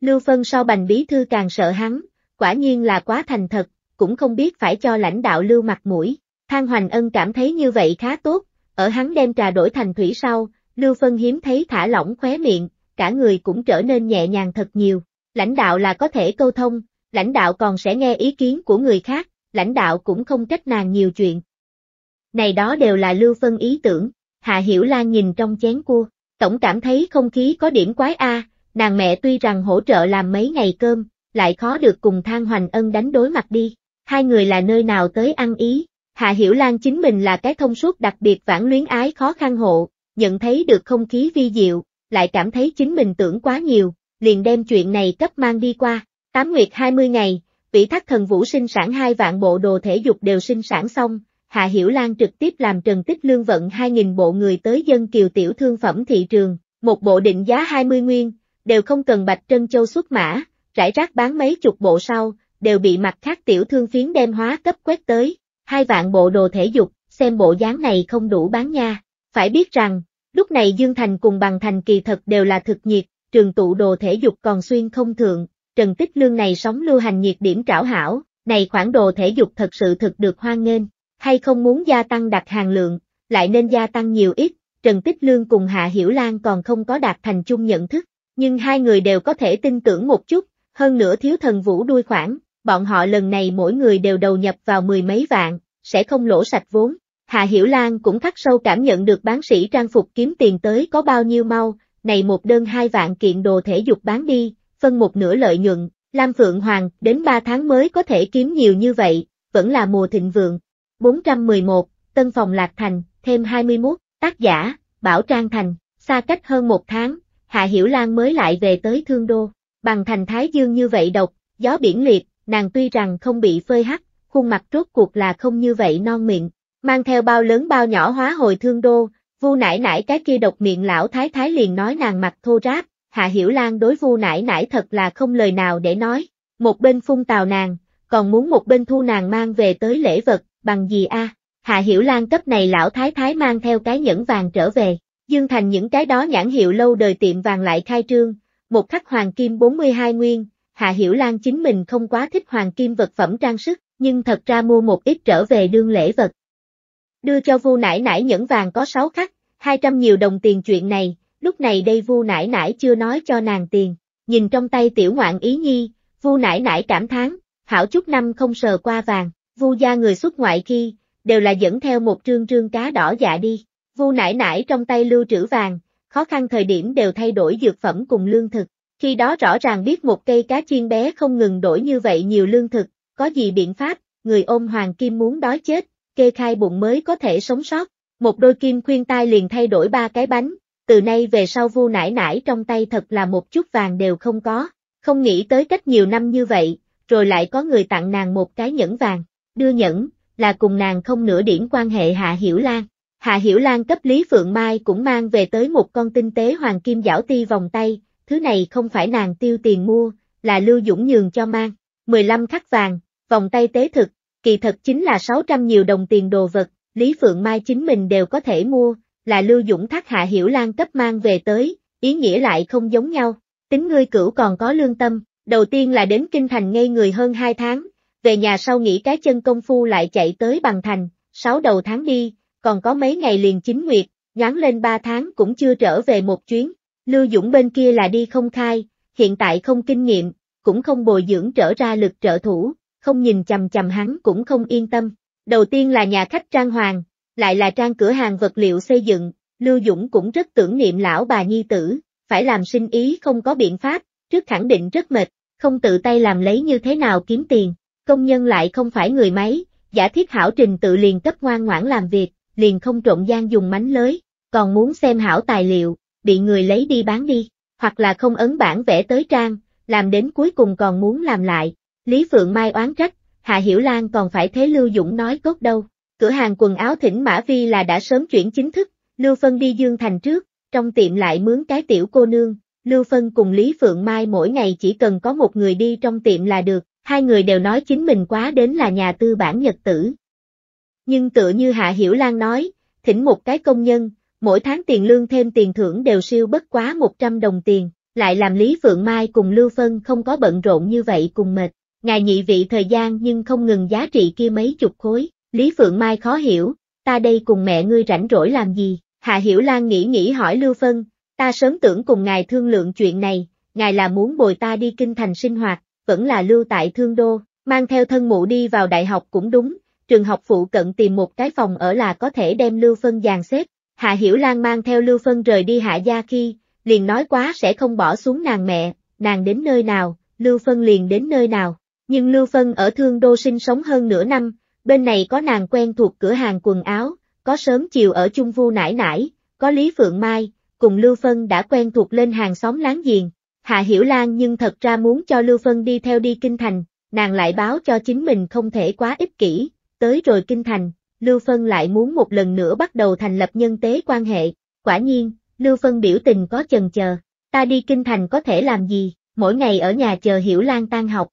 Lưu Phân sau Bành Bí Thư càng sợ hắn, quả nhiên là quá thành thật, cũng không biết phải cho lãnh đạo lưu mặt mũi. Thang Hoành Ân cảm thấy như vậy khá tốt, ở hắn đem trà đổi thành thủy sau, Lưu Phân hiếm thấy thả lỏng khóe miệng, cả người cũng trở nên nhẹ nhàng thật nhiều. Lãnh đạo là có thể câu thông, lãnh đạo còn sẽ nghe ý kiến của người khác, lãnh đạo cũng không trách nàng nhiều chuyện. Này đó đều là Lưu Phân ý tưởng. Hạ Hiểu Lan nhìn trong chén cua, tổng cảm thấy không khí có điểm quái a. À, nàng mẹ tuy rằng hỗ trợ làm mấy ngày cơm, lại khó được cùng Thang Hoành Ân đánh đối mặt đi. Hai người là nơi nào tới ăn ý, Hạ Hiểu Lan chính mình là cái thông suốt đặc biệt vãn luyến ái khó khăn hộ, nhận thấy được không khí vi diệu, lại cảm thấy chính mình tưởng quá nhiều. Liền đem chuyện này cấp mang đi qua, tám nguyệt hai mươi ngày, Vĩ Thác Thần Vũ sinh sản hai vạn bộ đồ thể dục đều sinh sản xong, Hạ Hiểu Lan trực tiếp làm Trần Tích Lương vận hai nghìn bộ người tới dân kiều tiểu thương phẩm thị trường, một bộ định giá hai mươi nguyên, đều không cần Bạch Trân Châu xuất mã, rải rác bán mấy chục bộ sau, đều bị mặt khác tiểu thương phiến đem hóa cấp quét tới, hai vạn bộ đồ thể dục, xem bộ dáng này không đủ bán nha. Phải biết rằng, lúc này Dương Thành cùng Bằng Thành kỳ thật đều là thực nhiệt. Trường tụ đồ thể dục còn xuyên không thượng, Trần Tích Lương này sóng lưu hành nhiệt điểm trảo hảo, này khoản đồ thể dục thật sự thực được hoan nghênh, hay không muốn gia tăng đặt hàng lượng, lại nên gia tăng nhiều ít, Trần Tích Lương cùng Hạ Hiểu Lan còn không có đạt thành chung nhận thức, nhưng hai người đều có thể tin tưởng một chút, hơn nữa thiếu thần vũ đuôi khoản, bọn họ lần này mỗi người đều đầu nhập vào mười mấy vạn, sẽ không lỗ sạch vốn. Hạ Hiểu Lan cũng khắc sâu cảm nhận được bán sĩ trang phục kiếm tiền tới có bao nhiêu mau. Này một đơn hai vạn kiện đồ thể dục bán đi, phân một nửa lợi nhuận, Lam Phượng Hoàng đến ba tháng mới có thể kiếm nhiều như vậy, vẫn là mùa thịnh vượng. bốn trăm mười một, Tân Phòng Lạc Thành, thêm hai mươi mốt, tác giả, Bảo Trang Thành, xa cách hơn một tháng, Hạ Hiểu Lan mới lại về tới Thương Đô, Bằng Thành Thái Dương như vậy độc, gió biển liệt, nàng tuy rằng không bị phơi hắt, khuôn mặt rốt cuộc là không như vậy non miệng, mang theo bao lớn bao nhỏ hóa hồi Thương Đô. Vu nải nải cái kia độc miệng lão thái thái liền nói nàng mặt thô ráp, Hạ Hiểu Lan đối Vu nải nải thật là không lời nào để nói, một bên phun tào nàng, còn muốn một bên thu nàng mang về tới lễ vật, bằng gì a? À? Hạ Hiểu Lan cấp này lão thái thái mang theo cái nhẫn vàng trở về, Dương Thành những cái đó nhãn hiệu lâu đời tiệm vàng lại khai trương, một khắc hoàng kim bốn mươi hai nguyên, Hạ Hiểu Lan chính mình không quá thích hoàng kim vật phẩm trang sức, nhưng thật ra mua một ít trở về đương lễ vật. Đưa cho Vu nải nải nhẫn vàng có sáu khắc, hai trăm nhiều đồng tiền chuyện này, lúc này đây Vu nải nải chưa nói cho nàng tiền, nhìn trong tay tiểu ngoạn ý nhi, Vu nải nải cảm thán, hảo chút năm không sờ qua vàng, Vu gia người xuất ngoại khi, đều là dẫn theo một trương trương cá đỏ dạ đi, Vu nải nải trong tay lưu trữ vàng, khó khăn thời điểm đều thay đổi dược phẩm cùng lương thực. Khi đó rõ ràng biết một cây cá chiên bé không ngừng đổi như vậy nhiều lương thực, có gì biện pháp, người ôm hoàng kim muốn đói chết, kê khai bụng mới có thể sống sót. Một đôi kim khuyên tai liền thay đổi ba cái bánh, từ nay về sau Vu nải nải trong tay thật là một chút vàng đều không có, không nghĩ tới cách nhiều năm như vậy, rồi lại có người tặng nàng một cái nhẫn vàng, đưa nhẫn, là cùng nàng không nửa điểm quan hệ Hạ Hiểu Lan. Hạ Hiểu Lan cấp Lý Phượng Mai cũng mang về tới một con tinh tế hoàng kim giảo ti vòng tay, thứ này không phải nàng tiêu tiền mua, là Lưu Dũng nhường cho mang, mười lăm khắc vàng, vòng tay tế thực, kỳ thật chính là sáu trăm nhiều đồng tiền đồ vật, Lý Phượng Mai chính mình đều có thể mua, là Lưu Dũng thác Hạ Hiểu Lan cấp mang về tới, ý nghĩa lại không giống nhau, tính ngươi cửu còn có lương tâm, đầu tiên là đến kinh thành ngây người hơn hai tháng, về nhà sau nghỉ cái chân công phu lại chạy tới Bằng Thành, sáu đầu tháng đi, còn có mấy ngày liền chính nguyệt, nhoáng lên ba tháng cũng chưa trở về một chuyến. Lưu Dũng bên kia là đi không khai, hiện tại không kinh nghiệm, cũng không bồi dưỡng trở ra lực trợ thủ, không nhìn chằm chằm hắn cũng không yên tâm. Đầu tiên là nhà khách trang hoàng, lại là trang cửa hàng vật liệu xây dựng, Lưu Dũng cũng rất tưởng niệm lão bà nhi tử, phải làm sinh ý không có biện pháp, trước khẳng định rất mệt, không tự tay làm lấy như thế nào kiếm tiền, công nhân lại không phải người máy, giả thiết hảo trình tự liền cấp ngoan ngoãn làm việc, liền không trộn gian dùng mánh lới, còn muốn xem hảo tài liệu, bị người lấy đi bán đi, hoặc là không ấn bản vẽ tới trang, làm đến cuối cùng còn muốn làm lại. Lý Phượng Mai oán trách, Hạ Hiểu Lan còn phải thế Lưu Dũng nói cốt đâu. Cửa hàng quần áo Thỉnh Mã Vi là đã sớm chuyển chính thức, Lưu Phân đi Dương Thành trước, trong tiệm lại mướn cái tiểu cô nương, Lưu Phân cùng Lý Phượng Mai mỗi ngày chỉ cần có một người đi trong tiệm là được, hai người đều nói chính mình quá đến là nhà tư bản nhật tử. Nhưng tựa như Hạ Hiểu Lan nói, thỉnh một cái công nhân, mỗi tháng tiền lương thêm tiền thưởng đều siêu bất quá một trăm đồng tiền, lại làm Lý Phượng Mai cùng Lưu Phân không có bận rộn như vậy cùng mệt. Ngài nhị vị thời gian nhưng không ngừng giá trị kia mấy chục khối, Lý Phượng Mai khó hiểu, ta đây cùng mẹ ngươi rảnh rỗi làm gì? Hạ Hiểu Lan nghĩ nghĩ hỏi Lưu Phân, ta sớm tưởng cùng ngài thương lượng chuyện này, ngài là muốn bồi ta đi kinh thành sinh hoạt, vẫn là lưu tại Thương Đô, mang theo thân mụ đi vào đại học cũng đúng, trường học phụ cận tìm một cái phòng ở là có thể đem Lưu Phân dàn xếp. Hạ Hiểu Lan mang theo Lưu Phân rời đi Hạ gia khi, liền nói quá sẽ không bỏ xuống nàng mẹ, nàng đến nơi nào, Lưu Phân liền đến nơi nào. Nhưng Lưu Phân ở Thương Đô sinh sống hơn nửa năm, bên này có nàng quen thuộc cửa hàng quần áo, có sớm chiều ở chung Vu nải nải, có Lý Phượng Mai, cùng Lưu Phân đã quen thuộc lên hàng xóm láng giềng. Hạ Hiểu Lan nhưng thật ra muốn cho Lưu Phân đi theo đi kinh thành, nàng lại báo cho chính mình không thể quá ích kỷ, tới rồi kinh thành, Lưu Phân lại muốn một lần nữa bắt đầu thành lập nhân tế quan hệ. Quả nhiên, Lưu Phân biểu tình có chần chờ, ta đi kinh thành có thể làm gì, mỗi ngày ở nhà chờ Hiểu Lan tan học.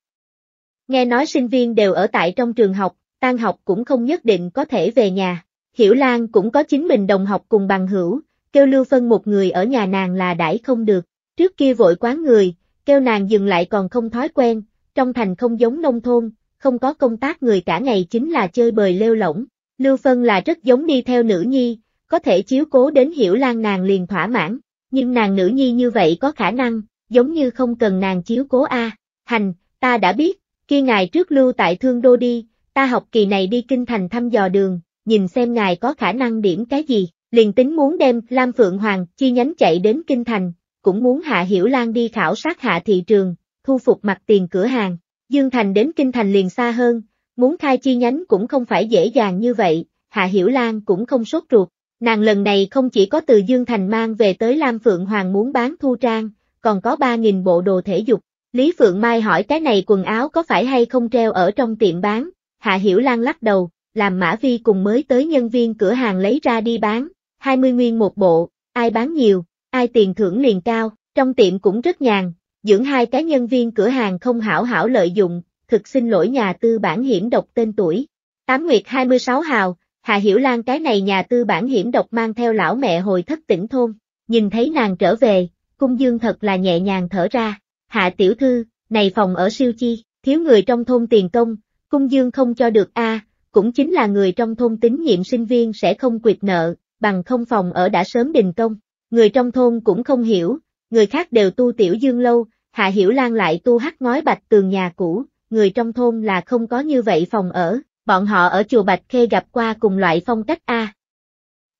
Nghe nói sinh viên đều ở tại trong trường học, tan học cũng không nhất định có thể về nhà. Hiểu Lan cũng có chính mình đồng học cùng bằng hữu, kêu Lưu Phân một người ở nhà nàng là đãi không được. Trước kia vội quán người, kêu nàng dừng lại còn không thói quen, trong thành không giống nông thôn, không có công tác người cả ngày chính là chơi bời lêu lỏng. Lưu Phân là rất giống đi theo nữ nhi, có thể chiếu cố đến Hiểu Lan nàng liền thỏa mãn, nhưng nàng nữ nhi như vậy có khả năng, giống như không cần nàng chiếu cố a. Hành, ta đã biết. Khi ngài trước lưu tại Thương Đô đi, ta học kỳ này đi kinh thành thăm dò đường, nhìn xem ngài có khả năng điểm cái gì, liền tính muốn đem Lam Phượng Hoàng chi nhánh chạy đến kinh thành, cũng muốn Hạ Hiểu Lan đi khảo sát hạ thị trường, thu phục mặt tiền cửa hàng. Dương Thành đến kinh thành liền xa hơn, muốn khai chi nhánh cũng không phải dễ dàng như vậy, Hạ Hiểu Lan cũng không sốt ruột, nàng lần này không chỉ có từ Dương Thành mang về tới Lam Phượng Hoàng muốn bán thu trang, còn có ba nghìn bộ đồ thể dục. Lý Phượng Mai hỏi cái này quần áo có phải hay không treo ở trong tiệm bán, Hạ Hiểu Lan lắc đầu, làm Mã Vi cùng mới tới nhân viên cửa hàng lấy ra đi bán, hai mươi nguyên một bộ, ai bán nhiều, ai tiền thưởng liền cao, trong tiệm cũng rất nhàn, dưỡng hai cái nhân viên cửa hàng không hảo hảo lợi dụng, thực xin lỗi nhà tư bản hiểm độc tên tuổi. Tám Nguyệt hai mươi sáu hào, Hạ Hiểu Lan cái này nhà tư bản hiểm độc mang theo lão mẹ hồi thất tỉnh thôn, nhìn thấy nàng trở về, Cung Dương thật là nhẹ nhàng thở ra. Hạ tiểu thư, này phòng ở siêu chi, thiếu người trong thôn tiền công, Cung Dương không cho được a, à, cũng chính là người trong thôn tín nhiệm sinh viên sẽ không quỵt nợ, bằng không phòng ở đã sớm đình công. Người trong thôn cũng không hiểu, người khác đều tu tiểu dương lâu, Hạ Hiểu Lan lại tu hắc ngói bạch tường nhà cũ, người trong thôn là không có như vậy phòng ở, bọn họ ở chùa Bạch Khê gặp qua cùng loại phong cách a. À.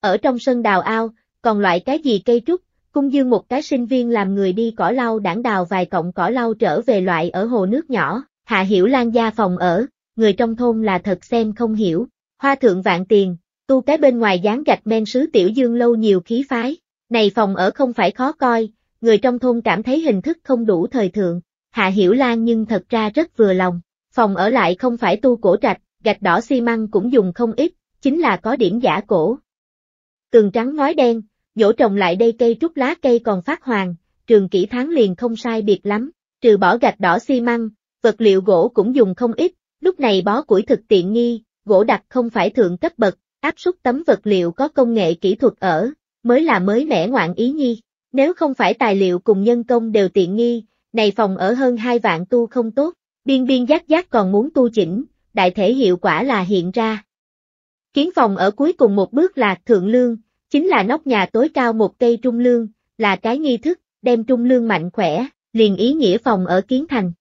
Ở trong sân đào ao, còn loại cái gì cây trúc, Cung Dương một cái sinh viên làm người đi cỏ lau đảng đào vài cọng cỏ lau trở về loại ở hồ nước nhỏ, Hạ Hiểu Lan gia phòng ở, người trong thôn là thật xem không hiểu, hoa thượng vạn tiền, tu cái bên ngoài dán gạch men sứ tiểu dương lâu nhiều khí phái, này phòng ở không phải khó coi, người trong thôn cảm thấy hình thức không đủ thời thượng, Hạ Hiểu Lan nhưng thật ra rất vừa lòng, phòng ở lại không phải tu cổ trạch, gạch đỏ xi măng cũng dùng không ít, chính là có điểm giả cổ. Tường trắng ngói đen, nhổ trồng lại đây cây trúc lá cây còn phát hoàng, trường kỷ tháng liền không sai biệt lắm, trừ bỏ gạch đỏ xi măng, vật liệu gỗ cũng dùng không ít, lúc này bó củi thực tiện nghi, gỗ đặc không phải thượng cấp bậc, áp suất tấm vật liệu có công nghệ kỹ thuật ở, mới là mới mẻ ngoạn ý nhi, nếu không phải tài liệu cùng nhân công đều tiện nghi, này phòng ở hơn hai vạn tu không tốt, biên biên giác giác còn muốn tu chỉnh, đại thể hiệu quả là hiện ra. Kiến phòng ở cuối cùng một bước là thượng lương, chính là nóc nhà tối cao một cây trung lương, là cái nghi thức, đem trung lương mạnh khỏe, liền ý nghĩa phòng ở kiến thành.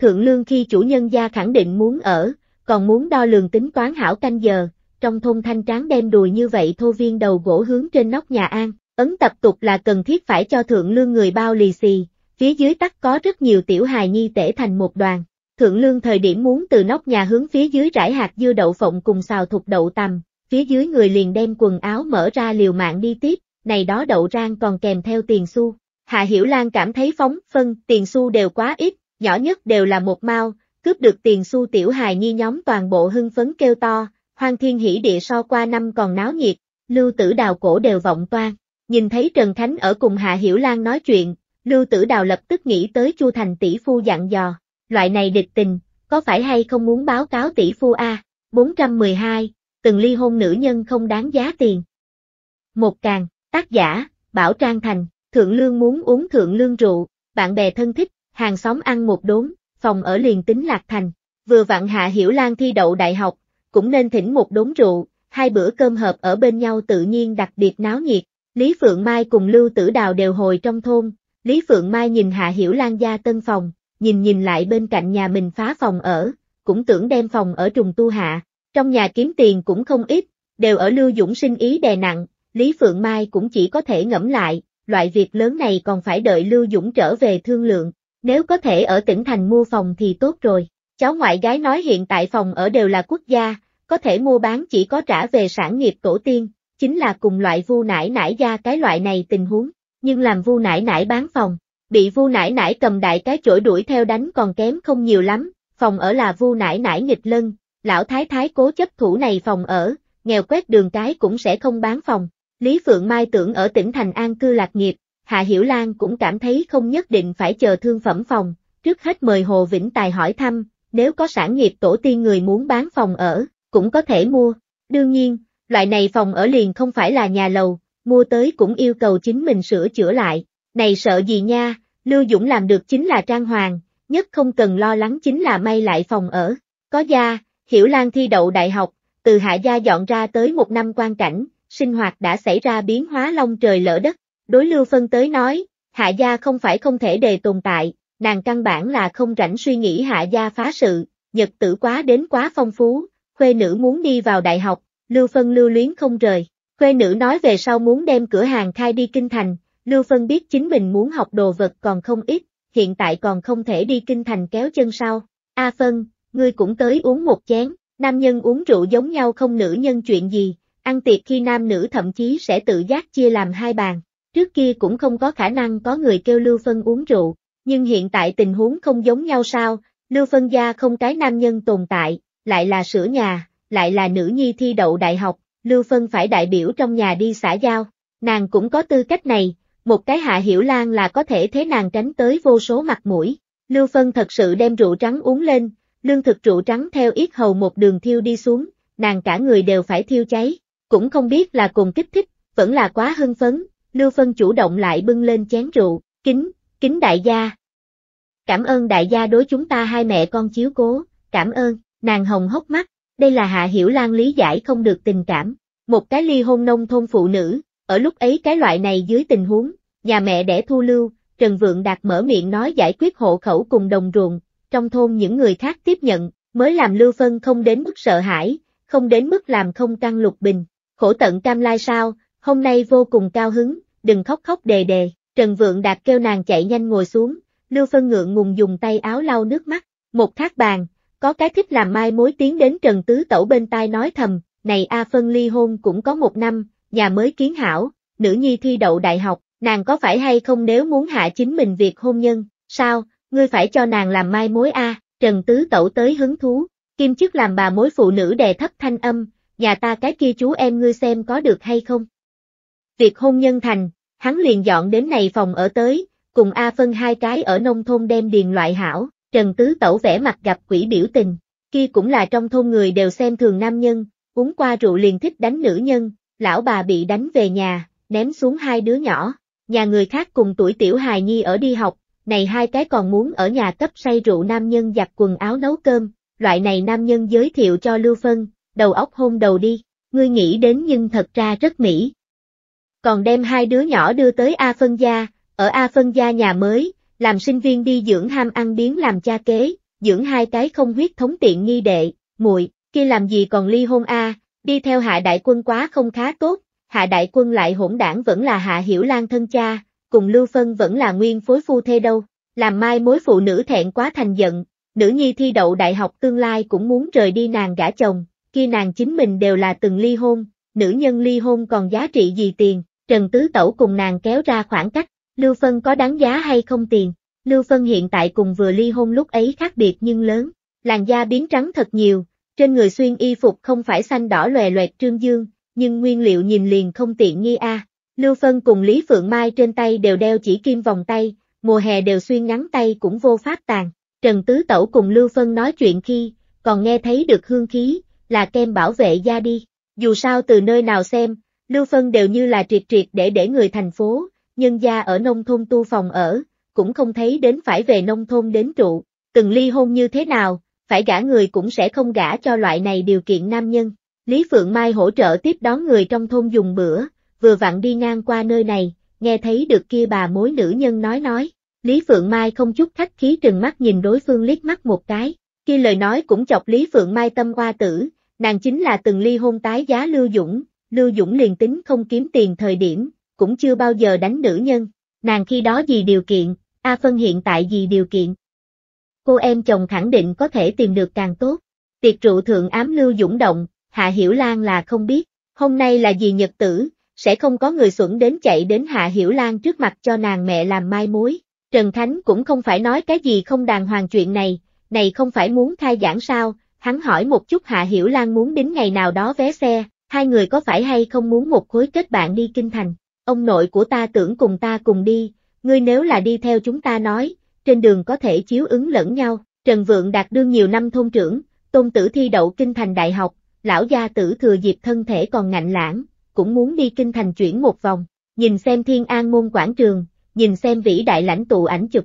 Thượng lương khi chủ nhân gia khẳng định muốn ở, còn muốn đo lường tính toán hảo canh giờ, trong thôn thanh tráng đem đùi như vậy thô viên đầu gỗ hướng trên nóc nhà an, ấn tập tục là cần thiết phải cho thượng lương người bao lì xì, phía dưới tắc có rất nhiều tiểu hài nhi tể thành một đoàn. Thượng lương thời điểm muốn từ nóc nhà hướng phía dưới rải hạt dưa đậu phộng cùng xào thục đậu tằm, phía dưới người liền đem quần áo mở ra liều mạng đi tiếp, này đó đậu rang còn kèm theo tiền xu. Hạ Hiểu Lan cảm thấy phóng, phân, tiền xu đều quá ít, nhỏ nhất đều là một mao, cướp được tiền xu tiểu hài nhi nhóm toàn bộ hưng phấn kêu to, hoan thiên hỉ địa so qua năm còn náo nhiệt, Lưu Tử Đào cổ đều vọng toan. Nhìn thấy Trần Khánh ở cùng Hạ Hiểu Lan nói chuyện, Lưu Tử Đào lập tức nghĩ tới Chu Thành tỷ phu dặn dò. Loại này địch tình, có phải hay không muốn báo cáo tỷ phu a? bốn trăm mười hai, từng ly hôn nữ nhân không đáng giá tiền. Một càng, tác giả, Bảo Trang Thành, thượng lương muốn uống thượng lương rượu, bạn bè thân thích, hàng xóm ăn một đốn, phòng ở liền tính lạc thành. Vừa vặn Hạ Hiểu Lan thi đậu đại học, cũng nên thỉnh một đốn rượu, hai bữa cơm hợp ở bên nhau tự nhiên đặc biệt náo nhiệt. Lý Phượng Mai cùng Lưu Tử Đào đều hồi trong thôn, Lý Phượng Mai nhìn Hạ Hiểu Lan gia tân phòng. Nhìn nhìn lại bên cạnh nhà mình phá phòng ở, cũng tưởng đem phòng ở trùng tu hạ, trong nhà kiếm tiền cũng không ít, đều ở Lưu Dũng sinh ý đè nặng, Lý Phượng Mai cũng chỉ có thể ngẫm lại, loại việc lớn này còn phải đợi Lưu Dũng trở về thương lượng, nếu có thể ở tỉnh thành mua phòng thì tốt rồi, cháu ngoại gái nói hiện tại phòng ở đều là quốc gia, có thể mua bán chỉ có trả về sản nghiệp tổ tiên, chính là cùng loại Vu nải nải ra cái loại này tình huống, nhưng làm Vu nải nải bán phòng. Bị Vu nải nải cầm đại cái chổi đuổi theo đánh còn kém không nhiều lắm, phòng ở là Vu nải nải nghịch lân, lão thái thái cố chấp thủ này phòng ở, nghèo quét đường cái cũng sẽ không bán phòng. Lý Phượng Mai tưởng ở tỉnh thành an cư lạc nghiệp, Hạ Hiểu Lan cũng cảm thấy không nhất định phải chờ thương phẩm phòng, trước hết mời Hồ Vĩnh Tài hỏi thăm, nếu có sản nghiệp tổ tiên người muốn bán phòng ở, cũng có thể mua. Đương nhiên, loại này phòng ở liền không phải là nhà lầu, mua tới cũng yêu cầu chính mình sửa chữa lại. Này sợ gì nha, Lưu Dũng làm được chính là trang hoàng, nhất không cần lo lắng chính là may lại phòng ở. Có gia, Hiểu Lan thi đậu đại học, từ Hạ gia dọn ra tới một năm quan cảnh, sinh hoạt đã xảy ra biến hóa long trời lở đất. Đối Lưu Phân tới nói, Hạ gia không phải không thể để tồn tại, nàng căn bản là không rảnh suy nghĩ Hạ gia phá sự, nhật tử quá đến quá phong phú, khuê nữ muốn đi vào đại học, Lưu Phân lưu luyến không rời. Khuê nữ nói về sau muốn đem cửa hàng khai đi kinh thành. Lưu Phân biết chính mình muốn học đồ vật còn không ít, hiện tại còn không thể đi kinh thành kéo chân sau. A Phân, ngươi cũng tới uống một chén, nam nhân uống rượu giống nhau không nữ nhân chuyện gì, ăn tiệc khi nam nữ thậm chí sẽ tự giác chia làm hai bàn. Trước kia cũng không có khả năng có người kêu Lưu Phân uống rượu, nhưng hiện tại tình huống không giống nhau sao, Lưu Phân gia không cái nam nhân tồn tại, lại là sửa nhà, lại là nữ nhi thi đậu đại học, Lưu Phân phải đại biểu trong nhà đi xã giao, nàng cũng có tư cách này. Một cái Hạ Hiểu Lan là có thể thế nàng tránh tới vô số mặt mũi. Lưu Phân thật sự đem rượu trắng uống lên, lương thực rượu trắng theo yết hầu một đường thiêu đi xuống, nàng cả người đều phải thiêu cháy, cũng không biết là cùng kích thích, vẫn là quá hưng phấn, Lưu Phân chủ động lại bưng lên chén rượu, kính, kính đại gia. Cảm ơn đại gia đối chúng ta hai mẹ con chiếu cố, cảm ơn, nàng hồng hốc mắt, đây là Hạ Hiểu Lan lý giải không được tình cảm, một cái ly hôn nông thôn phụ nữ, ở lúc ấy cái loại này dưới tình huống. Nhà mẹ đẻ thu lưu, Trần Vượng Đạt mở miệng nói giải quyết hộ khẩu cùng đồng ruộng, trong thôn những người khác tiếp nhận, mới làm Lưu Phân không đến mức sợ hãi, không đến mức làm không căng lục bình, khổ tận cam lai sao, hôm nay vô cùng cao hứng, đừng khóc khóc đề đề, Trần Vượng Đạt kêu nàng chạy nhanh ngồi xuống, Lưu Phân ngượng ngùng dùng tay áo lau nước mắt, một thác bàn, có cái thích làm mai mối tiến đến Trần Tứ Tẩu bên tai nói thầm, này A Phân ly hôn cũng có một năm, nhà mới kiến hảo, nữ nhi thi đậu đại học, nàng có phải hay không nếu muốn hạ chính mình việc hôn nhân, sao, ngươi phải cho nàng làm mai mối A, Trần Tứ Tẩu tới hứng thú, Kim chức làm bà mối phụ nữ đè thấp thanh âm, nhà ta cái kia chú em ngươi xem có được hay không. Việc hôn nhân thành, hắn liền dọn đến này phòng ở tới, cùng A Phân hai cái ở nông thôn đem điền loại hảo, Trần Tứ Tẩu vẻ mặt gặp quỷ biểu tình, kia cũng là trong thôn người đều xem thường nam nhân, uống qua rượu liền thích đánh nữ nhân, lão bà bị đánh về nhà, ném xuống hai đứa nhỏ, nhà người khác cùng tuổi tiểu hài nhi ở đi học, này hai cái còn muốn ở nhà cấp say rượu nam nhân giặt quần áo nấu cơm, loại này nam nhân giới thiệu cho Lưu Phân, đầu óc hôn đầu đi, ngươi nghĩ đến nhưng thật ra rất mỹ. Còn đem hai đứa nhỏ đưa tới A Phân gia, ở A Phân gia nhà mới, làm sinh viên đi dưỡng ham ăn biếng làm cha kế, dưỡng hai cái không huyết thống tiện nghi đệ, muội, kia làm gì còn ly hôn A, đi theo Hạ Đại Quân quá không khá tốt, Hạ Đại Quân lại hỗn đảng vẫn là Hạ Hiểu Lan thân cha, cùng Lưu Phân vẫn là nguyên phối phu thê đâu, làm mai mối phụ nữ thẹn quá thành giận, nữ nhi thi đậu đại học tương lai cũng muốn rời đi nàng gả chồng, kia nàng chính mình đều là từng ly hôn, nữ nhân ly hôn còn giá trị gì tiền. Trần Tứ Tẩu cùng nàng kéo ra khoảng cách, Lưu Phân có đáng giá hay không tiền, Lưu Phân hiện tại cùng vừa ly hôn lúc ấy khác biệt nhưng lớn, làn da biến trắng thật nhiều, trên người xuyên y phục không phải xanh đỏ loè loẹt trương dương, nhưng nguyên liệu nhìn liền không tiện nghi a. À. Lưu Phân cùng Lý Phượng Mai trên tay đều đeo chỉ kim vòng tay, mùa hè đều xuyên ngắn tay cũng vô pháp tàn, Trần Tứ Tẩu cùng Lưu Phân nói chuyện khi, còn nghe thấy được hương khí, là kem bảo vệ da đi, dù sao từ nơi nào xem. Lưu Phân đều như là triệt triệt để để người thành phố, nhân gia ở nông thôn tu phòng ở, cũng không thấy đến phải về nông thôn đến trụ, từng ly hôn như thế nào, phải gả người cũng sẽ không gả cho loại này điều kiện nam nhân. Lý Phượng Mai hỗ trợ tiếp đón người trong thôn dùng bữa, vừa vặn đi ngang qua nơi này, nghe thấy được kia bà mối nữ nhân nói nói, Lý Phượng Mai không chút khách khí trừng mắt nhìn đối phương liếc mắt một cái, kia lời nói cũng chọc Lý Phượng Mai tâm hoa tử, nàng chính là từng ly hôn tái giá Lưu Dũng. Lưu Dũng liền tính không kiếm tiền thời điểm, cũng chưa bao giờ đánh nữ nhân, nàng khi đó gì điều kiện, A Phân hiện tại gì điều kiện. Cô em chồng khẳng định có thể tìm được càng tốt, tiệc rượu thượng ám Lưu Dũng động, Hạ Hiểu Lan là không biết, hôm nay là gì nhật tử, sẽ không có người xuẩn đến chạy đến Hạ Hiểu Lan trước mặt cho nàng mẹ làm mai mối. Trần Khánh cũng không phải nói cái gì không đàng hoàng chuyện này, này không phải muốn khai giảng sao, hắn hỏi một chút Hạ Hiểu Lan muốn đến ngày nào đó vé xe. Hai người có phải hay không muốn một khối kết bạn đi kinh thành, ông nội của ta tưởng cùng ta cùng đi, ngươi nếu là đi theo chúng ta nói, trên đường có thể chiếu ứng lẫn nhau, Trần Vượng Đạt đương nhiều năm thôn trưởng, tôn tử thi đậu kinh thành đại học, lão gia tử thừa dịp thân thể còn ngạnh lãng, cũng muốn đi kinh thành chuyển một vòng, nhìn xem thiên an môn quảng trường, nhìn xem vĩ đại lãnh tụ ảnh chụp.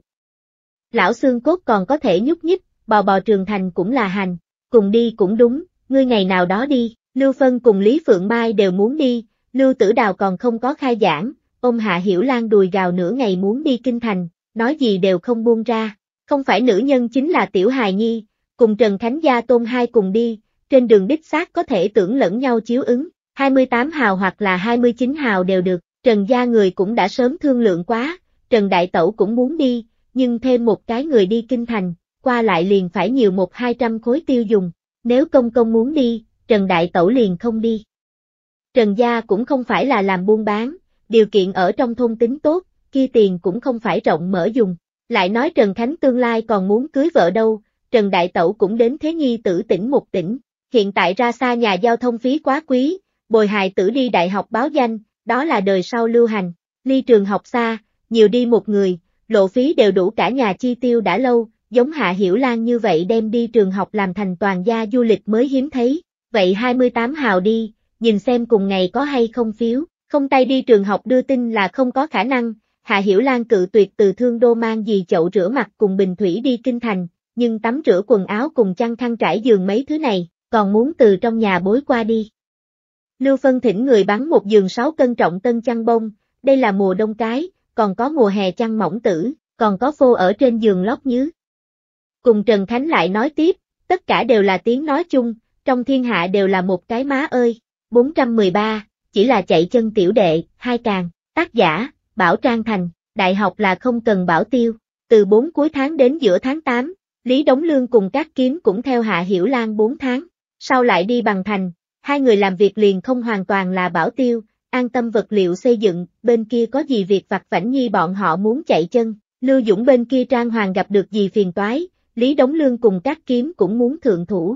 Lão xương cốt còn có thể nhúc nhích, bò bò trường thành cũng là hành, cùng đi cũng đúng, ngươi ngày nào đó đi. Lưu Phân cùng Lý Phượng Mai đều muốn đi, Lưu Tử Đào còn không có khai giảng, ôm Hạ Hiểu Lan đùi gào nửa ngày muốn đi kinh thành, nói gì đều không buông ra, không phải nữ nhân chính là tiểu hài nhi, cùng Trần Khánh gia Tôn Hai cùng đi, trên đường đích xác có thể tưởng lẫn nhau chiếu ứng, hai mươi tám hào hoặc là hai mươi chín hào đều được, Trần gia người cũng đã sớm thương lượng quá, Trần Đại Tẩu cũng muốn đi, nhưng thêm một cái người đi kinh thành, qua lại liền phải nhiều một hai trăm khối tiêu dùng, nếu công công muốn đi, Trần Đại Tẩu liền không đi. Trần gia cũng không phải là làm buôn bán, điều kiện ở trong thôn tính tốt, kia tiền cũng không phải rộng mở dùng. Lại nói Trần Khánh tương lai còn muốn cưới vợ đâu, Trần Đại Tẩu cũng đến thế nhi tử tỉnh một tỉnh. Hiện tại ra xa nhà giao thông phí quá quý, bồi hài tử đi đại học báo danh, đó là đời sau lưu hành. Ly trường học xa, nhiều đi một người, lộ phí đều đủ cả nhà chi tiêu đã lâu, giống Hạ Hiểu Lan như vậy đem đi trường học làm thành toàn gia du lịch mới hiếm thấy. Vậy hai mươi tám hào đi, nhìn xem cùng ngày có hay không phiếu, không tay đi trường học đưa tin là không có khả năng, Hạ Hiểu Lan cự tuyệt từ Thương Đô mang gì chậu rửa mặt cùng bình thủy đi kinh thành, nhưng tắm rửa quần áo cùng chăn khăn trải giường mấy thứ này, còn muốn từ trong nhà bối qua đi. Lưu Phân thỉnh người bắn một giường sáu cân trọng tân chăn bông, đây là mùa đông cái, còn có mùa hè chăn mỏng tử, còn có phô ở trên giường lót nhứ. Cùng Trần Khánh lại nói tiếp, tất cả đều là tiếng nói chung. Trong thiên hạ đều là một cái má ơi, bốn trăm mười ba, chỉ là chạy chân tiểu đệ, hai càng, Tác giả, Bảo Trang Thành, đại học là không cần bảo tiêu. Từ bốn cuối tháng đến giữa tháng tám, Lý Đống Lương cùng các kiếm cũng theo Hạ Hiểu Lan bốn tháng, sau lại đi bằng thành, hai người làm việc liền không hoàn toàn là bảo tiêu, an tâm vật liệu xây dựng, bên kia có gì việc vặt vãnh nhi bọn họ muốn chạy chân, Lưu Dũng bên kia Trang Hoàng gặp được gì phiền toái, Lý Đống Lương cùng các kiếm cũng muốn thượng thủ.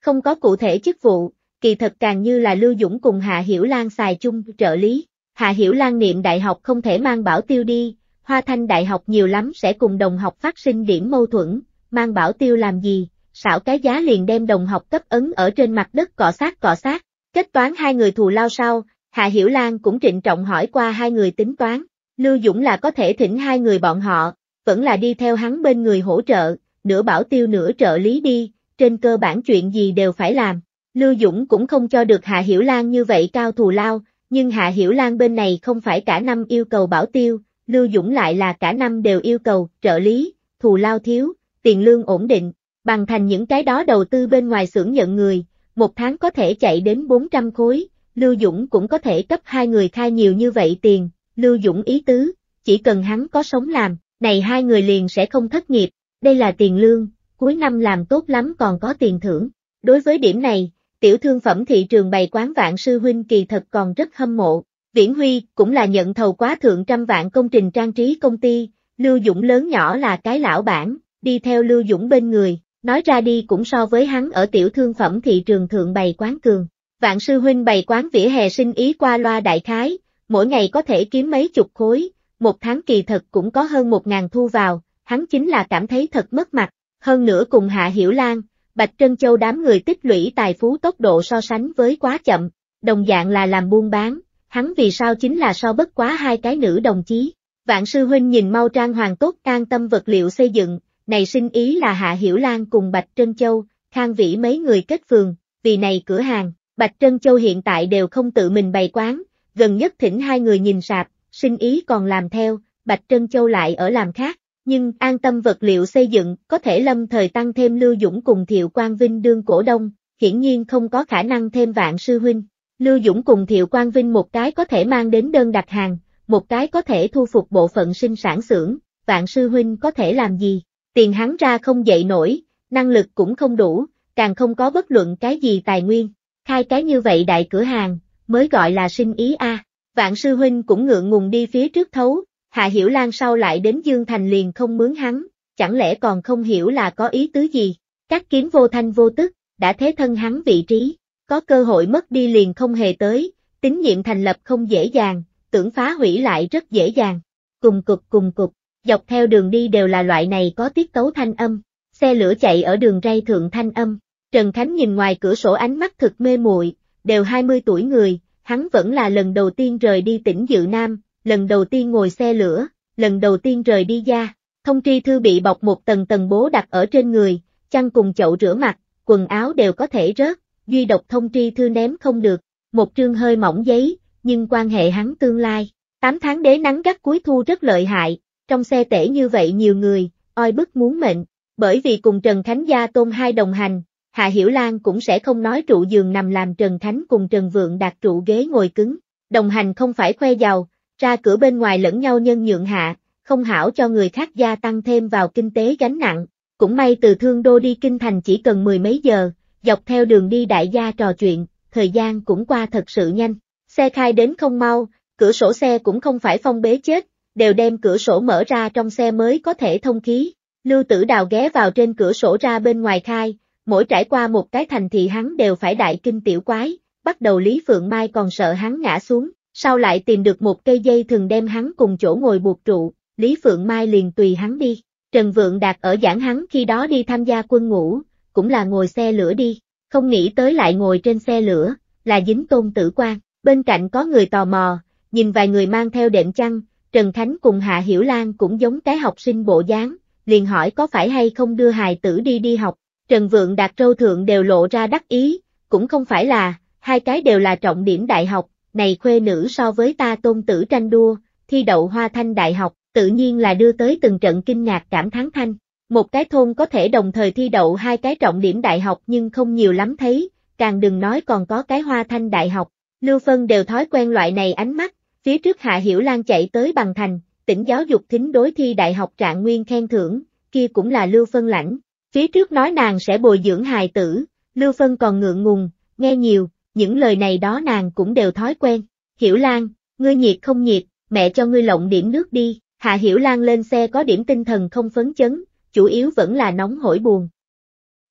Không có cụ thể chức vụ, kỳ thật càng như là Lưu Dũng cùng Hạ Hiểu Lan xài chung trợ lý, Hạ Hiểu Lan niệm đại học không thể mang bảo tiêu đi. Hoa Thanh đại học nhiều lắm sẽ cùng đồng học phát sinh điểm mâu thuẫn, mang bảo tiêu làm gì, xảo cái giá liền đem đồng học cấp ấn ở trên mặt đất cọ sát cọ sát, kết toán hai người thù lao sau, Hạ Hiểu Lan cũng trịnh trọng hỏi qua hai người tính toán, Lưu Dũng là có thể thỉnh hai người bọn họ, vẫn là đi theo hắn bên người hỗ trợ, nửa bảo tiêu nửa trợ lý đi, trên cơ bản chuyện gì đều phải làm, Lưu Dũng cũng không cho được Hạ Hiểu Lan như vậy cao thù lao, nhưng Hạ Hiểu Lan bên này không phải cả năm yêu cầu bảo tiêu, Lưu Dũng lại là cả năm đều yêu cầu, trợ lý, thù lao thiếu, tiền lương ổn định, bằng thành những cái đó đầu tư bên ngoài xưởng nhận người, một tháng có thể chạy đến bốn trăm khối, Lưu Dũng cũng có thể cấp hai người khai nhiều như vậy tiền, Lưu Dũng ý tứ, chỉ cần hắn có sống làm, này hai người liền sẽ không thất nghiệp, đây là tiền lương, cuối năm làm tốt lắm còn có tiền thưởng. Đối với điểm này, tiểu thương phẩm thị trường bày quán Vạn sư huynh kỳ thật còn rất hâm mộ. Viễn Huy cũng là nhận thầu quá thượng trăm vạn công trình trang trí công ty, Lưu Dũng lớn nhỏ là cái lão bản, đi theo Lưu Dũng bên người, nói ra đi cũng so với hắn ở tiểu thương phẩm thị trường thượng bày quán cường. Vạn sư huynh bày quán vỉa hè sinh ý qua loa đại khái, mỗi ngày có thể kiếm mấy chục khối, một tháng kỳ thật cũng có hơn một ngàn thu vào, hắn chính là cảm thấy thật mất mặt, hơn nữa cùng Hạ Hiểu Lan, Bạch Trân Châu đám người tích lũy tài phú tốc độ so sánh với quá chậm, đồng dạng là làm buôn bán. Hắn vì sao chính là so bất quá hai cái nữ đồng chí, Vạn sư huynh nhìn mau Trang Hoàng tốt an tâm vật liệu xây dựng, này sinh ý là Hạ Hiểu Lan cùng Bạch Trân Châu, Khang Vĩ mấy người kết phường, vì này cửa hàng, Bạch Trân Châu hiện tại đều không tự mình bày quán, gần nhất thỉnh hai người nhìn sạp, sinh ý còn làm theo, Bạch Trân Châu lại ở làm khác, nhưng an tâm vật liệu xây dựng có thể lâm thời tăng thêm Lưu Dũng cùng Thiệu Quang Vinh đương cổ đông, hiển nhiên không có khả năng thêm Vạn sư huynh. Lưu Dũng cùng Thiệu Quang Vinh một cái có thể mang đến đơn đặt hàng, một cái có thể thu phục bộ phận sinh sản xưởng, Vạn sư huynh có thể làm gì, tiền hắn ra không dậy nổi, năng lực cũng không đủ, càng không có bất luận cái gì tài nguyên, khai cái như vậy đại cửa hàng, mới gọi là sinh ý a. À. Vạn sư huynh cũng ngượng ngùng đi phía trước thấu, Hạ Hiểu Lan sau lại đến Dương Thành liền không mướn hắn, chẳng lẽ còn không hiểu là có ý tứ gì, các kiếm vô thanh vô tức, đã thế thân hắn vị trí. Có cơ hội mất đi liền không hề tới, tín nhiệm thành lập không dễ dàng, tưởng phá hủy lại rất dễ dàng. Cùng cục cùng cục, dọc theo đường đi đều là loại này có tiết tấu thanh âm, xe lửa chạy ở đường ray thượng thanh âm. Trần Khánh nhìn ngoài cửa sổ ánh mắt thực mê muội, đều hai mươi tuổi người, hắn vẫn là lần đầu tiên rời đi tỉnh Dự Nam, lần đầu tiên ngồi xe lửa, lần đầu tiên rời đi gia. Thông tri thư bị bọc một tầng tầng bố đặt ở trên người, chăn cùng chậu rửa mặt, quần áo đều có thể rớt. Duy độc thông tri thư ném không được, một trương hơi mỏng giấy, nhưng quan hệ hắn tương lai, tám tháng đế nắng gắt cuối thu rất lợi hại, trong xe tể như vậy nhiều người, oi bức muốn mệnh, bởi vì cùng Trần Khánh gia tôn hai đồng hành, Hạ Hiểu Lan cũng sẽ không nói trụ giường nằm làm Trần Khánh cùng Trần Vượng Đạt trụ ghế ngồi cứng, đồng hành không phải khoe giàu, ra cửa bên ngoài lẫn nhau nhân nhượng hạ, không hảo cho người khác gia tăng thêm vào kinh tế gánh nặng, cũng may từ Thương Đô đi Kinh Thành chỉ cần mười mấy giờ. Dọc theo đường đi đại gia trò chuyện, thời gian cũng qua thật sự nhanh, xe khai đến không mau, cửa sổ xe cũng không phải phong bế chết, đều đem cửa sổ mở ra trong xe mới có thể thông khí, Lưu Tử Đào ghé vào trên cửa sổ ra bên ngoài khai, mỗi trải qua một cái thành thị hắn đều phải đại kinh tiểu quái, bắt đầu Lý Phượng Mai còn sợ hắn ngã xuống, sau lại tìm được một cây dây thường đem hắn cùng chỗ ngồi buộc trụ, Lý Phượng Mai liền tùy hắn đi, Trần Vượng Đạt ở giảng hắn khi đó đi tham gia quân ngũ. Cũng là ngồi xe lửa đi, không nghĩ tới lại ngồi trên xe lửa, là dính Tôn Tử Quang, bên cạnh có người tò mò, nhìn vài người mang theo đệm chăn, Trần Khánh cùng Hạ Hiểu Lan cũng giống cái học sinh bộ dáng, liền hỏi có phải hay không đưa hài tử đi đi học, Trần Vượng Đạt trâu thượng đều lộ ra đắc ý, cũng không phải là, hai cái đều là trọng điểm đại học, này khuê nữ so với ta Tôn Tử tranh đua, thi đậu Hoa Thanh đại học, tự nhiên là đưa tới từng trận kinh ngạc cảm thán thanh. Một cái thôn có thể đồng thời thi đậu hai cái trọng điểm đại học nhưng không nhiều lắm thấy, càng đừng nói còn có cái Hoa Thanh đại học, Lưu Phân đều thói quen loại này ánh mắt, Phía trước Hạ Hiểu Lan chạy tới Bằng Thành, tỉnh giáo dục thính đối thi đại học trạng nguyên khen thưởng, kia cũng là Lưu Phân lãnh. Phía trước nói nàng sẽ bồi dưỡng hài tử, Lưu Phân còn ngượng ngùng, nghe nhiều, những lời này đó nàng cũng đều thói quen. Hiểu Lan, ngươi nhiệt không nhiệt, mẹ cho ngươi lộng điểm nước đi. Hạ Hiểu Lan lên xe có điểm tinh thần không phấn chấn, chủ yếu vẫn là nóng hổi buồn.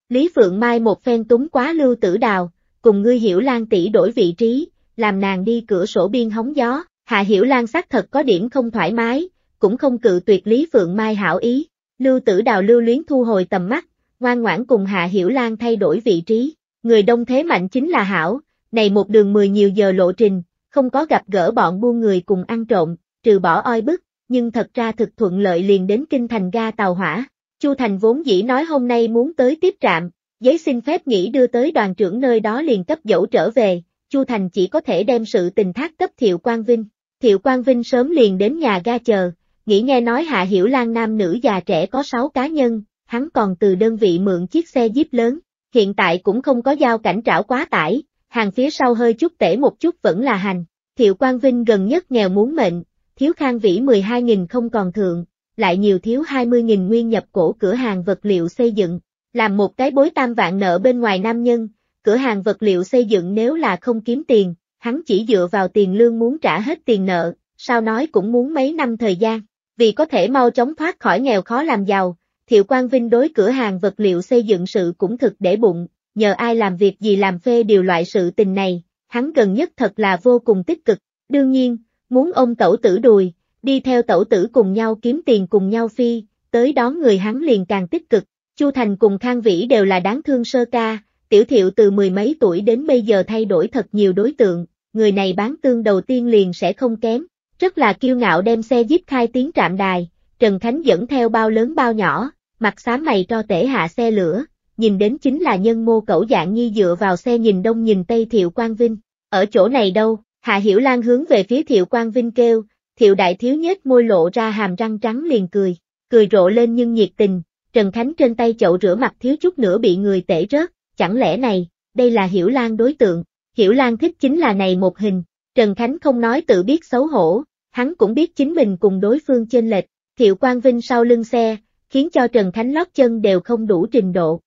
Lý Phượng Mai một phen túm quá Lưu Tử Đào, cùng ngươi Hiểu Lan tỷ đổi vị trí, làm nàng đi cửa sổ biên hóng gió. Hạ Hiểu Lan xác thật có điểm không thoải mái, cũng không cự tuyệt Lý Phượng Mai hảo ý. Lưu Tử Đào lưu luyến thu hồi tầm mắt, ngoan ngoãn cùng Hạ Hiểu Lan thay đổi vị trí. Người đông thế mạnh chính là hảo, này một đường mười nhiều giờ lộ trình, không có gặp gỡ bọn buôn người cùng ăn trộm, trừ bỏ oi bức, nhưng thật ra thực thuận lợi liền đến kinh thành ga tàu hỏa. Chu Thành vốn dĩ nói hôm nay muốn tới tiếp trạm, giấy xin phép nghỉ đưa tới đoàn trưởng nơi đó liền cấp dẫu trở về, Chu Thành chỉ có thể đem sự tình thác cấp Thiệu Quang Vinh. Thiệu Quang Vinh sớm liền đến nhà ga chờ, nghĩ nghe nói Hạ Hiểu Lan nam nữ già trẻ có sáu cá nhân, hắn còn từ đơn vị mượn chiếc xe jeep lớn, hiện tại cũng không có giao cảnh trảo quá tải, hàng phía sau hơi chút tể một chút vẫn là hành. Thiệu Quang Vinh gần nhất nghèo muốn mệnh, thiếu Khang Vĩ mười hai nghìn không còn thượng, lại nhiều thiếu hai mươi nghìn nguyên nhập cổ cửa hàng vật liệu xây dựng, làm một cái bối tam vạn nợ bên ngoài nam nhân, cửa hàng vật liệu xây dựng nếu là không kiếm tiền, hắn chỉ dựa vào tiền lương muốn trả hết tiền nợ, sao nói cũng muốn mấy năm thời gian, vì có thể mau chóng thoát khỏi nghèo khó làm giàu, Thiệu Quang Vinh đối cửa hàng vật liệu xây dựng sự cũng thực để bụng, nhờ ai làm việc gì làm phê điều loại sự tình này, hắn gần nhất thật là vô cùng tích cực, đương nhiên, muốn ôm tẩu tử đùi, đi theo tẩu tử cùng nhau kiếm tiền cùng nhau phi, tới đón người hắn liền càng tích cực. Chu Thành cùng Khang Vĩ đều là đáng thương sơ ca, tiểu Thiệu từ mười mấy tuổi đến bây giờ thay đổi thật nhiều đối tượng, người này bán tương đầu tiên liền sẽ không kém, rất là kiêu ngạo đem xe jeep khai tiến trạm đài, Trần Khánh dẫn theo bao lớn bao nhỏ, mặt xám mày tro tể hạ xe lửa, nhìn đến chính là nhân mô cẩu dạng nhi dựa vào xe nhìn đông nhìn tây Thiệu Quang Vinh, ở chỗ này đâu, Hạ Hiểu Lan hướng về phía Thiệu Quang Vinh kêu, Thiệu đại thiếu nhếch môi lộ ra hàm răng trắng liền cười, cười rộ lên nhưng nhiệt tình, Trần Khánh trên tay chậu rửa mặt thiếu chút nữa bị người tể rớt, chẳng lẽ này, đây là Hiểu Lan đối tượng, Hiểu Lan thích chính là này một hình, Trần Khánh không nói tự biết xấu hổ, hắn cũng biết chính mình cùng đối phương chênh lệch, Thiệu Quang Vinh sau lưng xe, khiến cho Trần Khánh lót chân đều không đủ trình độ.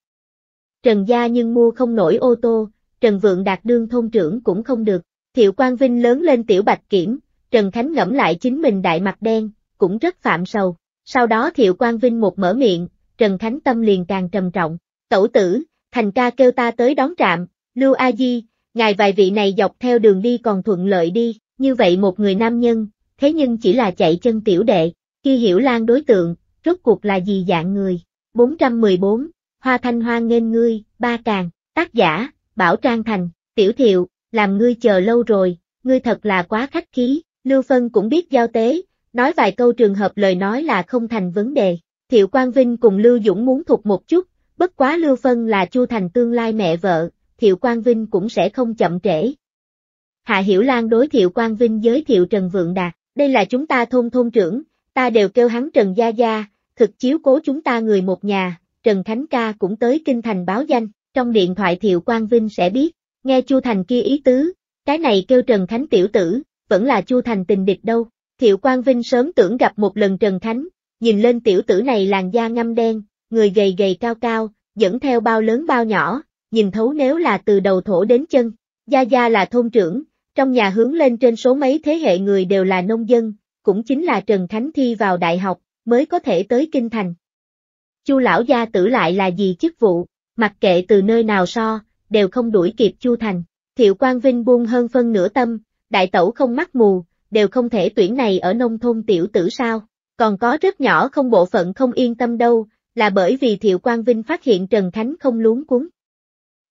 Trần gia nhưng mua không nổi ô tô, Trần Vượng Đạt đương thôn trưởng cũng không được, Thiệu Quang Vinh lớn lên tiểu bạch kiểm, Trần Khánh ngẫm lại chính mình đại mặt đen, cũng rất phạm sầu, sau đó Thiệu Quang Vinh một mở miệng, Trần Khánh tâm liền càng trầm trọng, tẩu tử, Thành ca kêu ta tới đón trạm, Lưu A Di, ngài vài vị này dọc theo đường đi còn thuận lợi đi, như vậy một người nam nhân, thế nhưng chỉ là chạy chân tiểu đệ, kia Hiểu Lan đối tượng, rốt cuộc là gì dạng người, bốn trăm mười bốn, Hoa Thanh Hoa nghênh ngươi, ba càng, tác giả, Bảo Trang Thành, tiểu Thiệu, làm ngươi chờ lâu rồi, ngươi thật là quá khách khí, Lưu Phân cũng biết giao tế, nói vài câu trường hợp lời nói là không thành vấn đề, Thiệu Quang Vinh cùng Lưu Dũng muốn thục một chút, bất quá Lưu Phân là Chu Thành tương lai mẹ vợ, Thiệu Quang Vinh cũng sẽ không chậm trễ. Hạ Hiểu Lan đối Thiệu Quang Vinh giới thiệu Trần Vượng Đạt, đây là chúng ta thôn thôn trưởng, ta đều kêu hắn Trần gia gia, thực chiếu cố chúng ta người một nhà, Trần Khánh ca cũng tới kinh thành báo danh, trong điện thoại Thiệu Quang Vinh sẽ biết, nghe Chu Thành kia ý tứ, cái này kêu Trần Khánh tiểu tử, vẫn là Chu Thành tình địch đâu, Thiệu Quang Vinh sớm tưởng gặp một lần Trần Khánh, nhìn lên tiểu tử này làn da ngăm đen, người gầy gầy cao cao, dẫn theo bao lớn bao nhỏ, nhìn thấu nếu là từ đầu thổ đến chân, gia gia là thôn trưởng, trong nhà hướng lên trên số mấy thế hệ người đều là nông dân, cũng chính là Trần Khánh thi vào đại học, mới có thể tới kinh thành. Chu lão gia tử lại là gì chức vụ, mặc kệ từ nơi nào so, đều không đuổi kịp Chu Thành, Thiệu Quang Vinh buông hơn phân nửa tâm, đại tẩu không mắt mù, đều không thể tuyển này ở nông thôn tiểu tử sao, còn có rất nhỏ không bộ phận không yên tâm đâu, là bởi vì Thiệu Quang Vinh phát hiện Trần Khánh không luống cuống.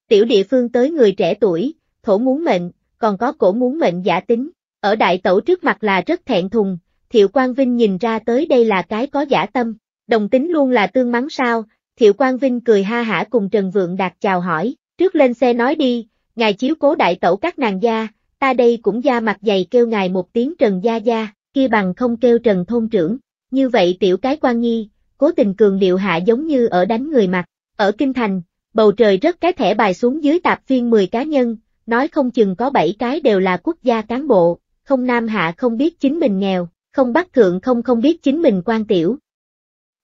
Tiểu địa phương tới người trẻ tuổi, thổ muốn mệnh, còn có cổ muốn mệnh giả tính, ở đại tẩu trước mặt là rất thẹn thùng, Thiệu Quang Vinh nhìn ra tới đây là cái có giả tâm, đồng tính luôn là tương mắng sao, Thiệu Quang Vinh cười ha hả cùng Trần Vượng Đạt chào hỏi, trước lên xe nói đi, ngài chiếu cố đại tẩu các nàng gia, ta đây cũng da mặt dày kêu ngài một tiếng Trần gia gia, kia bằng không kêu Trần thôn trưởng, như vậy tiểu cái quan nhi, cố tình cường điệu hạ giống như ở đánh người mặt, ở kinh thành, bầu trời rớt cái thẻ bài xuống dưới tạp phiên mười cá nhân, nói không chừng có bảy cái đều là quốc gia cán bộ, không Nam Hạ không biết chính mình nghèo, không Bắc Thượng không không biết chính mình quan tiểu.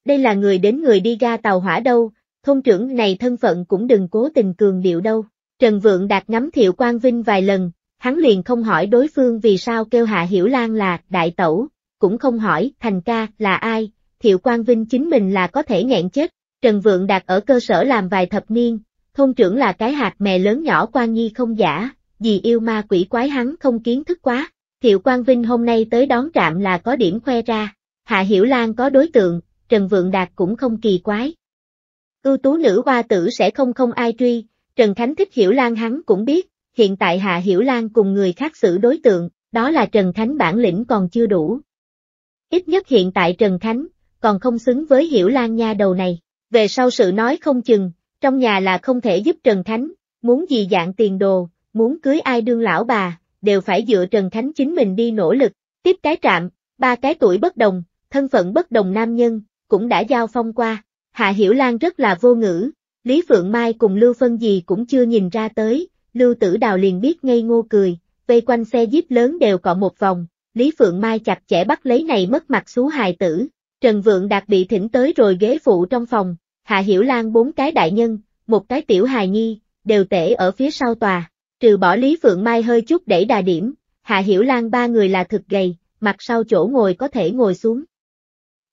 Đây là người đến người đi ra tàu hỏa đâu, thôn trưởng này thân phận cũng đừng cố tình cường điệu đâu. Trần Vượng Đạt ngắm Thiệu Quang Vinh vài lần, hắn liền không hỏi đối phương vì sao kêu Hạ Hiểu Lan là đại tẩu, cũng không hỏi Thành ca là ai, Thiệu Quang Vinh chính mình là có thể nghẹn chết. Trần Vượng Đạt ở cơ sở làm vài thập niên, thôn trưởng là cái hạt mè lớn nhỏ quan nhi không giả, vì yêu ma quỷ quái hắn không kiến thức quá. Thiệu Quang Vinh hôm nay tới đón trạm là có điểm khoe ra, Hạ Hiểu Lan có đối tượng, Trần Vượng Đạt cũng không kỳ quái. Ưu tú nữ hoa tử sẽ không không ai truy, Trần Khánh thích Hiểu Lan hắn cũng biết, hiện tại Hạ Hiểu Lan cùng người khác xử đối tượng, đó là Trần Khánh bản lĩnh còn chưa đủ. Ít nhất hiện tại Trần Khánh, còn không xứng với Hiểu Lan nha đầu này, về sau sự nói không chừng, trong nhà là không thể giúp Trần Khánh, muốn gì dạng tiền đồ, muốn cưới ai đương lão bà, đều phải dựa Trần Khánh chính mình đi nỗ lực. Tiếp cái trạm, ba cái tuổi bất đồng, thân phận bất đồng nam nhân, cũng đã giao phong qua. Hạ Hiểu Lan rất là vô ngữ, Lý Phượng Mai cùng Lưu Phân gì cũng chưa nhìn ra tới, Lưu Tử Đào liền biết ngây ngô cười, vây quanh xe jeep lớn đều cọ một vòng, Lý Phượng Mai chặt chẽ bắt lấy này mất mặt xú hài tử. Trần Vượng Đạt bị thỉnh tới rồi ghế phụ trong phòng, Hạ Hiểu Lan bốn cái đại nhân, một cái tiểu hài nhi, đều tể ở phía sau tòa, trừ bỏ Lý Phượng Mai hơi chút đẩy đà điểm, Hạ Hiểu Lan ba người là thực gầy, mặt sau chỗ ngồi có thể ngồi xuống.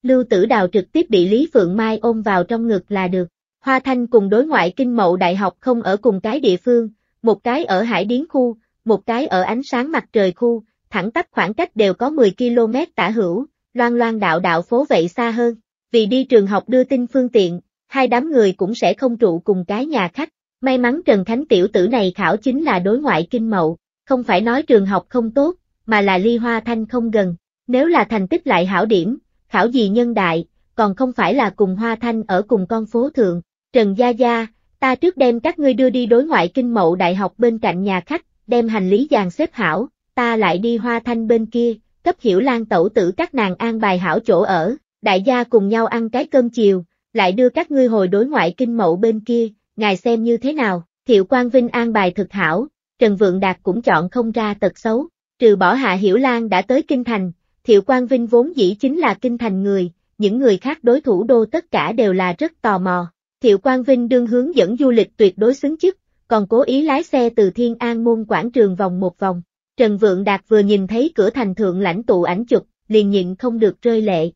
Lưu Tử Đào trực tiếp bị Lý Phượng Mai ôm vào trong ngực là được. Hoa Thanh cùng đối ngoại kinh mậu đại học không ở cùng cái địa phương, một cái ở Hải Điến khu, một cái ở ánh sáng mặt trời khu, thẳng tắp khoảng cách đều có mười ki lô mét tả hữu, loan loan đạo đạo phố vậy xa hơn, vì đi trường học đưa tin phương tiện, hai đám người cũng sẽ không trụ cùng cái nhà khách. May mắn Trần Khánh tiểu tử này khảo chính là đối ngoại kinh mậu, không phải nói trường học không tốt, mà là ly Hoa Thanh không gần, nếu là thành tích lại hảo điểm, khảo gì nhân đại, còn không phải là cùng Hoa Thanh ở cùng con phố thượng. Trần Gia Gia, ta trước đem các ngươi đưa đi đối ngoại kinh mậu đại học bên cạnh nhà khách, đem hành lý dàn xếp hảo, ta lại đi Hoa Thanh bên kia, cấp Hiểu Lan tẩu tử các nàng an bài hảo chỗ ở, đại gia cùng nhau ăn cái cơm chiều, lại đưa các ngươi hồi đối ngoại kinh mậu bên kia, ngài xem như thế nào. Thiệu Quang Vinh an bài thực hảo, Trần Vượng Đạt cũng chọn không ra tật xấu, trừ bỏ Hạ Hiểu Lan đã tới kinh thành. Thiệu Quang Vinh vốn dĩ chính là kinh thành người, những người khác đối thủ đô tất cả đều là rất tò mò. Thiệu Quang Vinh đương hướng dẫn du lịch tuyệt đối xứng chức, còn cố ý lái xe từ Thiên An môn quảng trường vòng một vòng. Trần Vượng Đạt vừa nhìn thấy cửa thành thượng lãnh tụ ảnh chụp, liền nhịn không được rơi lệ.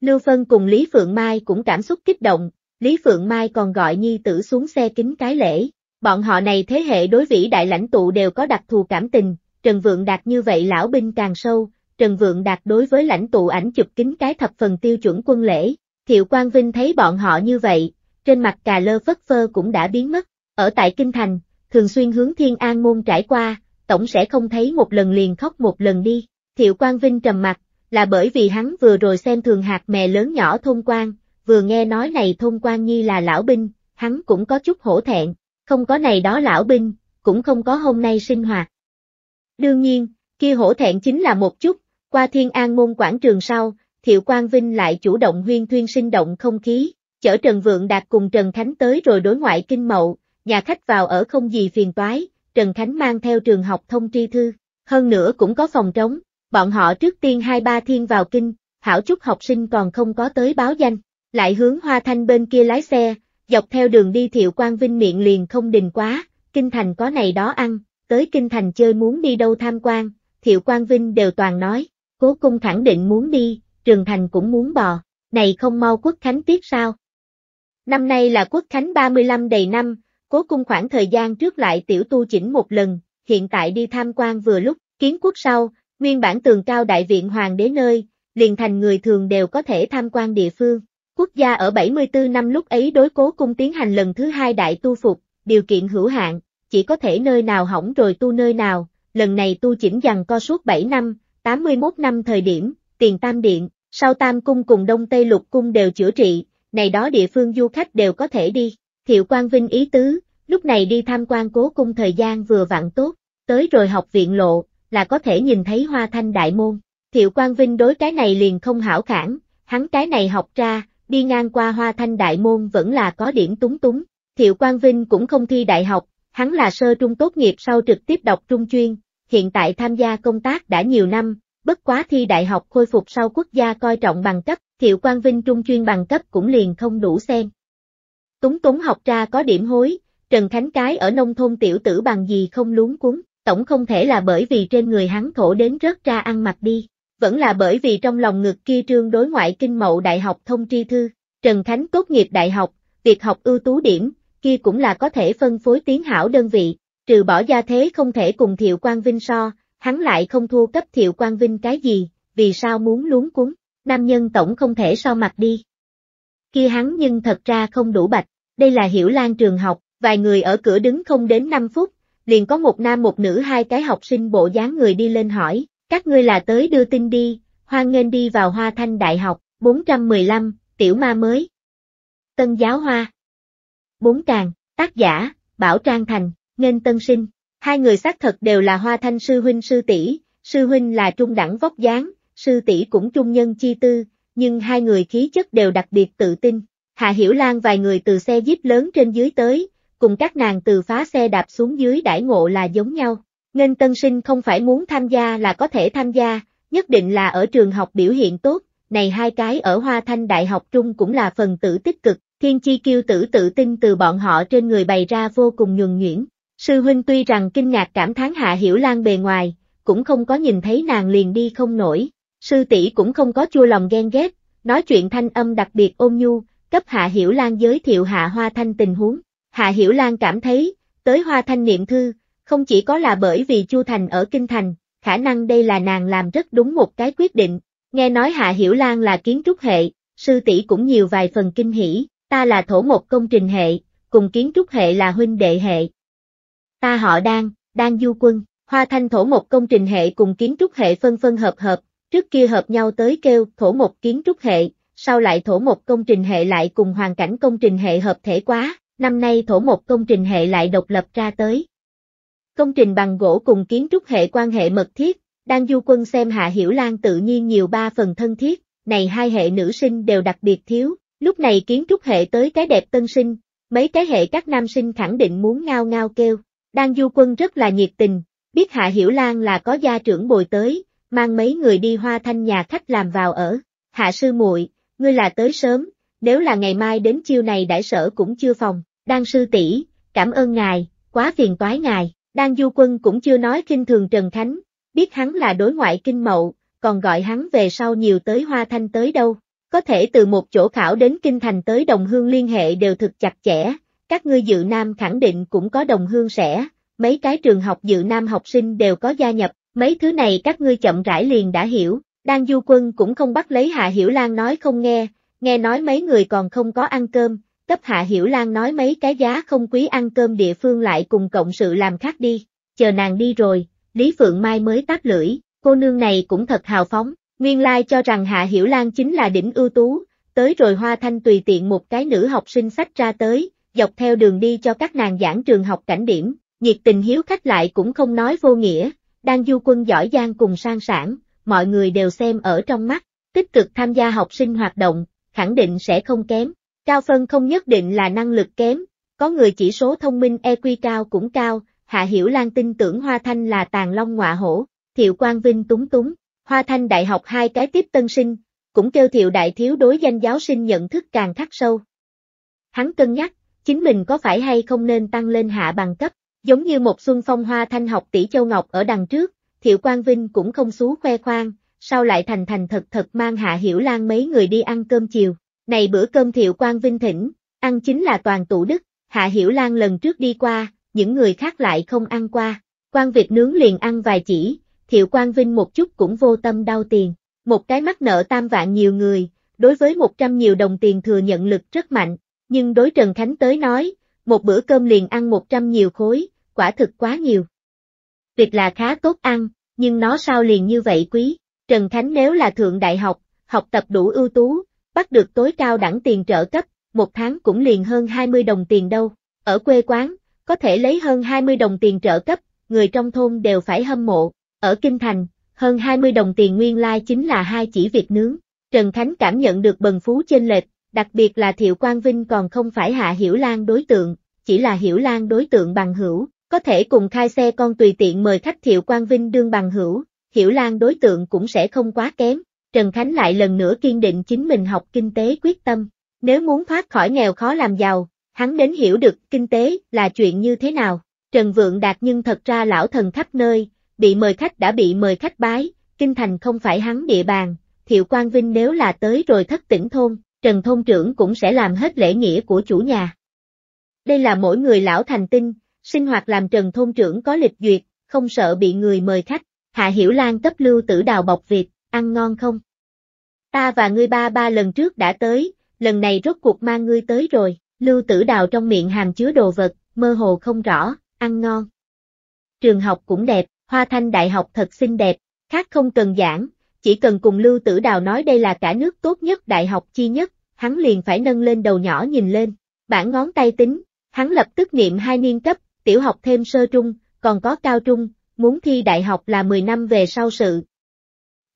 Lưu Phân cùng Lý Phượng Mai cũng cảm xúc kích động, Lý Phượng Mai còn gọi nhi tử xuống xe kính cái lễ. Bọn họ này thế hệ đối vĩ đại lãnh tụ đều có đặc thù cảm tình, Trần Vượng Đạt như vậy lão binh càng sâu. Trần Vượng Đạt đối với lãnh tụ ảnh chụp kính cái thập phần tiêu chuẩn quân lễ. Thiệu Quang Vinh thấy bọn họ như vậy, trên mặt cà lơ phất phơ cũng đã biến mất. Ở tại kinh thành, thường xuyên hướng Thiên An môn trải qua, tổng sẽ không thấy một lần liền khóc một lần đi. Thiệu Quang Vinh trầm mặt, là bởi vì hắn vừa rồi xem thường hạt mè lớn nhỏ thôn quan, vừa nghe nói này thôn quan nhi là lão binh, hắn cũng có chút hổ thẹn, không có này đó lão binh, cũng không có hôm nay sinh hoạt. Đương nhiên, kia hổ thẹn chính là một chút. Qua Thiên An môn quảng trường sau, Thiệu Quang Vinh lại chủ động huyên thuyên sinh động không khí, chở Trần Vượng Đạt cùng Trần Khánh tới rồi đối ngoại kinh mậu, nhà khách vào ở không gì phiền toái, Trần Khánh mang theo trường học thông tri thư, hơn nữa cũng có phòng trống, bọn họ trước tiên hai ba thiên vào kinh, hảo chút học sinh còn không có tới báo danh, lại hướng Hoa Thanh bên kia lái xe, dọc theo đường đi Thiệu Quang Vinh miệng liền không đình quá, kinh thành có này đó ăn, tới kinh thành chơi muốn đi đâu tham quan, Thiệu Quang Vinh đều toàn nói. Cố Cung khẳng định muốn đi, Trường Thành cũng muốn bò, này không mau Quốc Khánh tiết sao? Năm nay là Quốc Khánh ba mươi lăm đầy năm, Cố Cung khoảng thời gian trước lại tiểu tu chỉnh một lần, hiện tại đi tham quan vừa lúc, kiến quốc sau, nguyên bản tường cao đại viện hoàng đế nơi, liền thành người thường đều có thể tham quan địa phương. Quốc gia ở bảy mươi tư năm lúc ấy đối Cố Cung tiến hành lần thứ hai đại tu phục, điều kiện hữu hạn, chỉ có thể nơi nào hỏng rồi tu nơi nào, lần này tu chỉnh dằng co suốt bảy năm. tám mươi mốt năm thời điểm, tiền Tam Điện, sau Tam Cung cùng Đông Tây Lục Cung đều chữa trị, này đó địa phương du khách đều có thể đi. Thiệu Quang Vinh ý tứ, lúc này đi tham quan Cố Cung thời gian vừa vặn tốt, tới rồi học viện lộ, là có thể nhìn thấy Hoa Thanh đại môn. Thiệu Quang Vinh đối cái này liền không hảo khản, hắn cái này học ra, đi ngang qua Hoa Thanh đại môn vẫn là có điểm túng túng. Thiệu Quang Vinh cũng không thi đại học, hắn là sơ trung tốt nghiệp sau trực tiếp đọc trung chuyên. hiện tại tham gia công tác đã nhiều năm, bất quá thi đại học khôi phục sau quốc gia coi trọng bằng cấp, Thiệu Quang Vinh trung chuyên bằng cấp cũng liền không đủ xem. Túng túng học ra có điểm hối, Trần Khánh cái ở nông thôn tiểu tử bằng gì không luống cuống, tổng không thể là bởi vì trên người hắn thổ đến rớt ra ăn mặc đi, vẫn là bởi vì trong lòng ngực kia trương đối ngoại kinh mậu đại học thông tri thư, Trần Khánh tốt nghiệp đại học, việc học ưu tú điểm, kia cũng là có thể phân phối tiến hảo đơn vị, trừ bỏ gia thế không thể cùng Thiệu Quang Vinh so, hắn lại không thua cấp Thiệu Quang Vinh cái gì, vì sao muốn luống cuống, nam nhân tổng không thể so mặt đi. Kia hắn nhưng thật ra không đủ bạch, đây là Hiểu Lan trường học, vài người ở cửa đứng không đến năm phút, liền có một nam một nữ hai cái học sinh bộ dáng người đi lên hỏi, các ngươi là tới đưa tin đi, hoan nghênh đi vào Hoa Thanh Đại học, bốn trăm mười lăm, tiểu ma mới. Tân giáo hoa. Bốn càng, tác giả, Bảo Trang Thành, nghênh tân sinh, hai người xác thật đều là Hoa Thanh sư huynh sư tỷ, sư huynh là trung đẳng vóc dáng, sư tỷ cũng trung nhân chi tư, nhưng hai người khí chất đều đặc biệt tự tin. Hạ Hiểu Lan vài người từ xe jeep lớn trên dưới tới, cùng các nàng từ phá xe đạp xuống dưới đãi ngộ là giống nhau. Nghênh tân sinh không phải muốn tham gia là có thể tham gia, nhất định là ở trường học biểu hiện tốt, này hai cái ở Hoa Thanh Đại học trung cũng là phần tử tích cực, thiên chi kiêu tử tự tin từ bọn họ trên người bày ra vô cùng nhuần nhuyễn. Sư huynh tuy rằng kinh ngạc cảm thán Hạ Hiểu Lan bề ngoài, cũng không có nhìn thấy nàng liền đi không nổi, sư tỷ cũng không có chua lòng ghen ghét, nói chuyện thanh âm đặc biệt ôn nhu, cấp Hạ Hiểu Lan giới thiệu Hạ Hoa Thanh tình huống. Hạ Hiểu Lan cảm thấy, tới Hoa Thanh niệm thư, không chỉ có là bởi vì Chu Thành ở Kinh Thành, khả năng đây là nàng làm rất đúng một cái quyết định. Nghe nói Hạ Hiểu Lan là kiến trúc hệ, sư tỷ cũng nhiều vài phần kinh hỉ, ta là thổ một công trình hệ, cùng kiến trúc hệ là huynh đệ hệ. Ta họ Đan, Đan Du Quân, Hoa Thanh thổ một công trình hệ cùng kiến trúc hệ phân phân hợp hợp, trước kia hợp nhau tới kêu thổ một kiến trúc hệ, sau lại thổ một công trình hệ lại cùng hoàn cảnh công trình hệ hợp thể quá, năm nay thổ một công trình hệ lại độc lập ra tới. Công trình bằng gỗ cùng kiến trúc hệ quan hệ mật thiết, Đan Du Quân xem Hạ Hiểu Lan tự nhiên nhiều ba phần thân thiết, này hai hệ nữ sinh đều đặc biệt thiếu, lúc này kiến trúc hệ tới cái đẹp tân sinh, mấy cái hệ các nam sinh khẳng định muốn ngao ngao kêu. Đan Du Quân rất là nhiệt tình, biết Hạ Hiểu Lan là có gia trưởng bồi tới, mang mấy người đi Hoa Thanh nhà khách làm vào ở. Hạ sư muội, ngươi là tới sớm, nếu là ngày mai đến chiều này đại sở cũng chưa phòng, Đan sư tỷ, cảm ơn ngài, quá phiền toái ngài. Đan Du Quân cũng chưa nói khinh thường Trần Khánh, biết hắn là đối ngoại kinh mậu, còn gọi hắn về sau nhiều tới Hoa Thanh tới đâu, có thể từ một chỗ khảo đến Kinh Thành tới đồng hương liên hệ đều thực chặt chẽ, các ngươi dự nam khẳng định cũng có đồng hương sẽ, mấy cái trường học dự nam học sinh đều có gia nhập, mấy thứ này các ngươi chậm rãi liền đã hiểu. Đan Du Quân cũng không bắt lấy Hạ Hiểu Lan nói không nghe, nghe nói mấy người còn không có ăn cơm, cấp Hạ Hiểu Lan nói mấy cái giá không quý ăn cơm địa phương lại cùng cộng sự làm khác đi, chờ nàng đi rồi, Lý Phượng Mai mới táp lưỡi, cô nương này cũng thật hào phóng, nguyên lai cho rằng Hạ Hiểu Lan chính là đỉnh ưu tú, tới rồi Hoa Thanh tùy tiện một cái nữ học sinh sách ra tới, dọc theo đường đi cho các nàng giảng trường học cảnh điểm, nhiệt tình hiếu khách lại cũng không nói vô nghĩa, Đan Du Quân giỏi giang cùng sang sảng, mọi người đều xem ở trong mắt, tích cực tham gia học sinh hoạt động, khẳng định sẽ không kém. Cao phân không nhất định là năng lực kém, có người chỉ số thông minh E Q cao cũng cao, Hạ Hiểu Lan tin tưởng Hoa Thanh là tàng long ngọa hổ. Thiệu Quang Vinh túng túng, Hoa Thanh Đại học hai cái tiếp tân sinh, cũng kêu Thiệu đại thiếu đối danh giáo sinh nhận thức càng khắc sâu. Hắn cân nhắc, chính mình có phải hay không nên tăng lên hạ bằng cấp, giống như một xuân phong Hoa Thanh học tỷ Châu Ngọc ở đằng trước, Thiệu Quang Vinh cũng không xú khoe khoang, sau lại thành thành thật thật mang Hạ Hiểu Lan mấy người đi ăn cơm chiều. Này bữa cơm Thiệu Quang Vinh thỉnh, ăn chính là toàn tủ Đức, Hạ Hiểu Lan lần trước đi qua, những người khác lại không ăn qua, quan vịt nướng liền ăn vài chỉ, Thiệu Quang Vinh một chút cũng vô tâm đau tiền, một cái mắc nợ tam vạn nhiều người, đối với một trăm nhiều đồng tiền thừa nhận lực rất mạnh, nhưng đối Trần Khánh tới nói, một bữa cơm liền ăn một trăm nhiều khối, quả thực quá nhiều. Vịt là khá tốt ăn, nhưng nó sao liền như vậy quý, Trần Khánh nếu là thượng đại học, học tập đủ ưu tú, bắt được tối cao đẳng tiền trợ cấp, một tháng cũng liền hơn hai mươi đồng tiền đâu, ở quê quán, có thể lấy hơn hai mươi đồng tiền trợ cấp, người trong thôn đều phải hâm mộ, ở Kinh Thành, hơn hai mươi đồng tiền nguyên lai chính là hai chỉ vịt nướng, Trần Khánh cảm nhận được bần phú chênh lệch, đặc biệt là Thiệu Quang Vinh còn không phải Hạ Hiểu Lan đối tượng, chỉ là Hiểu Lan đối tượng bằng hữu, Có thể cùng khai xe con tùy tiện mời khách Thiệu Quang Vinh đương bằng hữu, Hiểu Lan đối tượng cũng sẽ không quá kém. Trần Khánh lại lần nữa kiên định chính mình học kinh tế quyết tâm. Nếu muốn thoát khỏi nghèo khó làm giàu, hắn đến hiểu được kinh tế là chuyện như thế nào. Trần Vượng Đạt nhưng thật ra lão thần khắp nơi, bị mời khách đã bị mời khách bái, kinh thành không phải hắn địa bàn, Thiệu Quang Vinh nếu là tới rồi thất tỉnh thôn, Trần Thôn Trưởng cũng sẽ làm hết lễ nghĩa của chủ nhà. Đây là mỗi người lão thành tinh, sinh hoạt làm Trần Thôn Trưởng có lịch duyệt, không sợ bị người mời khách. Hạ Hiểu Lan cấp Lưu Tử Đào bọc Việt, ăn ngon không? Ta và ngươi ba ba lần trước đã tới, lần này rốt cuộc mang ngươi tới rồi. Lưu Tử Đào trong miệng hàm chứa đồ vật, mơ hồ không rõ, ăn ngon. Trường học cũng đẹp, Hoa Thanh Đại học thật xinh đẹp, khác không cần giảng, chỉ cần cùng Lưu Tử Đào nói đây là cả nước tốt nhất đại học chi nhất, hắn liền phải nâng lên đầu nhỏ nhìn lên, bản ngón tay tính, hắn lập tức niệm hai niên cấp, tiểu học thêm sơ trung, còn có cao trung, muốn thi đại học là mười năm về sau sự.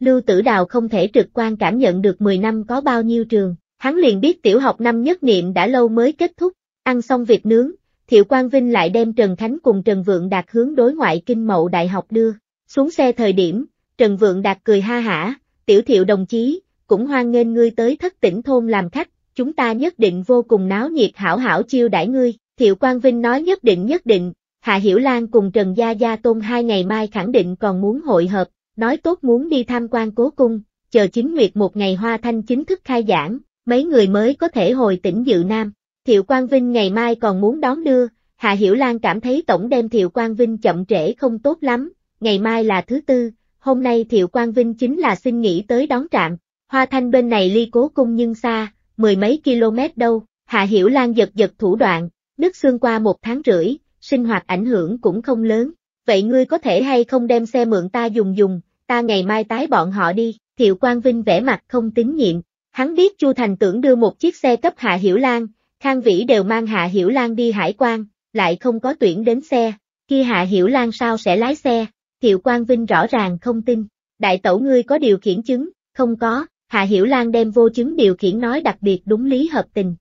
Lưu Tử Đào không thể trực quan cảm nhận được mười năm có bao nhiêu trường, hắn liền biết tiểu học năm nhất niệm đã lâu mới kết thúc. Ăn xong vịt nướng, Thiệu Quang Vinh lại đem Trần Khánh cùng Trần Vượng Đạt hướng đối ngoại kinh mậu đại học đưa. Xuống xe thời điểm, Trần Vượng Đạt cười ha hả, tiểu Thiệu đồng chí, cũng hoan nghênh ngươi tới thất tỉnh thôn làm khách, chúng ta nhất định vô cùng náo nhiệt hảo hảo chiêu đãi ngươi. Thiệu Quang Vinh nói nhất định nhất định, Hạ Hiểu Lan cùng Trần Gia Gia Tôn hai ngày mai khẳng định còn muốn hội hợp, nói tốt muốn đi tham quan cố cung, chờ chính nguyệt một ngày Hoa Thanh chính thức khai giảng, mấy người mới có thể hồi tỉnh Dự Nam. Thiệu Quang Vinh ngày mai còn muốn đón đưa, Hạ Hiểu Lan cảm thấy tổng đem Thiệu Quang Vinh chậm trễ không tốt lắm, ngày mai là thứ tư, hôm nay Thiệu Quang Vinh chính là xin nghỉ tới đón trạm. Hoa Thanh bên này ly cố cung nhưng xa, mười mấy km đâu, Hạ Hiểu Lan giật giật thủ đoạn, nứt xương qua một tháng rưỡi, sinh hoạt ảnh hưởng cũng không lớn, vậy ngươi có thể hay không đem xe mượn ta dùng dùng, ta ngày mai tái bọn họ đi. Thiệu Quang Vinh vẻ mặt không tín nhiệm, hắn biết Chu Thành tưởng đưa một chiếc xe cấp Hạ Hiểu Lan, Khang Vĩ đều mang Hạ Hiểu Lan đi hải quan, lại không có tuyển đến xe, kia Hạ Hiểu Lan sao sẽ lái xe? Thiệu Quang Vinh rõ ràng không tin. Đại tẩu ngươi có điều khiển chứng? Không có. Hạ Hiểu Lan đem vô chứng điều khiển nói đặc biệt đúng lý hợp tình.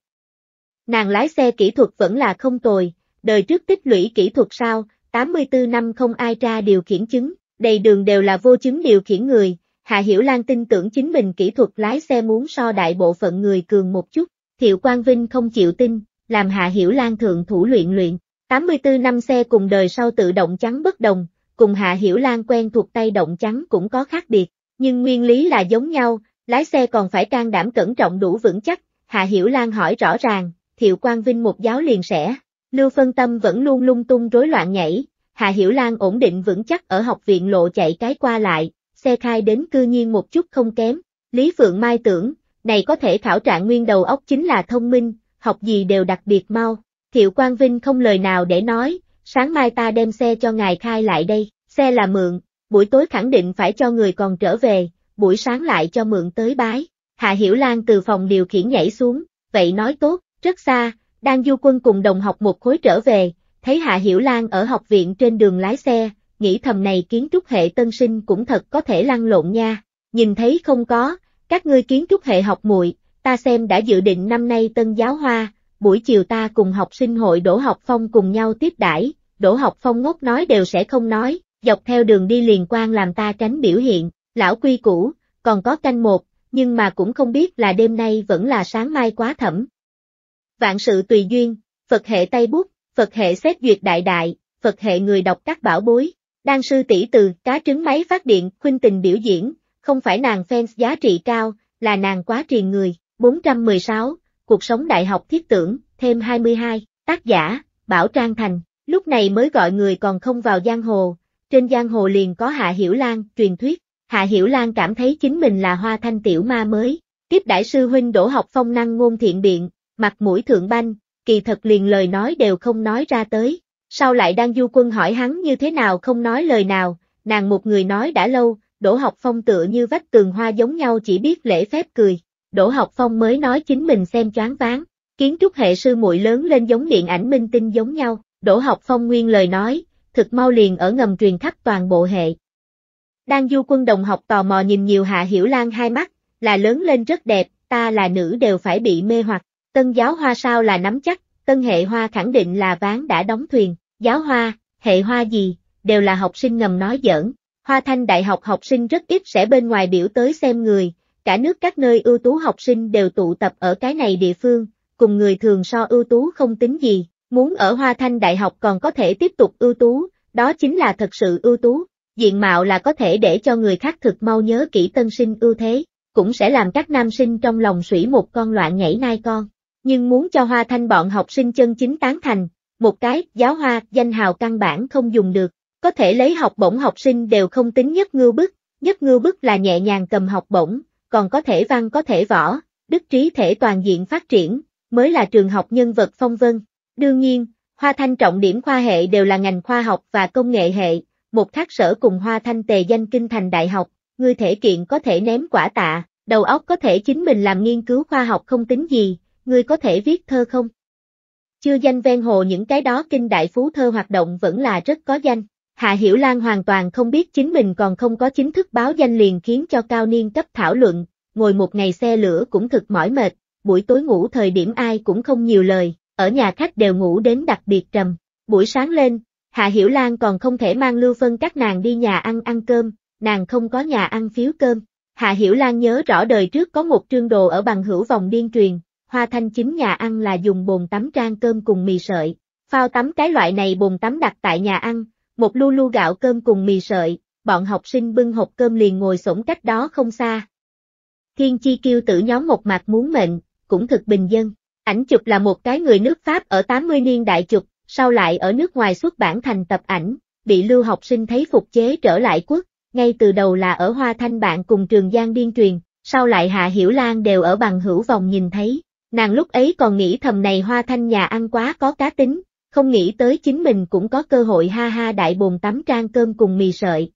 Nàng lái xe kỹ thuật vẫn là không tồi, đời trước tích lũy kỹ thuật sao, tám mươi tư năm không ai tra điều khiển chứng, đầy đường đều là vô chứng điều khiển người, Hạ Hiểu Lan tin tưởng chính mình kỹ thuật lái xe muốn so đại bộ phận người cường một chút. Thiệu Quang Vinh không chịu tin, làm Hạ Hiểu Lan thượng thủ luyện luyện, tám mươi tư năm xe cùng đời sau tự động chắn bất đồng, cùng Hạ Hiểu Lan quen thuộc tay động chắn cũng có khác biệt, nhưng nguyên lý là giống nhau, lái xe còn phải can đảm cẩn trọng đủ vững chắc, Hạ Hiểu Lan hỏi rõ ràng, Thiệu Quang Vinh một giáo liền sẽ. Lưu Phân Tâm vẫn luôn lung tung rối loạn nhảy, Hạ Hiểu Lan ổn định vững chắc ở học viện lộ chạy cái qua lại, xe khai đến cư nhiên một chút không kém, Lý Phượng Mai tưởng, này có thể khảo trạng nguyên đầu óc chính là thông minh, học gì đều đặc biệt mau. Thiệu Quang Vinh không lời nào để nói, sáng mai ta đem xe cho ngài khai lại đây, xe là mượn, buổi tối khẳng định phải cho người còn trở về, buổi sáng lại cho mượn tới bái. Hạ Hiểu Lan từ phòng điều khiển nhảy xuống, vậy nói tốt, rất xa, Đan Du Quân cùng đồng học một khối trở về, thấy Hạ Hiểu Lan ở học viện trên đường lái xe, nghĩ thầm này kiến trúc hệ tân sinh cũng thật có thể lăn lộn nha, nhìn thấy không có, các ngươi kiến trúc hệ học muội, ta xem đã dự định năm nay tân giáo hoa, buổi chiều ta cùng học sinh hội Đỗ Học Phong cùng nhau tiếp đãi. Đỗ Học Phong ngốc nói đều sẽ không nói, dọc theo đường đi liền quan làm ta tránh biểu hiện, lão quy cũ, còn có canh một, nhưng mà cũng không biết là đêm nay vẫn là sáng mai quá thẩm. Vạn sự tùy duyên, Phật hệ tay bút, Phật hệ xét duyệt đại đại, Phật hệ người đọc các bảo bối, Đan sư tỷ từ cá trứng máy phát điện, khuynh tình biểu diễn, không phải nàng fans giá trị cao, là nàng quá triền người. Bốn trăm mười sáu, cuộc sống đại học thiết tưởng, thêm hai mươi hai, tác giả, Bảo Trang Thành, lúc này mới gọi người còn không vào giang hồ, trên giang hồ liền có Hạ Hiểu Lan, truyền thuyết, Hạ Hiểu Lan cảm thấy chính mình là Hoa Thanh tiểu ma mới, tiếp đại sư huynh Đỗ Học Phong năng ngôn thiện biện, mặt mũi thượng banh, kỳ thật liền lời nói đều không nói ra tới. Sau lại Đan Du Quân hỏi hắn như thế nào không nói lời nào, nàng một người nói đã lâu, Đỗ Học Phong tựa như vách tường hoa giống nhau chỉ biết lễ phép cười. Đỗ Học Phong mới nói chính mình xem choáng váng, kiến trúc hệ sư muội lớn lên giống điện ảnh minh tinh giống nhau, Đỗ Học Phong nguyên lời nói, thực mau liền ở ngầm truyền khắp toàn bộ hệ. Đan Du Quân đồng học tò mò nhìn nhiều Hạ Hiểu Lan hai mắt, là lớn lên rất đẹp, ta là nữ đều phải bị mê hoặc. Tân giáo hoa sao là nắm chắc, tân hệ hoa khẳng định là ván đã đóng thuyền, giáo hoa, hệ Hoa gì, đều là học sinh ngầm nói giỡn. Hoa Thanh Đại học học sinh rất ít sẽ bên ngoài biểu tới xem người, cả nước các nơi ưu tú học sinh đều tụ tập ở cái này địa phương, cùng người thường so ưu tú không tính gì, muốn ở Hoa Thanh Đại học còn có thể tiếp tục ưu tú, đó chính là thật sự ưu tú, diện mạo là có thể để cho người khác thực mau nhớ kỹ tân sinh ưu thế, cũng sẽ làm các nam sinh trong lòng sủy một con loạn nhảy nai con. Nhưng muốn cho Hoa Thanh bọn học sinh chân chính tán thành, một cái giáo hoa danh hào căn bản không dùng được, có thể lấy học bổng học sinh đều không tính nhất ngưu bức, nhất ngưu bức là nhẹ nhàng cầm học bổng, còn có thể văn có thể võ, đức trí thể toàn diện phát triển, mới là trường học nhân vật phong vân. Đương nhiên, Hoa Thanh trọng điểm khoa hệ đều là ngành khoa học và công nghệ hệ, một thạc sở cùng Hoa Thanh tề danh kinh thành đại học, người thể kiện có thể ném quả tạ, đầu óc có thể chính mình làm nghiên cứu khoa học không tính gì, ngươi có thể viết thơ không? Chưa danh ven hồ những cái đó kinh đại phú thơ hoạt động vẫn là rất có danh. Hạ Hiểu Lan hoàn toàn không biết chính mình còn không có chính thức báo danh liền khiến cho cao niên cấp thảo luận, ngồi một ngày xe lửa cũng thực mỏi mệt, buổi tối ngủ thời điểm ai cũng không nhiều lời, ở nhà khách đều ngủ đến đặc biệt trầm. Buổi sáng lên, Hạ Hiểu Lan còn không thể mang Lưu Phân các nàng đi nhà ăn ăn cơm, nàng không có nhà ăn phiếu cơm. Hạ Hiểu Lan nhớ rõ đời trước có một trương đồ ở bằng hữu vòng điên truyền, Hoa Thanh chính nhà ăn là dùng bồn tắm trang cơm cùng mì sợi, phao tắm cái loại này bồn tắm đặt tại nhà ăn, một lu lu gạo cơm cùng mì sợi, bọn học sinh bưng hộp cơm liền ngồi xổm cách đó không xa. Thiên chi kiêu tử nhóm một mặt muốn mệnh, cũng thực bình dân. Ảnh chụp là một cái người nước Pháp ở tám mươi niên đại chụp, sau lại ở nước ngoài xuất bản thành tập ảnh, bị Lưu học sinh thấy phục chế trở lại quốc, ngay từ đầu là ở Hoa Thanh bạn cùng trường Giang điên truyền, sau lại Hạ Hiểu Lan đều ở bằng hữu vòng nhìn thấy. Nàng lúc ấy còn nghĩ thầm này Hoa Thanh nhà ăn quá có cá tính, không nghĩ tới chính mình cũng có cơ hội ha ha đại bồn tắm trang cơm cùng mì sợi.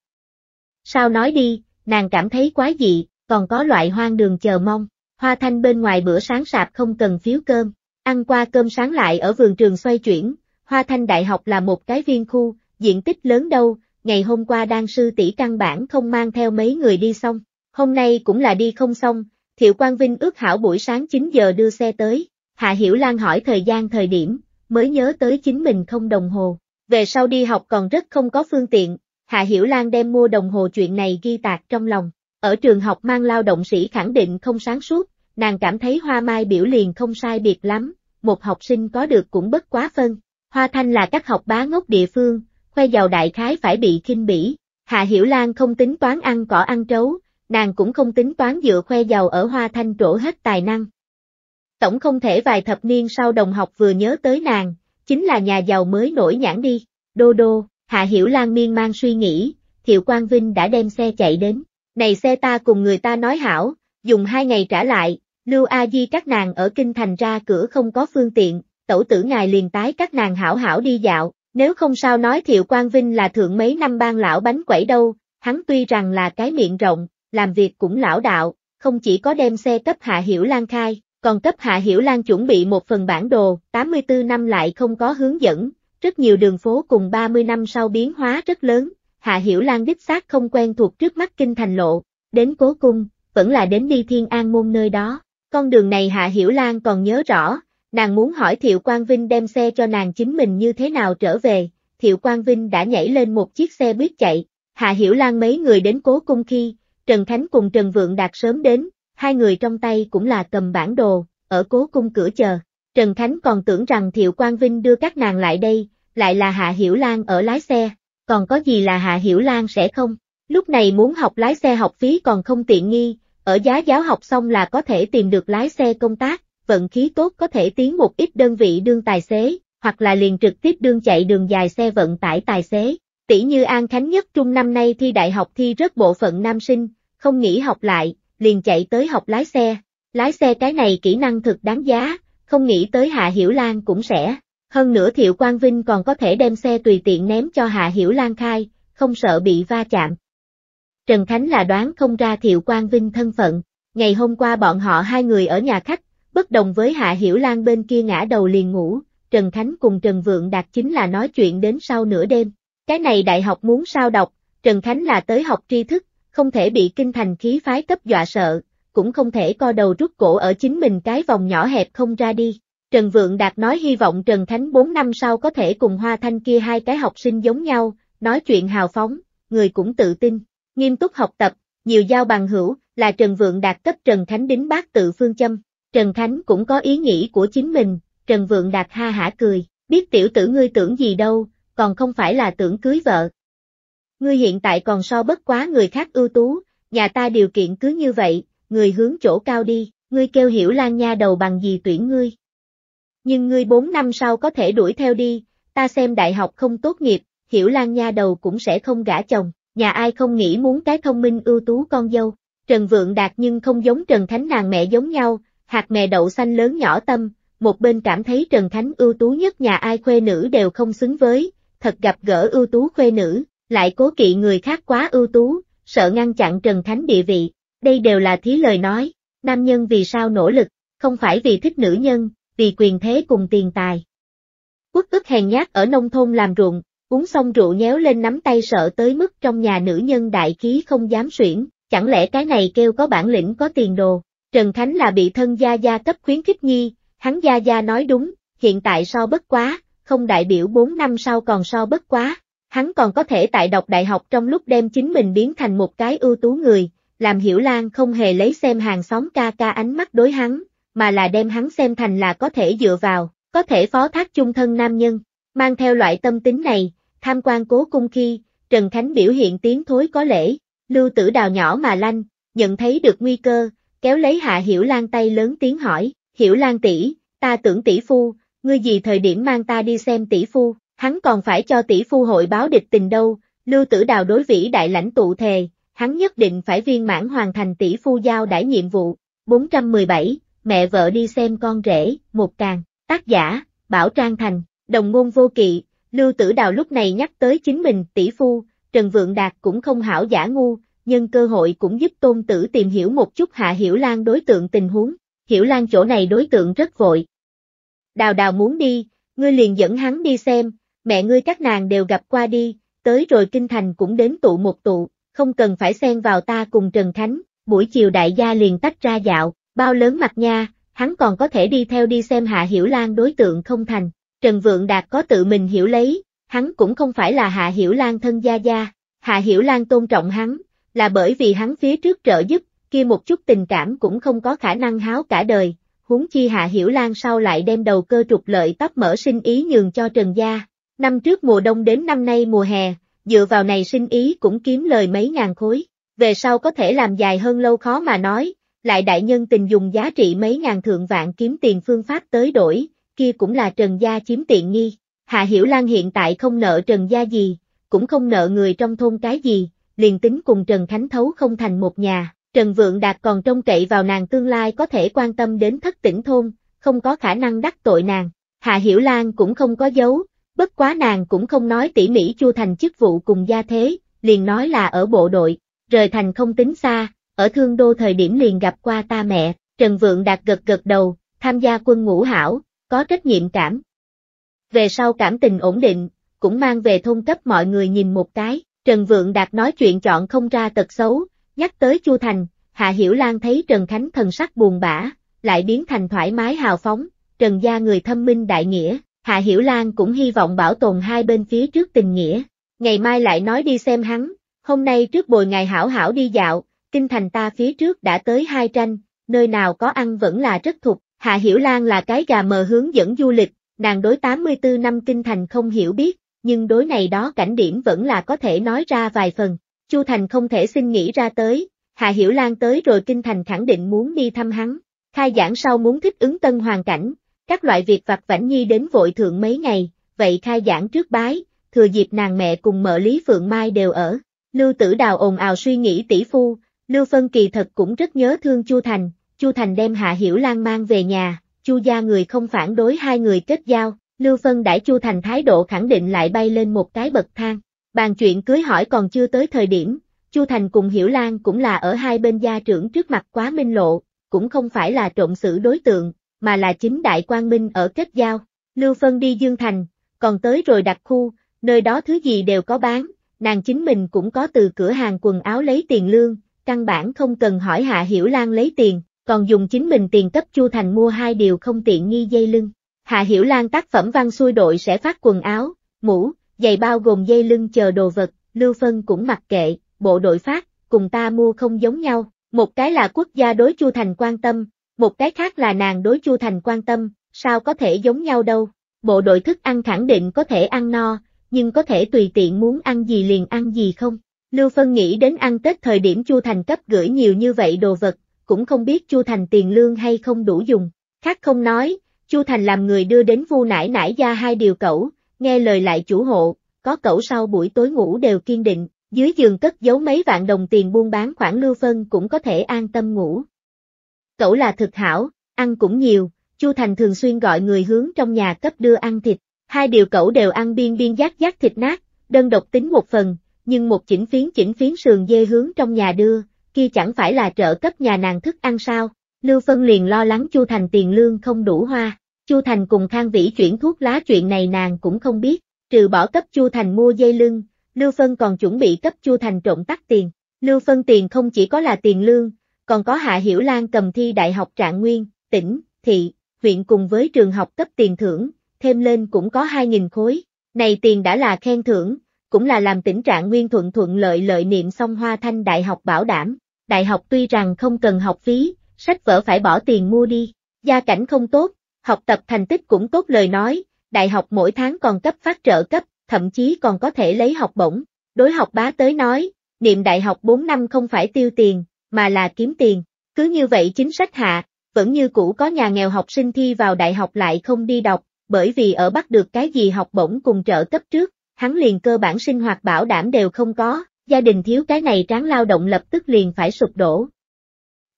Sao nói đi, nàng cảm thấy quá dị, còn có loại hoang đường chờ mong. Hoa Thanh bên ngoài bữa sáng sạp không cần phiếu cơm, ăn qua cơm sáng lại ở vườn trường xoay chuyển. Hoa Thanh Đại học là một cái viên khu, diện tích lớn đâu, ngày hôm qua đan sư tỷ căn bản không mang theo mấy người đi xong, hôm nay cũng là đi không xong. Thiệu Quang Vinh ước hảo buổi sáng chín giờ đưa xe tới, Hạ Hiểu Lan hỏi thời gian thời điểm, mới nhớ tới chính mình không đồng hồ, về sau đi học còn rất không có phương tiện, Hạ Hiểu Lan đem mua đồng hồ chuyện này ghi tạc trong lòng, ở trường học mang lao động sĩ khẳng định không sáng suốt, nàng cảm thấy Hoa Mai biểu liền không sai biệt lắm, một học sinh có được cũng bất quá phân, Hoa Thanh là các học bá ngốc địa phương, khoe giàu đại khái phải bị khinh bỉ, Hạ Hiểu Lan không tính toán ăn cỏ ăn trấu. Nàng cũng không tính toán dựa khoe giàu ở Hoa Thanh trổ hết tài năng. Tổng không thể vài thập niên sau đồng học vừa nhớ tới nàng, chính là nhà giàu mới nổi nhãn đi. Đô đô, Hạ Hiểu Lan miên man suy nghĩ, Thiệu Quang Vinh đã đem xe chạy đến. Này xe ta cùng người ta nói hảo, dùng hai ngày trả lại, Lưu A Di các nàng ở kinh thành ra cửa không có phương tiện, tẩu tử ngài liền tái các nàng hảo hảo đi dạo, nếu không sao nói Thiệu Quang Vinh là thượng mấy năm ban lão bánh quẩy đâu, hắn tuy rằng là cái miệng rộng. Làm việc cũng lão đạo, không chỉ có đem xe cấp Hạ Hiểu Lan khai, còn cấp Hạ Hiểu Lan chuẩn bị một phần bản đồ, tám mươi tư năm lại không có hướng dẫn, rất nhiều đường phố cùng ba mươi năm sau biến hóa rất lớn, Hạ Hiểu Lan đích xác không quen thuộc trước mắt kinh thành lộ, đến Cố Cung, vẫn là đến đi Thiên An Môn nơi đó, con đường này Hạ Hiểu Lan còn nhớ rõ, nàng muốn hỏi Thiệu Quang Vinh đem xe cho nàng chính mình như thế nào trở về, Thiệu Quang Vinh đã nhảy lên một chiếc xe buýt chạy, Hạ Hiểu Lan mấy người đến Cố Cung khi, Trần Khánh cùng Trần Vượng Đạt sớm đến, hai người trong tay cũng là cầm bản đồ, ở Cố Cung cửa chờ. Trần Khánh còn tưởng rằng Thiệu Quang Vinh đưa các nàng lại đây, lại là Hạ Hiểu Lan ở lái xe, còn có gì là Hạ Hiểu Lan sẽ không? Lúc này muốn học lái xe học phí còn không tiện nghi, ở giá giáo học xong là có thể tìm được lái xe công tác, vận khí tốt có thể tiến một ít đơn vị đương tài xế, hoặc là liền trực tiếp đương chạy đường dài xe vận tải tài xế. Tỷ như An Khánh nhất trung năm nay thi đại học thi rớt bộ phận nam sinh, không nghỉ học lại, liền chạy tới học lái xe. Lái xe cái này kỹ năng thực đáng giá, không nghĩ tới Hạ Hiểu Lan cũng sẽ. Hơn nữa Thiệu Quang Vinh còn có thể đem xe tùy tiện ném cho Hạ Hiểu Lan khai, không sợ bị va chạm. Trần Khánh là đoán không ra Thiệu Quang Vinh thân phận. Ngày hôm qua bọn họ hai người ở nhà khách, bất đồng với Hạ Hiểu Lan bên kia ngã đầu liền ngủ, Trần Khánh cùng Trần Vượng Đạt chính là nói chuyện đến sau nửa đêm. Cái này đại học muốn sao đọc, Trần Khánh là tới học tri thức, không thể bị kinh thành khí phái cấp dọa sợ, cũng không thể co đầu rút cổ ở chính mình cái vòng nhỏ hẹp không ra đi. Trần Vượng Đạt nói hy vọng Trần Khánh bốn năm sau có thể cùng Hoa Thanh kia hai cái học sinh giống nhau, nói chuyện hào phóng, người cũng tự tin, nghiêm túc học tập, nhiều giao bằng hữu, là Trần Vượng Đạt cấp Trần Khánh đính bác tự phương châm. Trần Khánh cũng có ý nghĩ của chính mình, Trần Vượng Đạt ha hả cười, biết tiểu tử ngươi tưởng gì đâu, còn không phải là tưởng cưới vợ. Ngươi hiện tại còn so bất quá người khác ưu tú, nhà ta điều kiện cứ như vậy, người hướng chỗ cao đi, ngươi kêu Hiểu Lan nha đầu bằng gì tuyển ngươi. Nhưng ngươi bốn năm sau có thể đuổi theo đi, ta xem đại học không tốt nghiệp, Hiểu Lan nha đầu cũng sẽ không gả chồng, nhà ai không nghĩ muốn cái thông minh ưu tú con dâu. Trần Vượng Đạt nhưng không giống Trần Khánh nàng mẹ giống nhau, hạt mè đậu xanh lớn nhỏ tâm, một bên cảm thấy Trần Khánh ưu tú nhất nhà ai khuê nữ đều không xứng với, thật gặp gỡ ưu tú khuê nữ, lại cố kỵ người khác quá ưu tú, sợ ngăn chặn Trần Khánh địa vị, đây đều là thí lời nói, nam nhân vì sao nỗ lực, không phải vì thích nữ nhân, vì quyền thế cùng tiền tài. Uất ức hèn nhát ở nông thôn làm ruộng, uống xong rượu nhéo lên nắm tay sợ tới mức trong nhà nữ nhân đại khí không dám xuyển, chẳng lẽ cái này kêu có bản lĩnh có tiền đồ. Trần Khánh là bị thân gia gia cấp khuyến khích nhi, hắn gia gia nói đúng, hiện tại so bất quá, không đại biểu bốn năm sau còn so bất quá, hắn còn có thể tại đọc đại học trong lúc đem chính mình biến thành một cái ưu tú người, làm Hiểu Lan không hề lấy xem hàng xóm ca ca ánh mắt đối hắn, mà là đem hắn xem thành là có thể dựa vào, có thể phó thác chung thân nam nhân, mang theo loại tâm tính này, tham quan cố cung khi, Trần Khánh biểu hiện tiến thối có lễ, Lưu Tử Đào nhỏ mà lanh, nhận thấy được nguy cơ, kéo lấy Hạ Hiểu Lan tay lớn tiếng hỏi, Hiểu Lan tỷ, ta tưởng tỷ phu, ngươi gì thời điểm mang ta đi xem tỷ phu, hắn còn phải cho tỷ phu hội báo địch tình đâu, Lưu Tử Đào đối vĩ đại lãnh tụ thề, hắn nhất định phải viên mãn hoàn thành tỷ phu giao đãi nhiệm vụ, bốn trăm mười bảy, mẹ vợ đi xem con rể, một càng, tác giả, Bảo Trang Thành, đồng ngôn vô kỵ, Lưu Tử Đào lúc này nhắc tới chính mình, tỷ phu, Trần Vượng Đạt cũng không hảo giả ngu, nhân cơ hội cũng giúp tôn tử tìm hiểu một chút Hạ Hiểu Lan đối tượng tình huống, Hiểu Lan chỗ này đối tượng rất vội. Đào Đào muốn đi, ngươi liền dẫn hắn đi xem, mẹ ngươi các nàng đều gặp qua đi, tới rồi kinh thành cũng đến tụ một tụ, không cần phải xen vào ta cùng Trần Khánh, buổi chiều đại gia liền tách ra dạo, bao lớn mặt nha, hắn còn có thể đi theo đi xem Hạ Hiểu Lan đối tượng không thành, Trần Vượng Đạt có tự mình hiểu lấy, hắn cũng không phải là Hạ Hiểu Lan thân gia gia, Hạ Hiểu Lan tôn trọng hắn, là bởi vì hắn phía trước trợ giúp, kia một chút tình cảm cũng không có khả năng háo cả đời, huống chi Hạ Hiểu Lan sau lại đem đầu cơ trục lợi tóc mở sinh ý nhường cho Trần gia, năm trước mùa đông đến năm nay mùa hè, dựa vào này sinh ý cũng kiếm lời mấy ngàn khối, về sau có thể làm dài hơn lâu khó mà nói, lại đại nhân tình dùng giá trị mấy ngàn thượng vạn kiếm tiền phương pháp tới đổi, kia cũng là Trần gia chiếm tiện nghi, Hạ Hiểu Lan hiện tại không nợ Trần gia gì, cũng không nợ người trong thôn cái gì, liền tính cùng Trần Khánh thấu không thành một nhà, Trần Vượng Đạt còn trông cậy vào nàng tương lai có thể quan tâm đến thất tỉnh thôn, không có khả năng đắc tội nàng. Hạ Hiểu Lan cũng không có giấu, bất quá nàng cũng không nói tỉ mỉ Chu Thành chức vụ cùng gia thế, liền nói là ở bộ đội, rời thành không tính xa, ở Thương Đô thời điểm liền gặp qua ta mẹ, Trần Vượng Đạt gật gật đầu, tham gia quân ngũ hảo, có trách nhiệm cảm. Về sau cảm tình ổn định, cũng mang về thôn cấp mọi người nhìn một cái. Trần Vượng Đạt nói chuyện chọn không ra tật xấu, nhắc tới Chu Thành, Hạ Hiểu Lan thấy Trần Khánh thần sắc buồn bã, lại biến thành thoải mái hào phóng, Trần gia người thâm minh đại nghĩa, Hạ Hiểu Lan cũng hy vọng bảo tồn hai bên phía trước tình nghĩa, ngày mai lại nói đi xem hắn, hôm nay trước bồi ngày hảo hảo đi dạo, kinh thành ta phía trước đã tới hai tranh, nơi nào có ăn vẫn là rất thục, Hạ Hiểu Lan là cái gà mờ hướng dẫn du lịch, nàng đối tám mươi tư năm kinh thành không hiểu biết. Nhưng đối này đó cảnh điểm vẫn là có thể nói ra vài phần, Chu Thành không thể xin nghĩ ra tới, Hạ Hiểu Lan tới rồi kinh thành khẳng định muốn đi thăm hắn, khai giảng sau muốn thích ứng tân hoàn cảnh, các loại việc vặt vãnh nhi đến vội thượng mấy ngày, vậy khai giảng trước bái, thừa dịp nàng mẹ cùng mợ Lý Phượng Mai đều ở, Lưu Tử Đào ồn ào suy nghĩ tỷ phu, Lưu Phân kỳ thật cũng rất nhớ thương Chu Thành, Chu Thành đem Hạ Hiểu Lan mang về nhà, Chu gia người không phản đối hai người kết giao. Lưu Phân đãi Chu Thành thái độ khẳng định lại bay lên một cái bậc thang, bàn chuyện cưới hỏi còn chưa tới thời điểm, Chu Thành cùng Hiểu Lan cũng là ở hai bên gia trưởng trước mặt quá minh lộ, cũng không phải là trộn xử đối tượng, mà là chính đại quang minh ở kết giao, Lưu Phân đi Dương Thành, còn tới rồi đặc khu, nơi đó thứ gì đều có bán, nàng chính mình cũng có từ cửa hàng quần áo lấy tiền lương, căn bản không cần hỏi Hạ Hiểu Lan lấy tiền, còn dùng chính mình tiền cấp Chu Thành mua hai điều không tiện nghi dây lưng. Hạ Hiểu Lan tác phẩm văn xuôi đội sẽ phát quần áo, mũ, giày bao gồm dây lưng chờ đồ vật, Lưu Phân cũng mặc kệ, bộ đội phát, cùng ta mua không giống nhau, một cái là quốc gia đối Chu Thành quan tâm, một cái khác là nàng đối Chu Thành quan tâm, sao có thể giống nhau đâu, bộ đội thức ăn khẳng định có thể ăn no, nhưng có thể tùy tiện muốn ăn gì liền ăn gì không. Lưu Phân nghĩ đến ăn Tết thời điểm Chu Thành cấp gửi nhiều như vậy đồ vật, cũng không biết Chu Thành tiền lương hay không đủ dùng, khác không nói, Chu Thành làm người đưa đến Vu nải nải ra hai điều cẩu, nghe lời lại chủ hộ, có cẩu sau buổi tối ngủ đều kiên định, dưới giường cất giấu mấy vạn đồng tiền buôn bán khoảng Lưu Phân cũng có thể an tâm ngủ. Cẩu là thực hảo, ăn cũng nhiều, Chu Thành thường xuyên gọi người hướng trong nhà cấp đưa ăn thịt, hai điều cẩu đều ăn biên biên giác giác thịt nát, đơn độc tính một phần, nhưng một chỉnh phiến chỉnh phiến sườn dê hướng trong nhà đưa, kia chẳng phải là trợ cấp nhà nàng thức ăn sao, Lưu Phân liền lo lắng Chu Thành tiền lương không đủ hoa. Chu Thành cùng Khang Vĩ chuyển thuốc lá chuyện này nàng cũng không biết, trừ bỏ cấp Chu Thành mua dây lưng, Lưu Phân còn chuẩn bị cấp Chu Thành trộn tắt tiền. Lưu Phân tiền không chỉ có là tiền lương, còn có Hạ Hiểu Lan cầm thi đại học trạng nguyên, tỉnh, thị, huyện cùng với trường học cấp tiền thưởng, thêm lên cũng có hai nghìn khối. Này tiền đã là khen thưởng, cũng là làm tỉnh trạng nguyên thuận thuận lợi lợi niệm xong Hoa Thanh đại học bảo đảm. Đại học tuy rằng không cần học phí, sách vở phải bỏ tiền mua đi, gia cảnh không tốt, học tập thành tích cũng tốt lời nói, đại học mỗi tháng còn cấp phát trợ cấp, thậm chí còn có thể lấy học bổng. Đối học bá tới nói, niệm đại học bốn năm không phải tiêu tiền, mà là kiếm tiền. Cứ như vậy chính sách hạ, vẫn như cũ có nhà nghèo học sinh thi vào đại học lại không đi đọc, bởi vì ở bắt được cái gì học bổng cùng trợ cấp trước, hắn liền cơ bản sinh hoạt bảo đảm đều không có, gia đình thiếu cái này tráng lao động lập tức liền phải sụp đổ.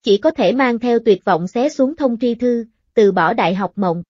Chỉ có thể mang theo tuyệt vọng xé xuống thông tri thư, từ bỏ đại học mộng.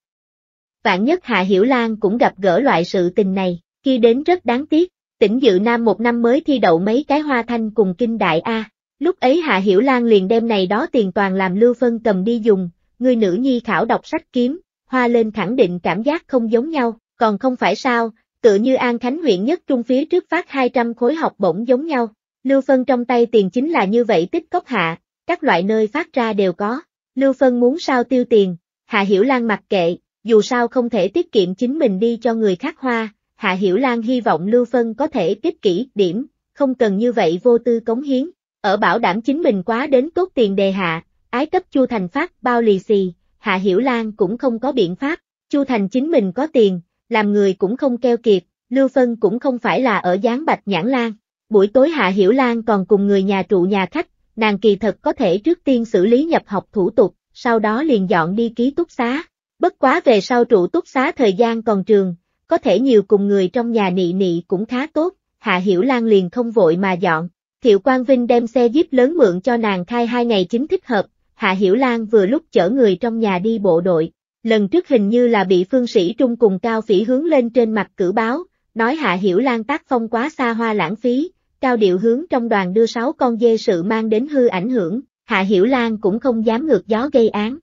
Vạn nhất Hạ Hiểu Lan cũng gặp gỡ loại sự tình này, khi đến rất đáng tiếc, tỉnh Dự Nam một năm mới thi đậu mấy cái Hoa Thanh cùng Kinh Đại A, lúc ấy Hạ Hiểu Lan liền đem này đó tiền toàn làm Lưu Phân cầm đi dùng, người nữ nhi khảo đọc sách kiếm, hoa lên khẳng định cảm giác không giống nhau, còn không phải sao, tựa như An Khánh huyện nhất trung phía trước phát hai trăm khối học bổng giống nhau, Lưu Phân trong tay tiền chính là như vậy tích cốc hạ, các loại nơi phát ra đều có, Lưu Phân muốn sao tiêu tiền. Hạ Hiểu Lan mặc kệ, dù sao không thể tiết kiệm chính mình đi cho người khác hoa, Hạ Hiểu Lan hy vọng Lưu Phân có thể tiết kỹ điểm, không cần như vậy vô tư cống hiến, ở bảo đảm chính mình quá đến tốt tiền đề hạ, ái cấp Chu Thành phát bao lì xì, Hạ Hiểu Lan cũng không có biện pháp, Chu Thành chính mình có tiền, làm người cũng không keo kiệt, Lưu Phân cũng không phải là ở dáng Bạch Nhãn Lan, buổi tối Hạ Hiểu Lan còn cùng người nhà trụ nhà khách, nàng kỳ thật có thể trước tiên xử lý nhập học thủ tục. Sau đó liền dọn đi ký túc xá, bất quá về sau trụ túc xá thời gian còn trường, có thể nhiều cùng người trong nhà nị nị cũng khá tốt, Hạ Hiểu Lan liền không vội mà dọn, Thiệu Quang Vinh đem xe jeep lớn mượn cho nàng khai hai ngày chính thích hợp, Hạ Hiểu Lan vừa lúc chở người trong nhà đi bộ đội, lần trước hình như là bị Phương Sĩ Trung cùng Cao Phỉ hướng lên trên mặt cử báo, nói Hạ Hiểu Lan tác phong quá xa hoa lãng phí, cao điệu hướng trong đoàn đưa sáu con dê sự mang đến hư ảnh hưởng. Hạ Hiểu Lan cũng không dám ngược gió gây án.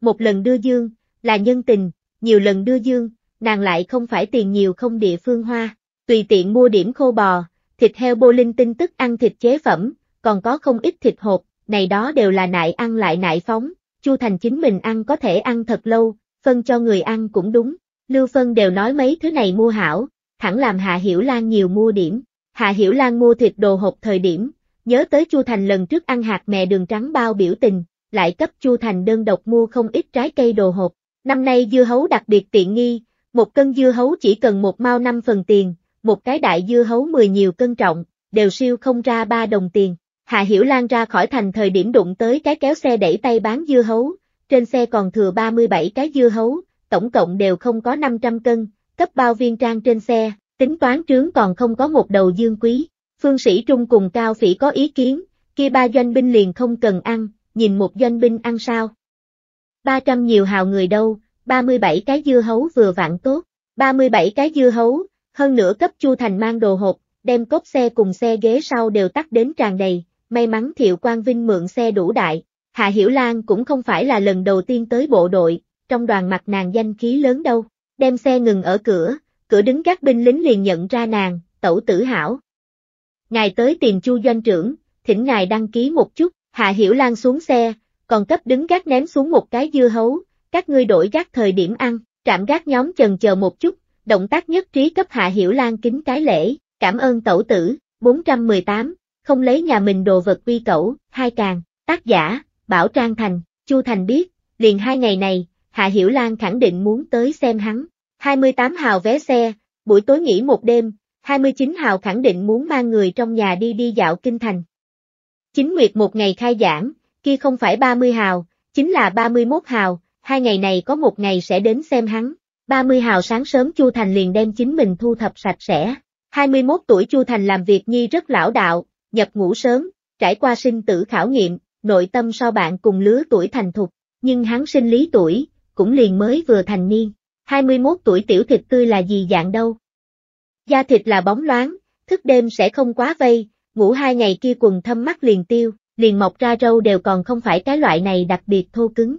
Một lần đưa dương, là nhân tình, nhiều lần đưa dương, nàng lại không phải tiền nhiều không địa phương hoa, tùy tiện mua điểm khô bò, thịt heo bô linh tinh tức ăn thịt chế phẩm, còn có không ít thịt hộp, này đó đều là nại ăn lại nại phóng, Chu Thành chính mình ăn có thể ăn thật lâu, phân cho người ăn cũng đúng, Lưu Phân đều nói mấy thứ này mua hảo, thẳng làm Hạ Hiểu Lan nhiều mua điểm, Hạ Hiểu Lan mua thịt đồ hộp thời điểm. Nhớ tới Chu Thành lần trước ăn hạt mè đường trắng bao biểu tình, lại cấp Chu Thành đơn độc mua không ít trái cây đồ hộp. Năm nay dưa hấu đặc biệt tiện nghi, một cân dưa hấu chỉ cần một mao năm phần tiền, một cái đại dưa hấu mười nhiều cân trọng, đều siêu không ra ba đồng tiền. Hạ Hiểu Lan ra khỏi thành thời điểm đụng tới cái kéo xe đẩy tay bán dưa hấu, trên xe còn thừa ba mươi bảy cái dưa hấu, tổng cộng đều không có năm trăm cân, cấp bao viên trang trên xe, tính toán trướng còn không có một đầu dương quý. Phương Sĩ Trung cùng Cao Phỉ có ý kiến, kia ba doanh binh liền không cần ăn, nhìn một doanh binh ăn sao. ba trăm nhiều hào người đâu, ba mươi bảy cái dưa hấu vừa vặn tốt, ba mươi bảy cái dưa hấu, hơn nữa cấp Chu Thành mang đồ hộp, đem cốp xe cùng xe ghế sau đều tắt đến tràn đầy, may mắn Thiệu Quang Vinh mượn xe đủ đại, Hạ Hiểu Lan cũng không phải là lần đầu tiên tới bộ đội, trong đoàn mặt nàng danh khí lớn đâu, đem xe ngừng ở cửa, cửa đứng các binh lính liền nhận ra nàng, tẩu tử hảo. Ngài tới tìm Chu doanh trưởng, thỉnh ngài đăng ký một chút, Hạ Hiểu Lan xuống xe, còn cấp đứng gác ném xuống một cái dưa hấu, các ngươi đổi gác thời điểm ăn, Trạm gác nhóm chần chờ một chút, động tác nhất trí cấp Hạ Hiểu Lan kính cái lễ, cảm ơn tẩu tử, bốn trăm mười tám, không lấy nhà mình đồ vật quy cẩu, hai càng, tác giả, Bảo Trang Thành, Chu Thành biết, liền hai ngày này, Hạ Hiểu Lan khẳng định muốn tới xem hắn, hai mươi tám hào vé xe, buổi tối nghỉ một đêm, hai mươi chín hào khẳng định muốn mang người trong nhà đi đi dạo kinh thành. Chính nguyệt một ngày khai giảng, kia không phải ba mươi hào, chính là ba mươi mốt hào, hai ngày này có một ngày sẽ đến xem hắn. ba mươi hào sáng sớm Chu Thành liền đem chính mình thu thập sạch sẽ. hai mươi mốt tuổi Chu Thành làm việc nhi rất lão đạo, nhập ngũ sớm, trải qua sinh tử khảo nghiệm, nội tâm so bạn cùng lứa tuổi thành thục, nhưng hắn sinh lý tuổi, cũng liền mới vừa thành niên. hai mươi mốt tuổi tiểu thịt tươi là gì dạng đâu? Da thịt là bóng loáng, thức đêm sẽ không quá vây, ngủ hai ngày kia quần thâm mắt liền tiêu, liền mọc ra râu đều còn không phải cái loại này đặc biệt thô cứng.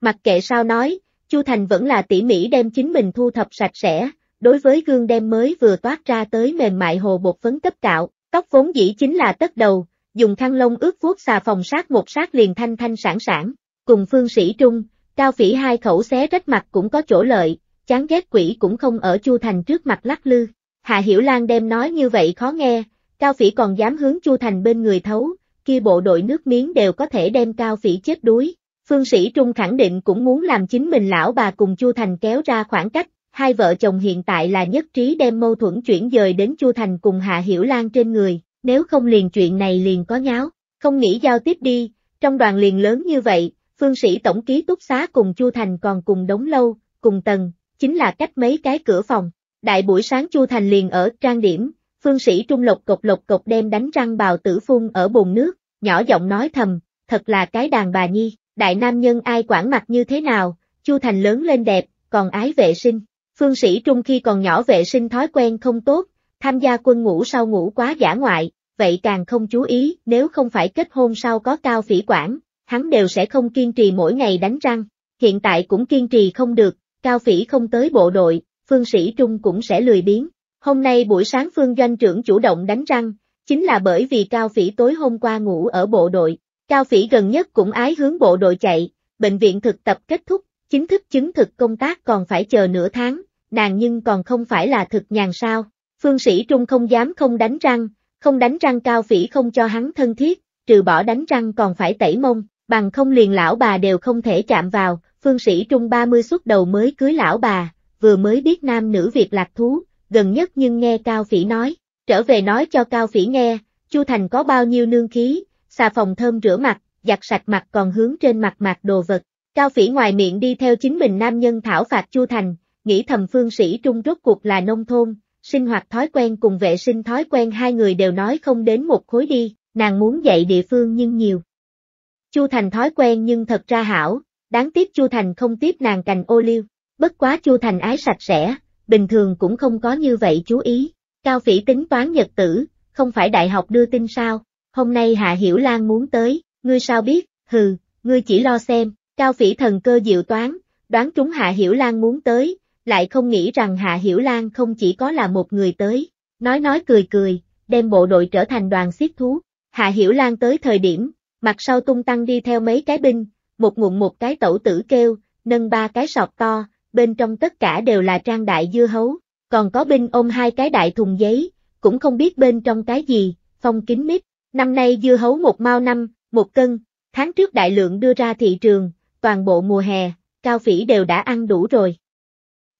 Mặc kệ sao nói, Chu Thành vẫn là tỉ mỉ đem chính mình thu thập sạch sẽ, đối với gương đem mới vừa toát ra tới mềm mại hồ bột phấn cấp cạo, tóc vốn dĩ chính là tất đầu, dùng khăn lông ướt vuốt xà phòng sát một sát liền thanh thanh sảng sảng, cùng Phương Sĩ Trung, Cao Phỉ hai khẩu xé rách mặt cũng có chỗ lợi, chán ghét quỷ cũng không ở Chu Thành trước mặt lắc lư. Hạ Hiểu Lan đem nói như vậy khó nghe, Cao Phỉ còn dám hướng Chu Thành bên người thấu, kia bộ đội nước miếng đều có thể đem Cao Phỉ chết đuối. Phương Sĩ Trung khẳng định cũng muốn làm chính mình lão bà cùng Chu Thành kéo ra khoảng cách, hai vợ chồng hiện tại là nhất trí đem mâu thuẫn chuyển dời đến Chu Thành cùng Hạ Hiểu Lan trên người, nếu không liền chuyện này liền có nháo, không nghĩ giao tiếp đi, trong đoàn liền lớn như vậy, Phương Sĩ tổng ký túc xá cùng Chu Thành còn cùng đống lâu, cùng tầng, chính là cách mấy cái cửa phòng, đại buổi sáng Chu Thành liền ở trang điểm, Phương Sĩ Trung lộc cộc lộc cộc đem đánh răng bào tử phun ở bồn nước, nhỏ giọng nói thầm, thật là cái đàn bà nhi. Đại nam nhân ai quản mặt như thế nào, Chu Thành lớn lên đẹp, còn ái vệ sinh. Phương Sĩ Trung khi còn nhỏ vệ sinh thói quen không tốt, tham gia quân ngũ sau ngủ quá dã ngoại, vậy càng không chú ý, nếu không phải kết hôn sau có Cao Phỉ quản, hắn đều sẽ không kiên trì mỗi ngày đánh răng. Hiện tại cũng kiên trì không được, Cao Phỉ không tới bộ đội, Phương Sĩ Trung cũng sẽ lười biếng. Hôm nay buổi sáng Phương doanh trưởng chủ động đánh răng, chính là bởi vì Cao Phỉ tối hôm qua ngủ ở bộ đội. Cao Phỉ gần nhất cũng ái hướng bộ đội chạy, bệnh viện thực tập kết thúc, chính thức chứng thực công tác còn phải chờ nửa tháng, nàng nhưng còn không phải là thực nhàn sao. Phương Sĩ Trung không dám không đánh răng, không đánh răng Cao Phỉ không cho hắn thân thiết, trừ bỏ đánh răng còn phải tẩy mông, bằng không liền lão bà đều không thể chạm vào. Phương Sĩ Trung ba mươi xuất đầu mới cưới lão bà, vừa mới biết nam nữ việc lạc thú, gần nhất nhưng nghe Cao Phỉ nói, trở về nói cho Cao Phỉ nghe, Chu Thành có bao nhiêu nương khí. Xà phòng thơm rửa mặt, giặt sạch mặt còn hướng trên mặt mặt đồ vật. Cao Phỉ ngoài miệng đi theo chính mình nam nhân thảo phạt Chu Thành, nghĩ thầm Phương Sĩ Trung rốt cuộc là nông thôn, sinh hoạt thói quen cùng vệ sinh thói quen hai người đều nói không đến một khối đi, nàng muốn dạy địa phương nhưng nhiều. Chu Thành thói quen nhưng thật ra hảo, đáng tiếc Chu Thành không tiếp nàng cành ô liu, bất quá Chu Thành ái sạch sẽ, bình thường cũng không có như vậy chú ý. Cao Phỉ tính toán nhật tử, không phải đại học đưa tin sao? Hôm nay Hạ Hiểu Lan muốn tới, ngươi sao biết, hừ, ngươi chỉ lo xem. Cao Phỉ thần cơ diệu toán, đoán trúng Hạ Hiểu Lan muốn tới, lại không nghĩ rằng Hạ Hiểu Lan không chỉ có là một người tới, nói nói cười cười, đem bộ đội trở thành đoàn xiết thú. Hạ Hiểu Lan tới thời điểm, mặt sau tung tăng đi theo mấy cái binh, một ngụm một cái tẩu tử kêu, nâng ba cái sọt to, bên trong tất cả đều là trang đại dưa hấu, còn có binh ôm hai cái đại thùng giấy, cũng không biết bên trong cái gì, phong kín mít. Năm nay dưa hấu một mao năm, một cân, tháng trước đại lượng đưa ra thị trường, toàn bộ mùa hè, Cao Phỉ đều đã ăn đủ rồi.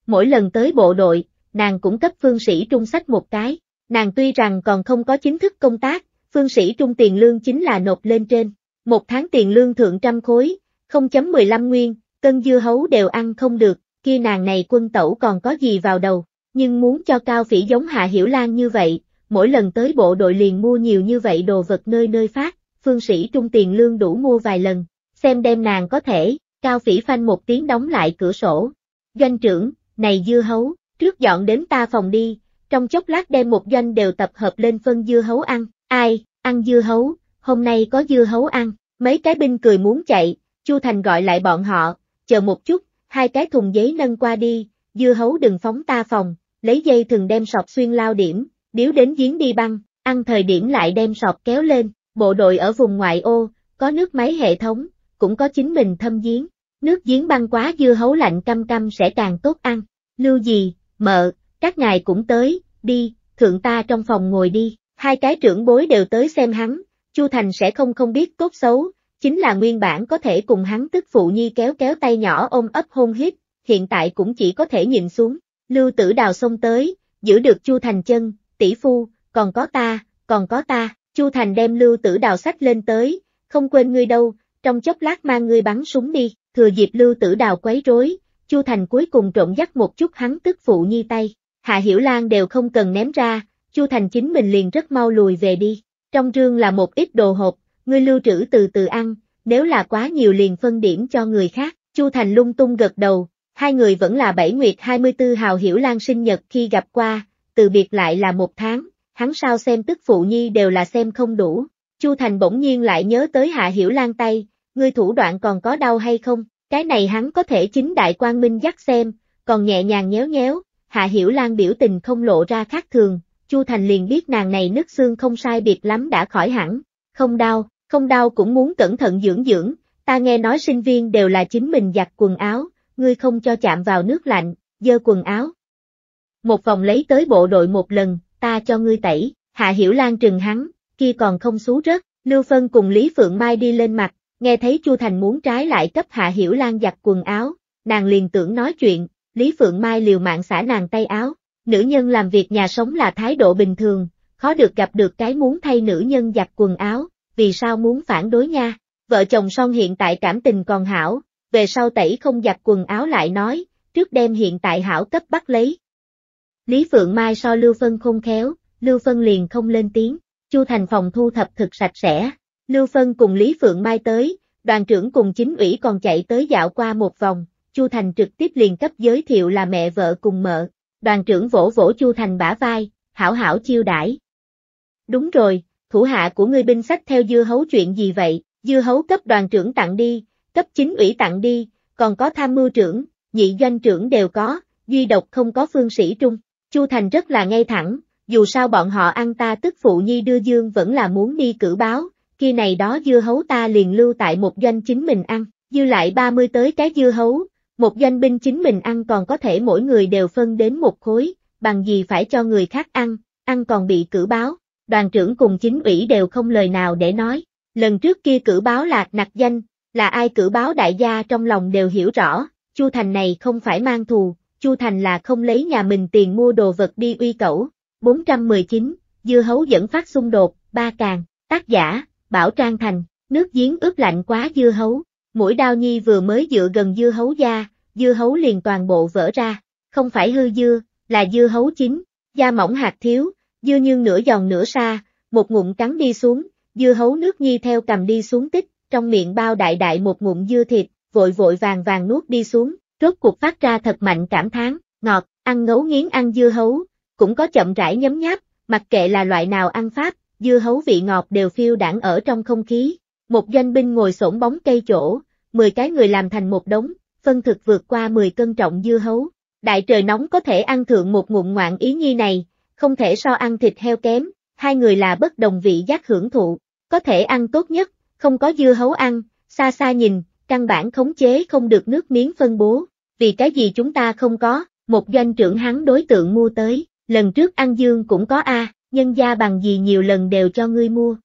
Mỗi lần tới bộ đội, nàng cũng cấp Phương Sĩ Trung sách một cái, nàng tuy rằng còn không có chính thức công tác, Phương Sĩ Trung tiền lương chính là nộp lên trên, một tháng tiền lương thượng trăm khối, không chấm mười lăm nguyên, cân dưa hấu đều ăn không được, kia nàng này quân tẩu còn có gì vào đầu, nhưng muốn cho Cao Phỉ giống Hạ Hiểu Lan như vậy. Mỗi lần tới bộ đội liền mua nhiều như vậy đồ vật nơi nơi phát, Phương Sĩ Trung tiền lương đủ mua vài lần, xem đem nàng có thể. Cao Phỉ phanh một tiếng đóng lại cửa sổ. Doanh trưởng, này dưa hấu, trước dọn đến ta phòng đi, trong chốc lát đem một doanh đều tập hợp lên phân dưa hấu ăn. Ai, ăn dưa hấu, hôm nay có dưa hấu ăn, mấy cái binh cười muốn chạy, Chu Thành gọi lại bọn họ, chờ một chút, hai cái thùng giấy nâng qua đi, dưa hấu đừng phóng ta phòng, lấy dây thường đem sọt xuyên lao điểm. Điếu đến giếng đi băng, ăn thời điểm lại đem sọt kéo lên, bộ đội ở vùng ngoại ô, có nước máy hệ thống, cũng có chính mình thâm giếng, Nước giếng băng quá dưa hấu lạnh căm căm sẽ càng tốt ăn. Lưu dì, mợ, các ngài cũng tới, đi, thượng ta trong phòng ngồi đi. Hai cái trưởng bối đều tới xem hắn, Chu Thành sẽ không không biết tốt xấu, chính là nguyên bản có thể cùng hắn tức phụ nhi kéo kéo tay nhỏ ôm ấp hôn hít, hiện tại cũng chỉ có thể nhìn xuống. Lưu Tử Đào xông tới, giữ được Chu Thành chân, tỷ phu, còn có ta, còn có ta. Chu Thành đem Lưu Tử Đào sách lên tới, không quên ngươi đâu, trong chốc lát mang ngươi bắn súng đi. Thừa dịp Lưu Tử Đào quấy rối, Chu Thành cuối cùng trộn dắt một chút hắn tức phụ nhi tay. Hạ Hiểu Lan đều không cần ném ra, Chu Thành chính mình liền rất mau lùi về đi. Trong rương là một ít đồ hộp, ngươi lưu trữ từ từ ăn, nếu là quá nhiều liền phân điểm cho người khác. Chu Thành lung tung gật đầu, hai người vẫn là bảy nguyệt hai mươi tư hào Hiểu Lan sinh nhật khi gặp qua, từ biệt lại là một tháng, hắn sao xem tức phụ nhi đều là xem không đủ. Chu Thành bỗng nhiên lại nhớ tới Hạ Hiểu Lan tay, ngươi thủ đoạn còn có đau hay không, cái này hắn có thể chính đại quang minh dắt xem, còn nhẹ nhàng nhéo nhéo. Hạ Hiểu Lan biểu tình không lộ ra khác thường, Chu Thành liền biết nàng này nứt xương không sai biệt lắm đã khỏi hẳn, không đau, không đau cũng muốn cẩn thận dưỡng dưỡng, ta nghe nói sinh viên đều là chính mình giặt quần áo, ngươi không cho chạm vào nước lạnh, dơ quần áo. Một vòng lấy tới bộ đội một lần, ta cho ngươi tẩy. Hạ Hiểu Lan trừng hắn, kia còn không xú rớt. Lưu Phân cùng Lý Phượng Mai đi lên mặt, nghe thấy Chu Thành muốn trái lại cấp Hạ Hiểu Lan giặt quần áo, nàng liền tưởng nói chuyện, Lý Phượng Mai liều mạng xả nàng tay áo. Nữ nhân làm việc nhà sống là thái độ bình thường, khó được gặp được cái muốn thay nữ nhân giặt quần áo, vì sao muốn phản đối nha. Vợ chồng song hiện tại cảm tình còn hảo, về sau tẩy không giặt quần áo lại nói, trước đem hiện tại hảo cấp bắt lấy. Lý Phượng Mai so Lưu Phân khôn khéo, Lưu Phân liền không lên tiếng. Chu Thành phòng thu thập thực sạch sẽ, Lưu Phân cùng Lý Phượng Mai tới, đoàn trưởng cùng chính ủy còn chạy tới dạo qua một vòng, Chu Thành trực tiếp liền cấp giới thiệu là mẹ vợ cùng mợ. Đoàn trưởng vỗ vỗ Chu Thành bả vai, hảo hảo chiêu đãi. Đúng rồi, thủ hạ của ngươi binh sách theo dưa hấu chuyện gì vậy, dưa hấu cấp đoàn trưởng tặng đi, cấp chính ủy tặng đi, còn có tham mưu trưởng, nhị doanh trưởng đều có, duy độc không có Phương Sĩ Trung. Chu Thành rất là ngay thẳng, dù sao bọn họ ăn ta tức phụ nhi đưa dương vẫn là muốn đi cử báo, kia này đó dưa hấu ta liền lưu tại một doanh chính mình ăn, dư lại ba mươi tới cái dưa hấu. Một doanh binh chính mình ăn còn có thể mỗi người đều phân đến một khối, bằng gì phải cho người khác ăn, ăn còn bị cử báo. Đoàn trưởng cùng chính ủy đều không lời nào để nói, lần trước kia cử báo là nặc danh, là ai cử báo đại gia trong lòng đều hiểu rõ, Chu Thành này không phải mang thù, Chu Thành là không lấy nhà mình tiền mua đồ vật đi uy cẩu. bốn trăm mười chín, dưa hấu dẫn phát xung đột, ba càng, tác giả, Bảo Trang Thành, nước giếng ướp lạnh quá dưa hấu. Mũi đao nhi vừa mới dựa gần dưa hấu da, dưa hấu liền toàn bộ vỡ ra, không phải hư dưa, là dưa hấu chín, da mỏng hạt thiếu, dưa nhưng nửa giòn nửa sa, một ngụm cắn đi xuống, dưa hấu nước nhi theo cầm đi xuống tích, trong miệng bao đại đại một ngụm dưa thịt, vội vội vàng vàng nuốt đi xuống, rốt cuộc phát ra thật mạnh cảm thán, ngọt, ăn ngấu nghiến ăn dưa hấu, cũng có chậm rãi nhấm nháp, mặc kệ là loại nào ăn pháp, dưa hấu vị ngọt đều phiêu đãng ở trong không khí. Một doanh binh ngồi xổm bóng cây chỗ, mười cái người làm thành một đống, phân thực vượt qua mười cân trọng dưa hấu. Đại trời nóng có thể ăn thượng một ngụm ngoạn ý nhi này, không thể so ăn thịt heo kém, hai người là bất đồng vị giác hưởng thụ, có thể ăn tốt nhất, không có dưa hấu ăn, xa xa nhìn, căn bản khống chế không được nước miếng phân bố, vì cái gì chúng ta không có, một doanh trưởng hắn đối tượng mua tới, lần trước ăn dương cũng có a, à, nhân gia bằng gì nhiều lần đều cho ngươi mua.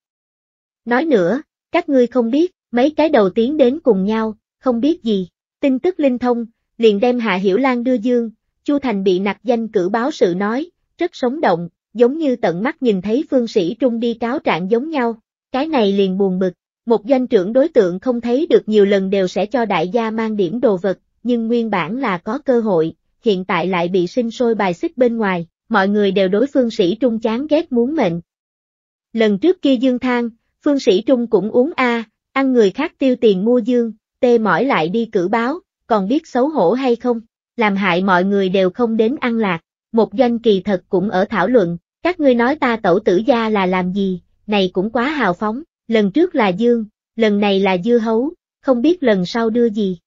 Nói nữa, các ngươi không biết, mấy cái đầu tiến đến cùng nhau, không biết gì, tin tức linh thông, liền đem Hạ Hiểu Lan đưa dương, Chu Thành bị nặc danh cử báo sự nói, rất sống động, giống như tận mắt nhìn thấy Phương Sĩ Trung đi cáo trạng giống nhau, cái này liền buồn bực, một doanh trưởng đối tượng không thấy được nhiều lần đều sẽ cho đại gia mang điểm đồ vật, nhưng nguyên bản là có cơ hội, hiện tại lại bị sinh sôi bài xích bên ngoài, mọi người đều đối Phương Sĩ Trung chán ghét muốn mệnh. Lần trước kia dương thang, Phương Sĩ Trung cũng uống a, à, ăn người khác tiêu tiền mua dương, tê mỏi lại đi cử báo, còn biết xấu hổ hay không, làm hại mọi người đều không đến ăn lạc. Một doanh kỳ thật cũng ở thảo luận, các ngươi nói ta tẩu tử gia là làm gì, này cũng quá hào phóng, lần trước là dương, lần này là dưa hấu, không biết lần sau đưa gì.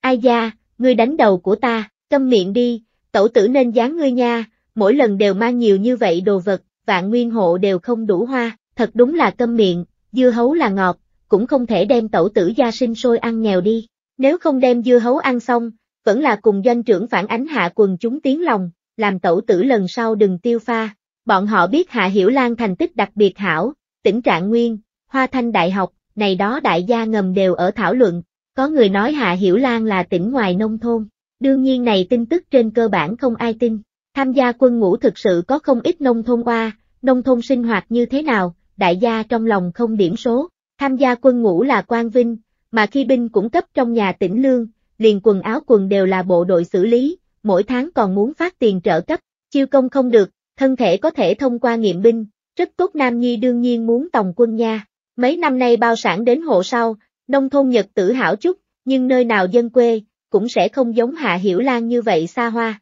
Ai da, ngươi đánh đầu của ta, câm miệng đi, tẩu tử nên giáng ngươi nha, mỗi lần đều mang nhiều như vậy đồ vật, vạn nguyên hộ đều không đủ hoa. Thật đúng là câm miệng, dưa hấu là ngọt, cũng không thể đem tẩu tử gia sinh sôi ăn nghèo đi. Nếu không đem dưa hấu ăn xong, vẫn là cùng doanh trưởng phản ánh hạ quần chúng tiếng lòng, làm tẩu tử lần sau đừng tiêu pha. Bọn họ biết Hạ Hiểu Lan thành tích đặc biệt hảo, tỉnh Trạng Nguyên, Hoa Thanh Đại học, này đó đại gia ngầm đều ở thảo luận, có người nói Hạ Hiểu Lan là tỉnh ngoài nông thôn, đương nhiên này tin tức trên cơ bản không ai tin, tham gia quân ngũ thực sự có không ít nông thôn oa, nông thôn sinh hoạt như thế nào, đại gia trong lòng không điểm số, tham gia quân ngũ là quang vinh, mà khi binh cũng cấp trong nhà tỉnh lương, liền quần áo quần đều là bộ đội xử lý, mỗi tháng còn muốn phát tiền trợ cấp, chiêu công không được. Thân thể có thể thông qua nghiệm binh, rất tốt nam nhi đương nhiên muốn tòng quân nha. Mấy năm nay bao sản đến hộ sau, nông thôn nhật tử hảo chút, nhưng nơi nào dân quê, cũng sẽ không giống Hạ Hiểu Lan như vậy xa hoa.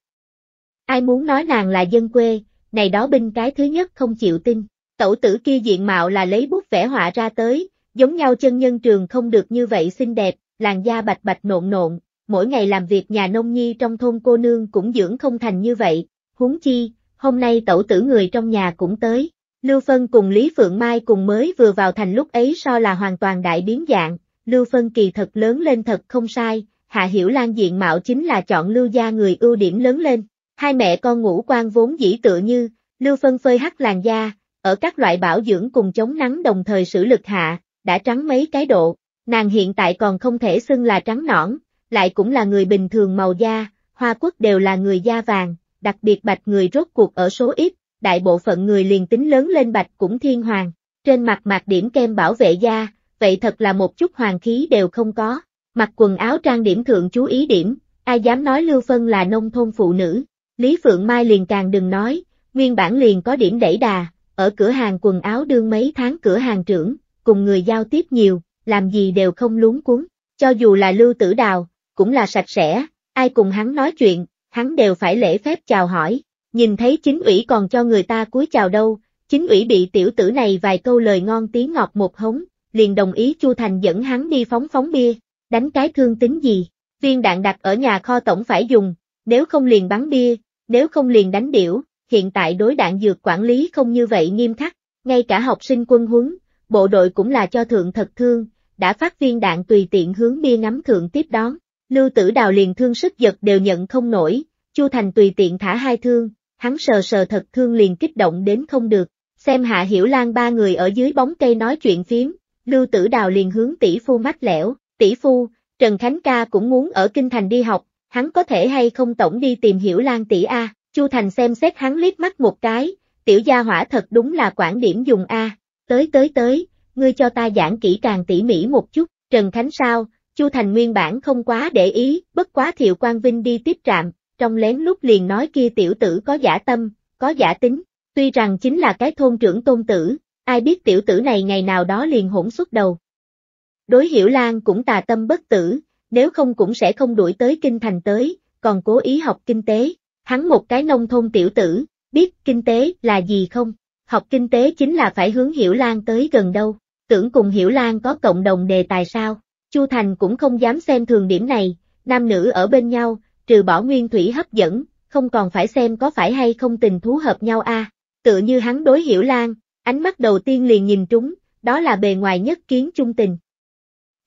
Ai muốn nói nàng là dân quê, này đó binh cái thứ nhất không chịu tin, tẩu tử kia diện mạo là lấy bút vẽ họa ra tới, giống nhau chân nhân trường không được như vậy xinh đẹp, làn da bạch bạch nộn nộn, mỗi ngày làm việc nhà nông nhi trong thôn cô nương cũng dưỡng không thành như vậy, huống chi. Hôm nay tẩu tử người trong nhà cũng tới, Lưu Phân cùng Lý Phượng Mai cùng mới vừa vào thành lúc ấy so là hoàn toàn đại biến dạng, Lưu Phân kỳ thật lớn lên thật không sai, Hạ Hiểu Lan diện mạo chính là chọn Lưu gia người ưu điểm lớn lên, hai mẹ con ngũ quan vốn dĩ tựa như, Lưu Phân phơi hắc làn da, ở các loại bảo dưỡng cùng chống nắng đồng thời sử lực hạ, đã trắng mấy cái độ, nàng hiện tại còn không thể xưng là trắng nõn, lại cũng là người bình thường màu da, Hoa Quốc đều là người da vàng. Đặc biệt bạch người rốt cuộc ở số ít, đại bộ phận người liền tính lớn lên bạch cũng thiên hoàng, trên mặt mạc điểm kem bảo vệ da, vậy thật là một chút hoàng khí đều không có, mặc quần áo trang điểm thượng chú ý điểm, ai dám nói Lưu Phân là nông thôn phụ nữ, Lý Phượng Mai liền càng đừng nói, nguyên bản liền có điểm đẩy đà, ở cửa hàng quần áo đương mấy tháng cửa hàng trưởng, cùng người giao tiếp nhiều, làm gì đều không luống cuống, cho dù là Lưu Tử Đào, cũng là sạch sẽ, ai cùng hắn nói chuyện. Hắn đều phải lễ phép chào hỏi, nhìn thấy chính ủy còn cho người ta cúi chào đâu, chính ủy bị tiểu tử này vài câu lời ngon tiếng ngọt một hống, liền đồng ý Chu Thành dẫn hắn đi phóng phóng bia, đánh cái thương tính gì, viên đạn đặt ở nhà kho tổng phải dùng, nếu không liền bắn bia, nếu không liền đánh điểu, hiện tại đối đạn dược quản lý không như vậy nghiêm khắc, ngay cả học sinh quân huấn, bộ đội cũng là cho thượng thật thương, đã phát viên đạn tùy tiện hướng bia ngắm thượng tiếp đón. Lưu Tử Đào liền thương sức giật đều nhận không nổi, Chu Thành tùy tiện thả hai thương, hắn sờ sờ thật thương liền kích động đến không được, xem Hạ Hiểu Lan ba người ở dưới bóng cây nói chuyện phím, Lưu Tử Đào liền hướng tỷ phu mách lẻo, tỷ phu, Trần Khánh ca cũng muốn ở Kinh Thành đi học, hắn có thể hay không tổng đi tìm Hiểu Lan tỷ a? Chu Thành xem xét hắn liếc mắt một cái, tiểu gia hỏa thật đúng là quản điểm dùng a, tới tới tới, ngươi cho ta giảng kỹ càng tỉ mỉ một chút, Trần Khánh sao? Chu Thành nguyên bản không quá để ý, bất quá Thiệu Quang Vinh đi tiếp trạm, trong lén lúc liền nói kia tiểu tử có giả tâm, có giả tính, tuy rằng chính là cái thôn trưởng tôn tử, ai biết tiểu tử này ngày nào đó liền hỗn xuất đầu. Đối Hiểu Lan cũng tà tâm bất tử, nếu không cũng sẽ không đuổi tới Kinh Thành tới, còn cố ý học kinh tế, hắn một cái nông thôn tiểu tử, biết kinh tế là gì không, học kinh tế chính là phải hướng Hiểu Lan tới gần đâu, tưởng cùng Hiểu Lan có cộng đồng đề tài sao. Chu Thành cũng không dám xem thường điểm này, nam nữ ở bên nhau, trừ bỏ nguyên thủy hấp dẫn, không còn phải xem có phải hay không tình thú hợp nhau a. À. Tựa như hắn đối Hiểu Lan, ánh mắt đầu tiên liền nhìn trúng, đó là bề ngoài nhất kiến trung tình.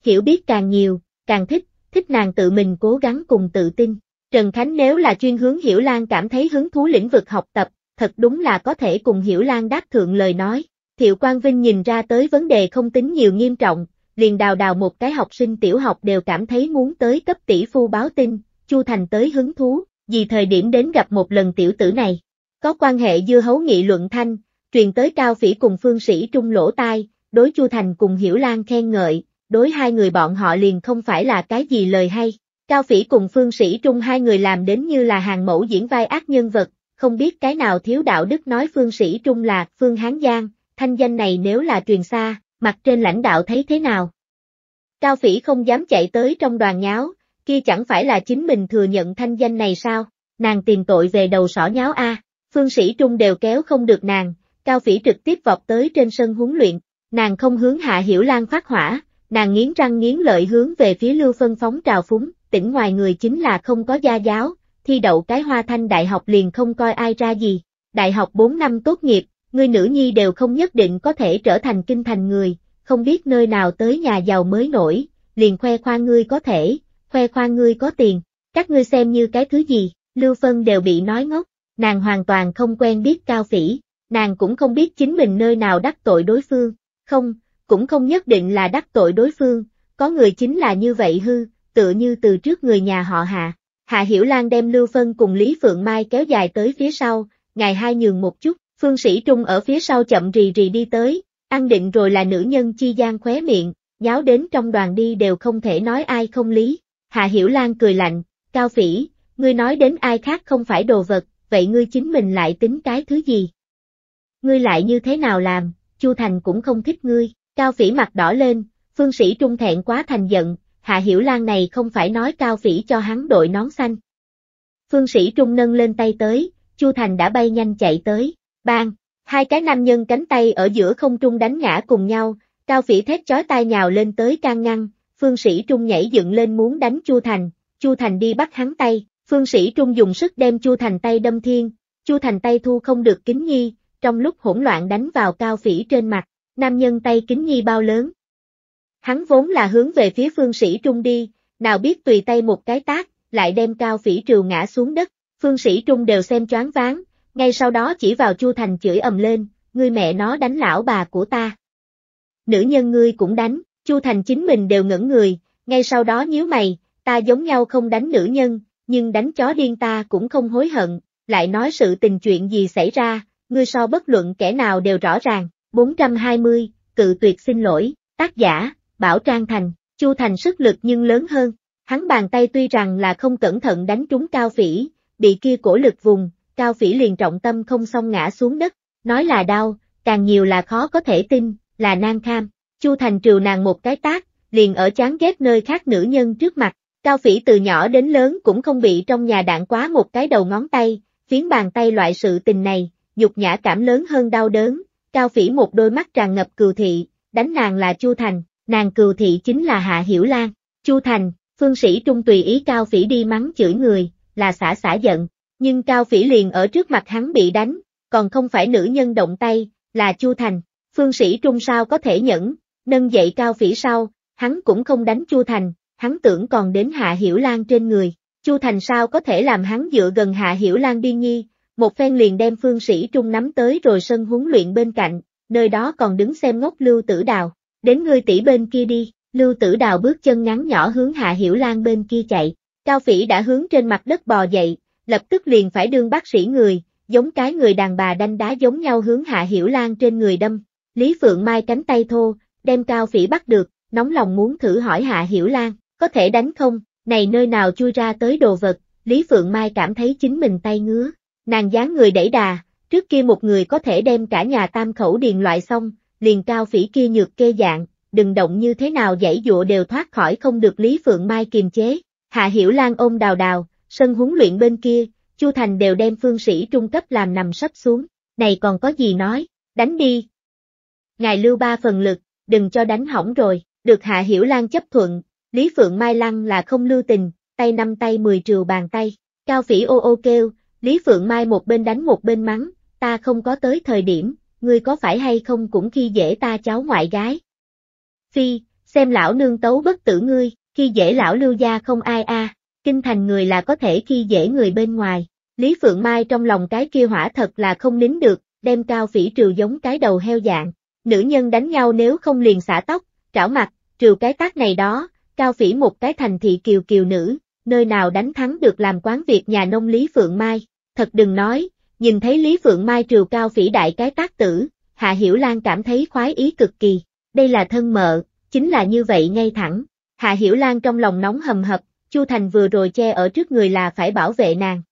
Hiểu biết càng nhiều, càng thích, thích nàng tự mình cố gắng cùng tự tin. Trần Khánh nếu là chuyên hướng Hiểu Lan cảm thấy hứng thú lĩnh vực học tập, thật đúng là có thể cùng Hiểu Lan đáp thượng lời nói. Thiệu Quang Vinh nhìn ra tới vấn đề không tính nhiều nghiêm trọng. Liền đào đào một cái học sinh tiểu học đều cảm thấy muốn tới cấp tỷ phu báo tin, Chu Thành tới hứng thú, vì thời điểm đến gặp một lần tiểu tử này. Có quan hệ dưa hấu nghị luận thanh, truyền tới Cao Phỉ cùng Phương Sĩ Trung lỗ tai, đối Chu Thành cùng Hiểu Lan khen ngợi, đối hai người bọn họ liền không phải là cái gì lời hay. Cao Phỉ cùng Phương Sĩ Trung hai người làm đến như là hàng mẫu diễn vai ác nhân vật, không biết cái nào thiếu đạo đức nói Phương Sĩ Trung là Phương Hán Giang, thanh danh này nếu là truyền xa. Mặt trên lãnh đạo thấy thế nào? Cao Phỉ không dám chạy tới trong đoàn nháo, kia chẳng phải là chính mình thừa nhận thanh danh này sao? Nàng tìm tội về đầu sỏ nháo a. Phương Sĩ Trung đều kéo không được nàng, Cao Phỉ trực tiếp vọt tới trên sân huấn luyện, nàng không hướng Hạ Hiểu Lan phát hỏa, nàng nghiến răng nghiến lợi hướng về phía Lưu Phân phóng trào phúng, tỉnh ngoài người chính là không có gia giáo, thi đậu cái Hoa Thanh Đại học liền không coi ai ra gì, đại học bốn năm tốt nghiệp. Người nữ nhi đều không nhất định có thể trở thành Kinh Thành người, không biết nơi nào tới nhà giàu mới nổi, liền khoe khoang ngươi có thể, khoe khoang ngươi có tiền, các ngươi xem như cái thứ gì, Lưu Phân đều bị nói ngốc, nàng hoàn toàn không quen biết Cao Phỉ, nàng cũng không biết chính mình nơi nào đắc tội đối phương, không, cũng không nhất định là đắc tội đối phương, có người chính là như vậy hư, tựa như từ trước người nhà họ Hạ. Hạ Hiểu Lan đem Lưu Phân cùng Lý Phượng Mai kéo dài tới phía sau, ngày hai nhường một chút, Phương Sĩ Trung ở phía sau chậm rì rì đi tới, ăn định rồi là nữ nhân chi gian khóe miệng, nháo đến trong đoàn đi đều không thể nói ai không lý. Hạ Hiểu Lan cười lạnh, Cao Phỉ, ngươi nói đến ai khác không phải đồ vật, vậy ngươi chính mình lại tính cái thứ gì? Ngươi lại như thế nào làm, Chu Thành cũng không thích ngươi, Cao Phỉ mặt đỏ lên, Phương Sĩ Trung thẹn quá thành giận. Hạ Hiểu Lan này không phải nói Cao Phỉ cho hắn đội nón xanh. Phương Sĩ Trung nâng lên tay tới, Chu Thành đã bay nhanh chạy tới, bang, hai cái nam nhân cánh tay ở giữa không trung đánh ngã cùng nhau, Cao Phỉ thét chói tai nhào lên tới can ngăn, Phương Sĩ Trung nhảy dựng lên muốn đánh Chu Thành, Chu Thành đi bắt hắn tay, Phương Sĩ Trung dùng sức đem Chu Thành tay đâm thiên, Chu Thành tay thu không được kính nhi, trong lúc hỗn loạn đánh vào Cao Phỉ trên mặt, nam nhân tay kính nhi bao lớn. Hắn vốn là hướng về phía Phương Sĩ Trung đi, nào biết tùy tay một cái tát, lại đem Cao Phỉ trừ ngã xuống đất, Phương Sĩ Trung đều xem choáng váng, ngay sau đó chỉ vào Chu Thành chửi ầm lên, ngươi mẹ nó đánh lão bà của ta. Nữ nhân ngươi cũng đánh, Chu Thành chính mình đều ngẩn người, ngay sau đó nhíu mày, ta giống nhau không đánh nữ nhân, nhưng đánh chó điên ta cũng không hối hận, lại nói sự tình chuyện gì xảy ra, ngươi so bất luận kẻ nào đều rõ ràng, bốn trăm hai mươi, cự tuyệt xin lỗi, tác giả. Bảo Trang Thành, Chu Thành sức lực nhưng lớn hơn, hắn bàn tay tuy rằng là không cẩn thận đánh trúng Cao Phỉ, bị kia cổ lực vùng, Cao Phỉ liền trọng tâm không xong ngã xuống đất, nói là đau, càng nhiều là khó có thể tin, là nan kham, Chu Thành trừ nàng một cái tát, liền ở chán ghét nơi khác nữ nhân trước mặt, Cao Phỉ từ nhỏ đến lớn cũng không bị trong nhà đạn quá một cái đầu ngón tay, phiến bàn tay loại sự tình này, nhục nhã cảm lớn hơn đau đớn, Cao Phỉ một đôi mắt tràn ngập cừu thị, đánh nàng là Chu Thành. Nàng cừu thị chính là Hạ Hiểu Lan, Chu Thành, Phương Sĩ Trung tùy ý Cao Phỉ đi mắng chửi người, là xả xả giận, nhưng Cao Phỉ liền ở trước mặt hắn bị đánh, còn không phải nữ nhân động tay, là Chu Thành, Phương Sĩ Trung sao có thể nhẫn, nâng dậy Cao Phỉ sau, hắn cũng không đánh Chu Thành, hắn tưởng còn đến Hạ Hiểu Lan trên người, Chu Thành sao có thể làm hắn dựa gần Hạ Hiểu Lan biên nhi, một phen liền đem Phương Sĩ Trung nắm tới rồi sân huấn luyện bên cạnh, nơi đó còn đứng xem ngốc Lưu Tử Đào. Đến ngươi tỷ bên kia đi, Lưu Tử Đào bước chân ngắn nhỏ hướng Hạ Hiểu Lan bên kia chạy, Cao Phỉ đã hướng trên mặt đất bò dậy, lập tức liền phải đương bác sĩ người, giống cái người đàn bà đanh đá giống nhau hướng Hạ Hiểu Lan trên người đâm, Lý Phượng Mai cánh tay thô, đem Cao Phỉ bắt được, nóng lòng muốn thử hỏi Hạ Hiểu Lan, có thể đánh không, này nơi nào chui ra tới đồ vật, Lý Phượng Mai cảm thấy chính mình tay ngứa, nàng dáng người đẩy đà, trước kia một người có thể đem cả nhà tam khẩu điền loại xong. Liền Cao Phỉ kia nhược kê dạng, đừng động như thế nào giãy giụa đều thoát khỏi không được Lý Phượng Mai kiềm chế. Hạ Hiểu Lan ôm Đào Đào, sân huấn luyện bên kia, Chu Thành đều đem Phương Sĩ Trung cấp làm nằm sấp xuống, này còn có gì nói, đánh đi. Ngài lưu ba phần lực, đừng cho đánh hỏng rồi, được Hạ Hiểu Lan chấp thuận, Lý Phượng Mai lăng là không lưu tình, tay năm tay mười trừ bàn tay, Cao Phỉ ô ô kêu, Lý Phượng Mai một bên đánh một bên mắng, ta không có tới thời điểm. Ngươi có phải hay không cũng khi dễ ta cháu ngoại gái. Phi, xem lão nương tấu bất tử ngươi, khi dễ lão Lưu gia không ai a, à, kinh thành người là có thể khi dễ người bên ngoài. Lý Phượng Mai trong lòng cái kia hỏa thật là không nín được, đem Cao Phỉ trừ giống cái đầu heo dạng. Nữ nhân đánh nhau nếu không liền xả tóc, trảo mặt, trừ cái tát này đó, Cao Phỉ một cái thành thị kiều kiều nữ, nơi nào đánh thắng được làm quán việc nhà nông Lý Phượng Mai, thật đừng nói. Nhìn thấy Lý Phượng Mai trừ Cao Phỉ đại cái tác tử, Hạ Hiểu Lan cảm thấy khoái ý cực kỳ, đây là thân mợ, chính là như vậy ngay thẳng. Hạ Hiểu Lan trong lòng nóng hầm hập, Chu Thành vừa rồi che ở trước người là phải bảo vệ nàng.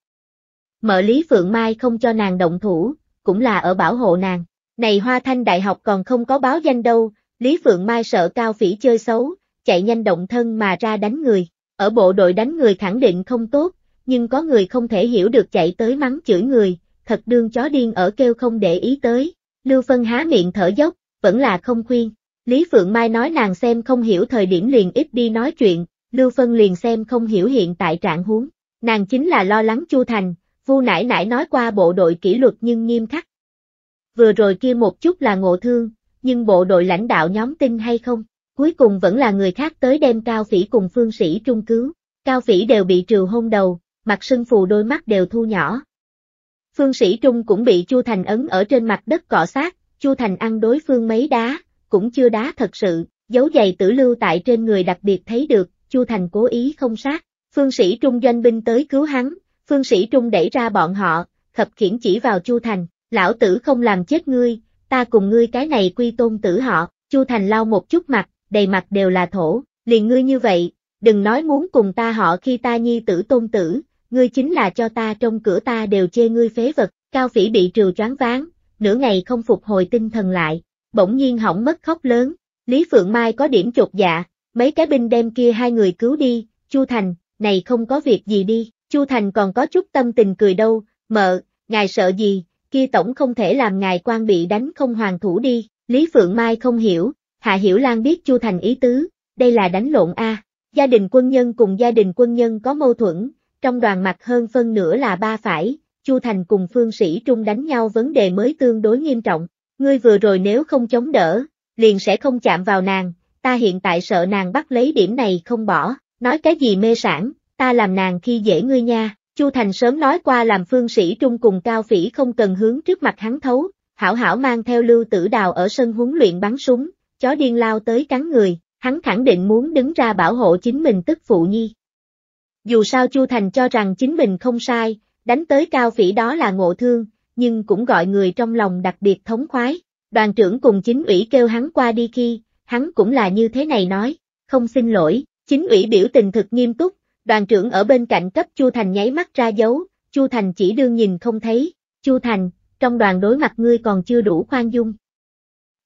Mợ Lý Phượng Mai không cho nàng động thủ, cũng là ở bảo hộ nàng. Này Hoa Thanh Đại học còn không có báo danh đâu, Lý Phượng Mai sợ Cao Phỉ chơi xấu, chạy nhanh động thân mà ra đánh người. Ở bộ đội đánh người khẳng định không tốt, nhưng có người không thể hiểu được chạy tới mắng chửi người. Thật đương chó điên ở kêu không để ý tới, Lưu Phân há miệng thở dốc, vẫn là không khuyên, Lý Phượng Mai nói nàng xem không hiểu thời điểm liền ít đi nói chuyện, Lưu Phân liền xem không hiểu hiện tại trạng huống, nàng chính là lo lắng Chu Thành, Vu nãi nãi nói qua bộ đội kỷ luật nhưng nghiêm khắc. Vừa rồi kia một chút là ngộ thương, nhưng bộ đội lãnh đạo nhóm tin hay không, cuối cùng vẫn là người khác tới đem Cao Phỉ cùng Phương Sĩ Trung cứu, Cao Phỉ đều bị trừ hôn đầu, mặt sưng phù đôi mắt đều thu nhỏ. Phương Sĩ Trung cũng bị Chu Thành ấn ở trên mặt đất cọ sát, Chu Thành ăn đối phương mấy đá, cũng chưa đá thật sự, dấu giày tử lưu tại trên người đặc biệt thấy được, Chu Thành cố ý không sát. Phương Sĩ Trung doanh binh tới cứu hắn, Phương Sĩ Trung đẩy ra bọn họ, khập khiễng chỉ vào Chu Thành, lão tử không làm chết ngươi, ta cùng ngươi cái này quy tôn tử họ. Chu Thành lau một chút mặt, đầy mặt đều là thổ, liền ngươi như vậy, đừng nói muốn cùng ta họ khi ta nhi tử tôn tử, ngươi chính là cho ta trong cửa ta đều chê ngươi phế vật. Cao Phỉ bị trừ choáng váng, nửa ngày không phục hồi tinh thần lại, bỗng nhiên hỏng mất khóc lớn. Lý Phượng Mai có điểm chột dạ, mấy cái binh đem kia hai người cứu đi, Chu Thành, này không có việc gì đi, Chu Thành còn có chút tâm tình cười đâu, mợ, ngài sợ gì, kia tổng không thể làm ngài quan bị đánh không hoàn thủ đi. Lý Phượng Mai không hiểu, Hạ Hiểu Lan biết Chu Thành ý tứ, đây là đánh lộn a. Gia đình quân nhân cùng gia đình quân nhân có mâu thuẫn, trong đoàn mặt hơn phân nửa là ba phải, Chu Thành cùng Phương Sĩ Trung đánh nhau vấn đề mới tương đối nghiêm trọng, ngươi vừa rồi nếu không chống đỡ, liền sẽ không chạm vào nàng, ta hiện tại sợ nàng bắt lấy điểm này không bỏ, nói cái gì mê sản, ta làm nàng khi dễ ngươi nha. Chu Thành sớm nói qua làm Phương Sĩ Trung cùng Cao Phỉ không cần hướng trước mặt hắn thấu, hảo hảo mang theo Lưu Tử Đào ở sân huấn luyện bắn súng, chó điên lao tới cắn người, hắn khẳng định muốn đứng ra bảo hộ chính mình tức phụ nhi. Dù sao Chu Thành cho rằng chính mình không sai, đánh tới Cao Phỉ đó là ngộ thương, nhưng cũng gọi người trong lòng đặc biệt thống khoái. Đoàn trưởng cùng chính ủy kêu hắn qua đi khi, hắn cũng là như thế này nói, không xin lỗi, chính ủy biểu tình thực nghiêm túc, đoàn trưởng ở bên cạnh cấp Chu Thành nháy mắt ra dấu, Chu Thành chỉ đương nhìn không thấy, Chu Thành, trong đoàn đối mặt ngươi còn chưa đủ khoan dung.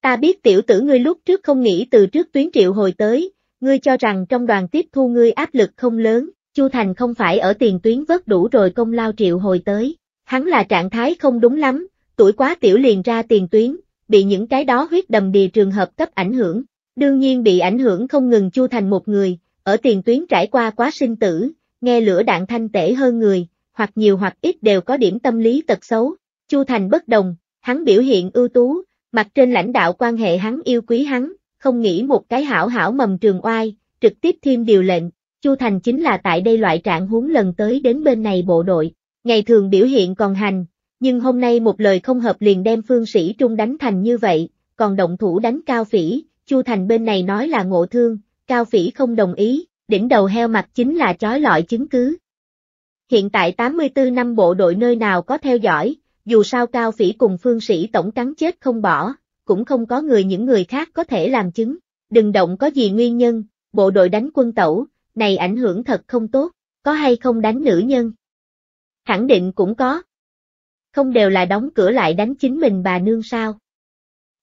Ta biết tiểu tử ngươi lúc trước không nghĩ từ trước tuyến triệu hồi tới, ngươi cho rằng trong đoàn tiếp thu ngươi áp lực không lớn, Chu Thành không phải ở tiền tuyến vớt đủ rồi công lao triệu hồi tới, hắn là trạng thái không đúng lắm, tuổi quá tiểu liền ra tiền tuyến, bị những cái đó huyết đầm đìa trường hợp cấp ảnh hưởng, đương nhiên bị ảnh hưởng không ngừng Chu Thành một người, ở tiền tuyến trải qua quá sinh tử, nghe lửa đạn thanh tể hơn người, hoặc nhiều hoặc ít đều có điểm tâm lý tật xấu. Chu Thành bất đồng, hắn biểu hiện ưu tú, mặt trên lãnh đạo quan hệ hắn yêu quý hắn, không nghĩ một cái hảo hảo mầm trường oai, trực tiếp thêm điều lệnh, Chu Thành chính là tại đây loại trạng huống lần tới đến bên này bộ đội, ngày thường biểu hiện còn hành, nhưng hôm nay một lời không hợp liền đem Phương Sĩ Trung đánh thành như vậy, còn động thủ đánh Cao Phỉ, Chu Thành bên này nói là ngộ thương, Cao Phỉ không đồng ý, đỉnh đầu heo mặt chính là chói lọi chứng cứ. Hiện tại tám mươi tư năm bộ đội nơi nào có theo dõi, dù sao Cao Phỉ cùng Phương Sĩ tổng cắn chết không bỏ, cũng không có người những người khác có thể làm chứng, đừng động có gì nguyên nhân, bộ đội đánh quân tẩu, này ảnh hưởng thật không tốt, có hay không đánh nữ nhân? Khẳng định cũng có. Không đều là đóng cửa lại đánh chính mình bà nương sao?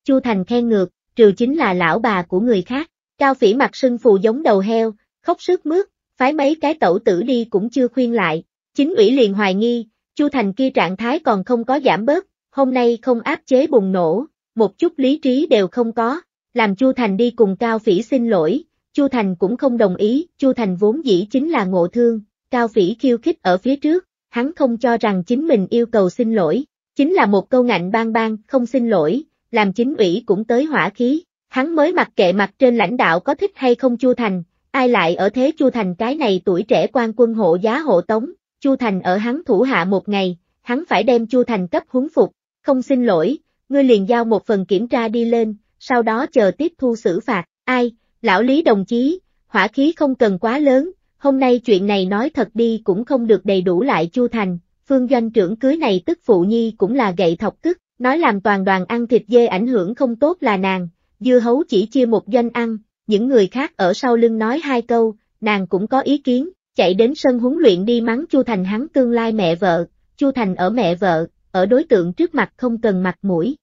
Chu Thành khen ngược, trừ chính là lão bà của người khác. Cao Phỉ mặt sưng phù giống đầu heo, khóc sướt mướt, phái mấy cái tẩu tử đi cũng chưa khuyên lại, chính ủy liền hoài nghi, Chu Thành kia trạng thái còn không có giảm bớt, hôm nay không áp chế bùng nổ, một chút lý trí đều không có, làm Chu Thành đi cùng Cao Phỉ xin lỗi, Chu Thành cũng không đồng ý, Chu Thành vốn dĩ chính là ngộ thương, Cao Phỉ khiêu khích ở phía trước, hắn không cho rằng chính mình yêu cầu xin lỗi, chính là một câu ngạnh bang bang, không xin lỗi, làm chính ủy cũng tới hỏa khí. Hắn mới mặc kệ mặt trên lãnh đạo có thích hay không Chu Thành, ai lại ở thế Chu Thành cái này tuổi trẻ quan quân hộ giá hộ tống, Chu Thành ở hắn thủ hạ một ngày, hắn phải đem Chu Thành cấp huấn phục, không xin lỗi, ngươi liền giao một phần kiểm tra đi lên, sau đó chờ tiếp thu xử phạt, ai, lão Lý đồng chí, hỏa khí không cần quá lớn, hôm nay chuyện này nói thật đi cũng không được đầy đủ lại Chu Thành, Phương doanh trưởng cưới này tức phụ nhi cũng là gậy thọc tức, nói làm toàn đoàn ăn thịt dê ảnh hưởng không tốt là nàng. Dưa hấu chỉ chia một doanh ăn, những người khác ở sau lưng nói hai câu, nàng cũng có ý kiến, chạy đến sân huấn luyện đi mắng Chu Thành hắn tương lai mẹ vợ, Chu Thành ở mẹ vợ, ở đối tượng trước mặt không cần mặt mũi.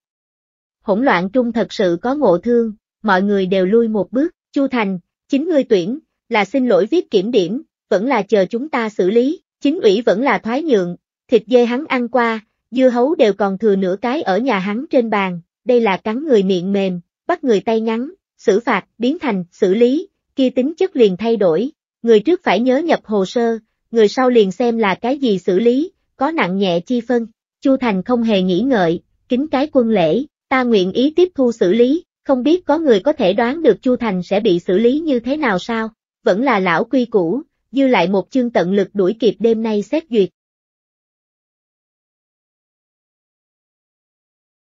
Hỗn loạn trung thật sự có ngộ thương, mọi người đều lui một bước, Chu Thành, chính ngươi tuyển, là xin lỗi viết kiểm điểm, vẫn là chờ chúng ta xử lý, chính ủy vẫn là thoái nhượng, thịt dê hắn ăn qua, dưa hấu đều còn thừa nửa cái ở nhà hắn trên bàn, đây là cắn người miệng mềm. Bắt người tay ngắn, xử phạt, biến thành, xử lý, kia tính chất liền thay đổi, người trước phải nhớ nhập hồ sơ, người sau liền xem là cái gì xử lý, có nặng nhẹ chi phân, Chu Thành không hề nghĩ ngợi, kính cái quân lễ, ta nguyện ý tiếp thu xử lý, không biết có người có thể đoán được Chu Thành sẽ bị xử lý như thế nào sao, vẫn là lão quy cũ, dư lại một chương tận lực đuổi kịp đêm nay xét duyệt.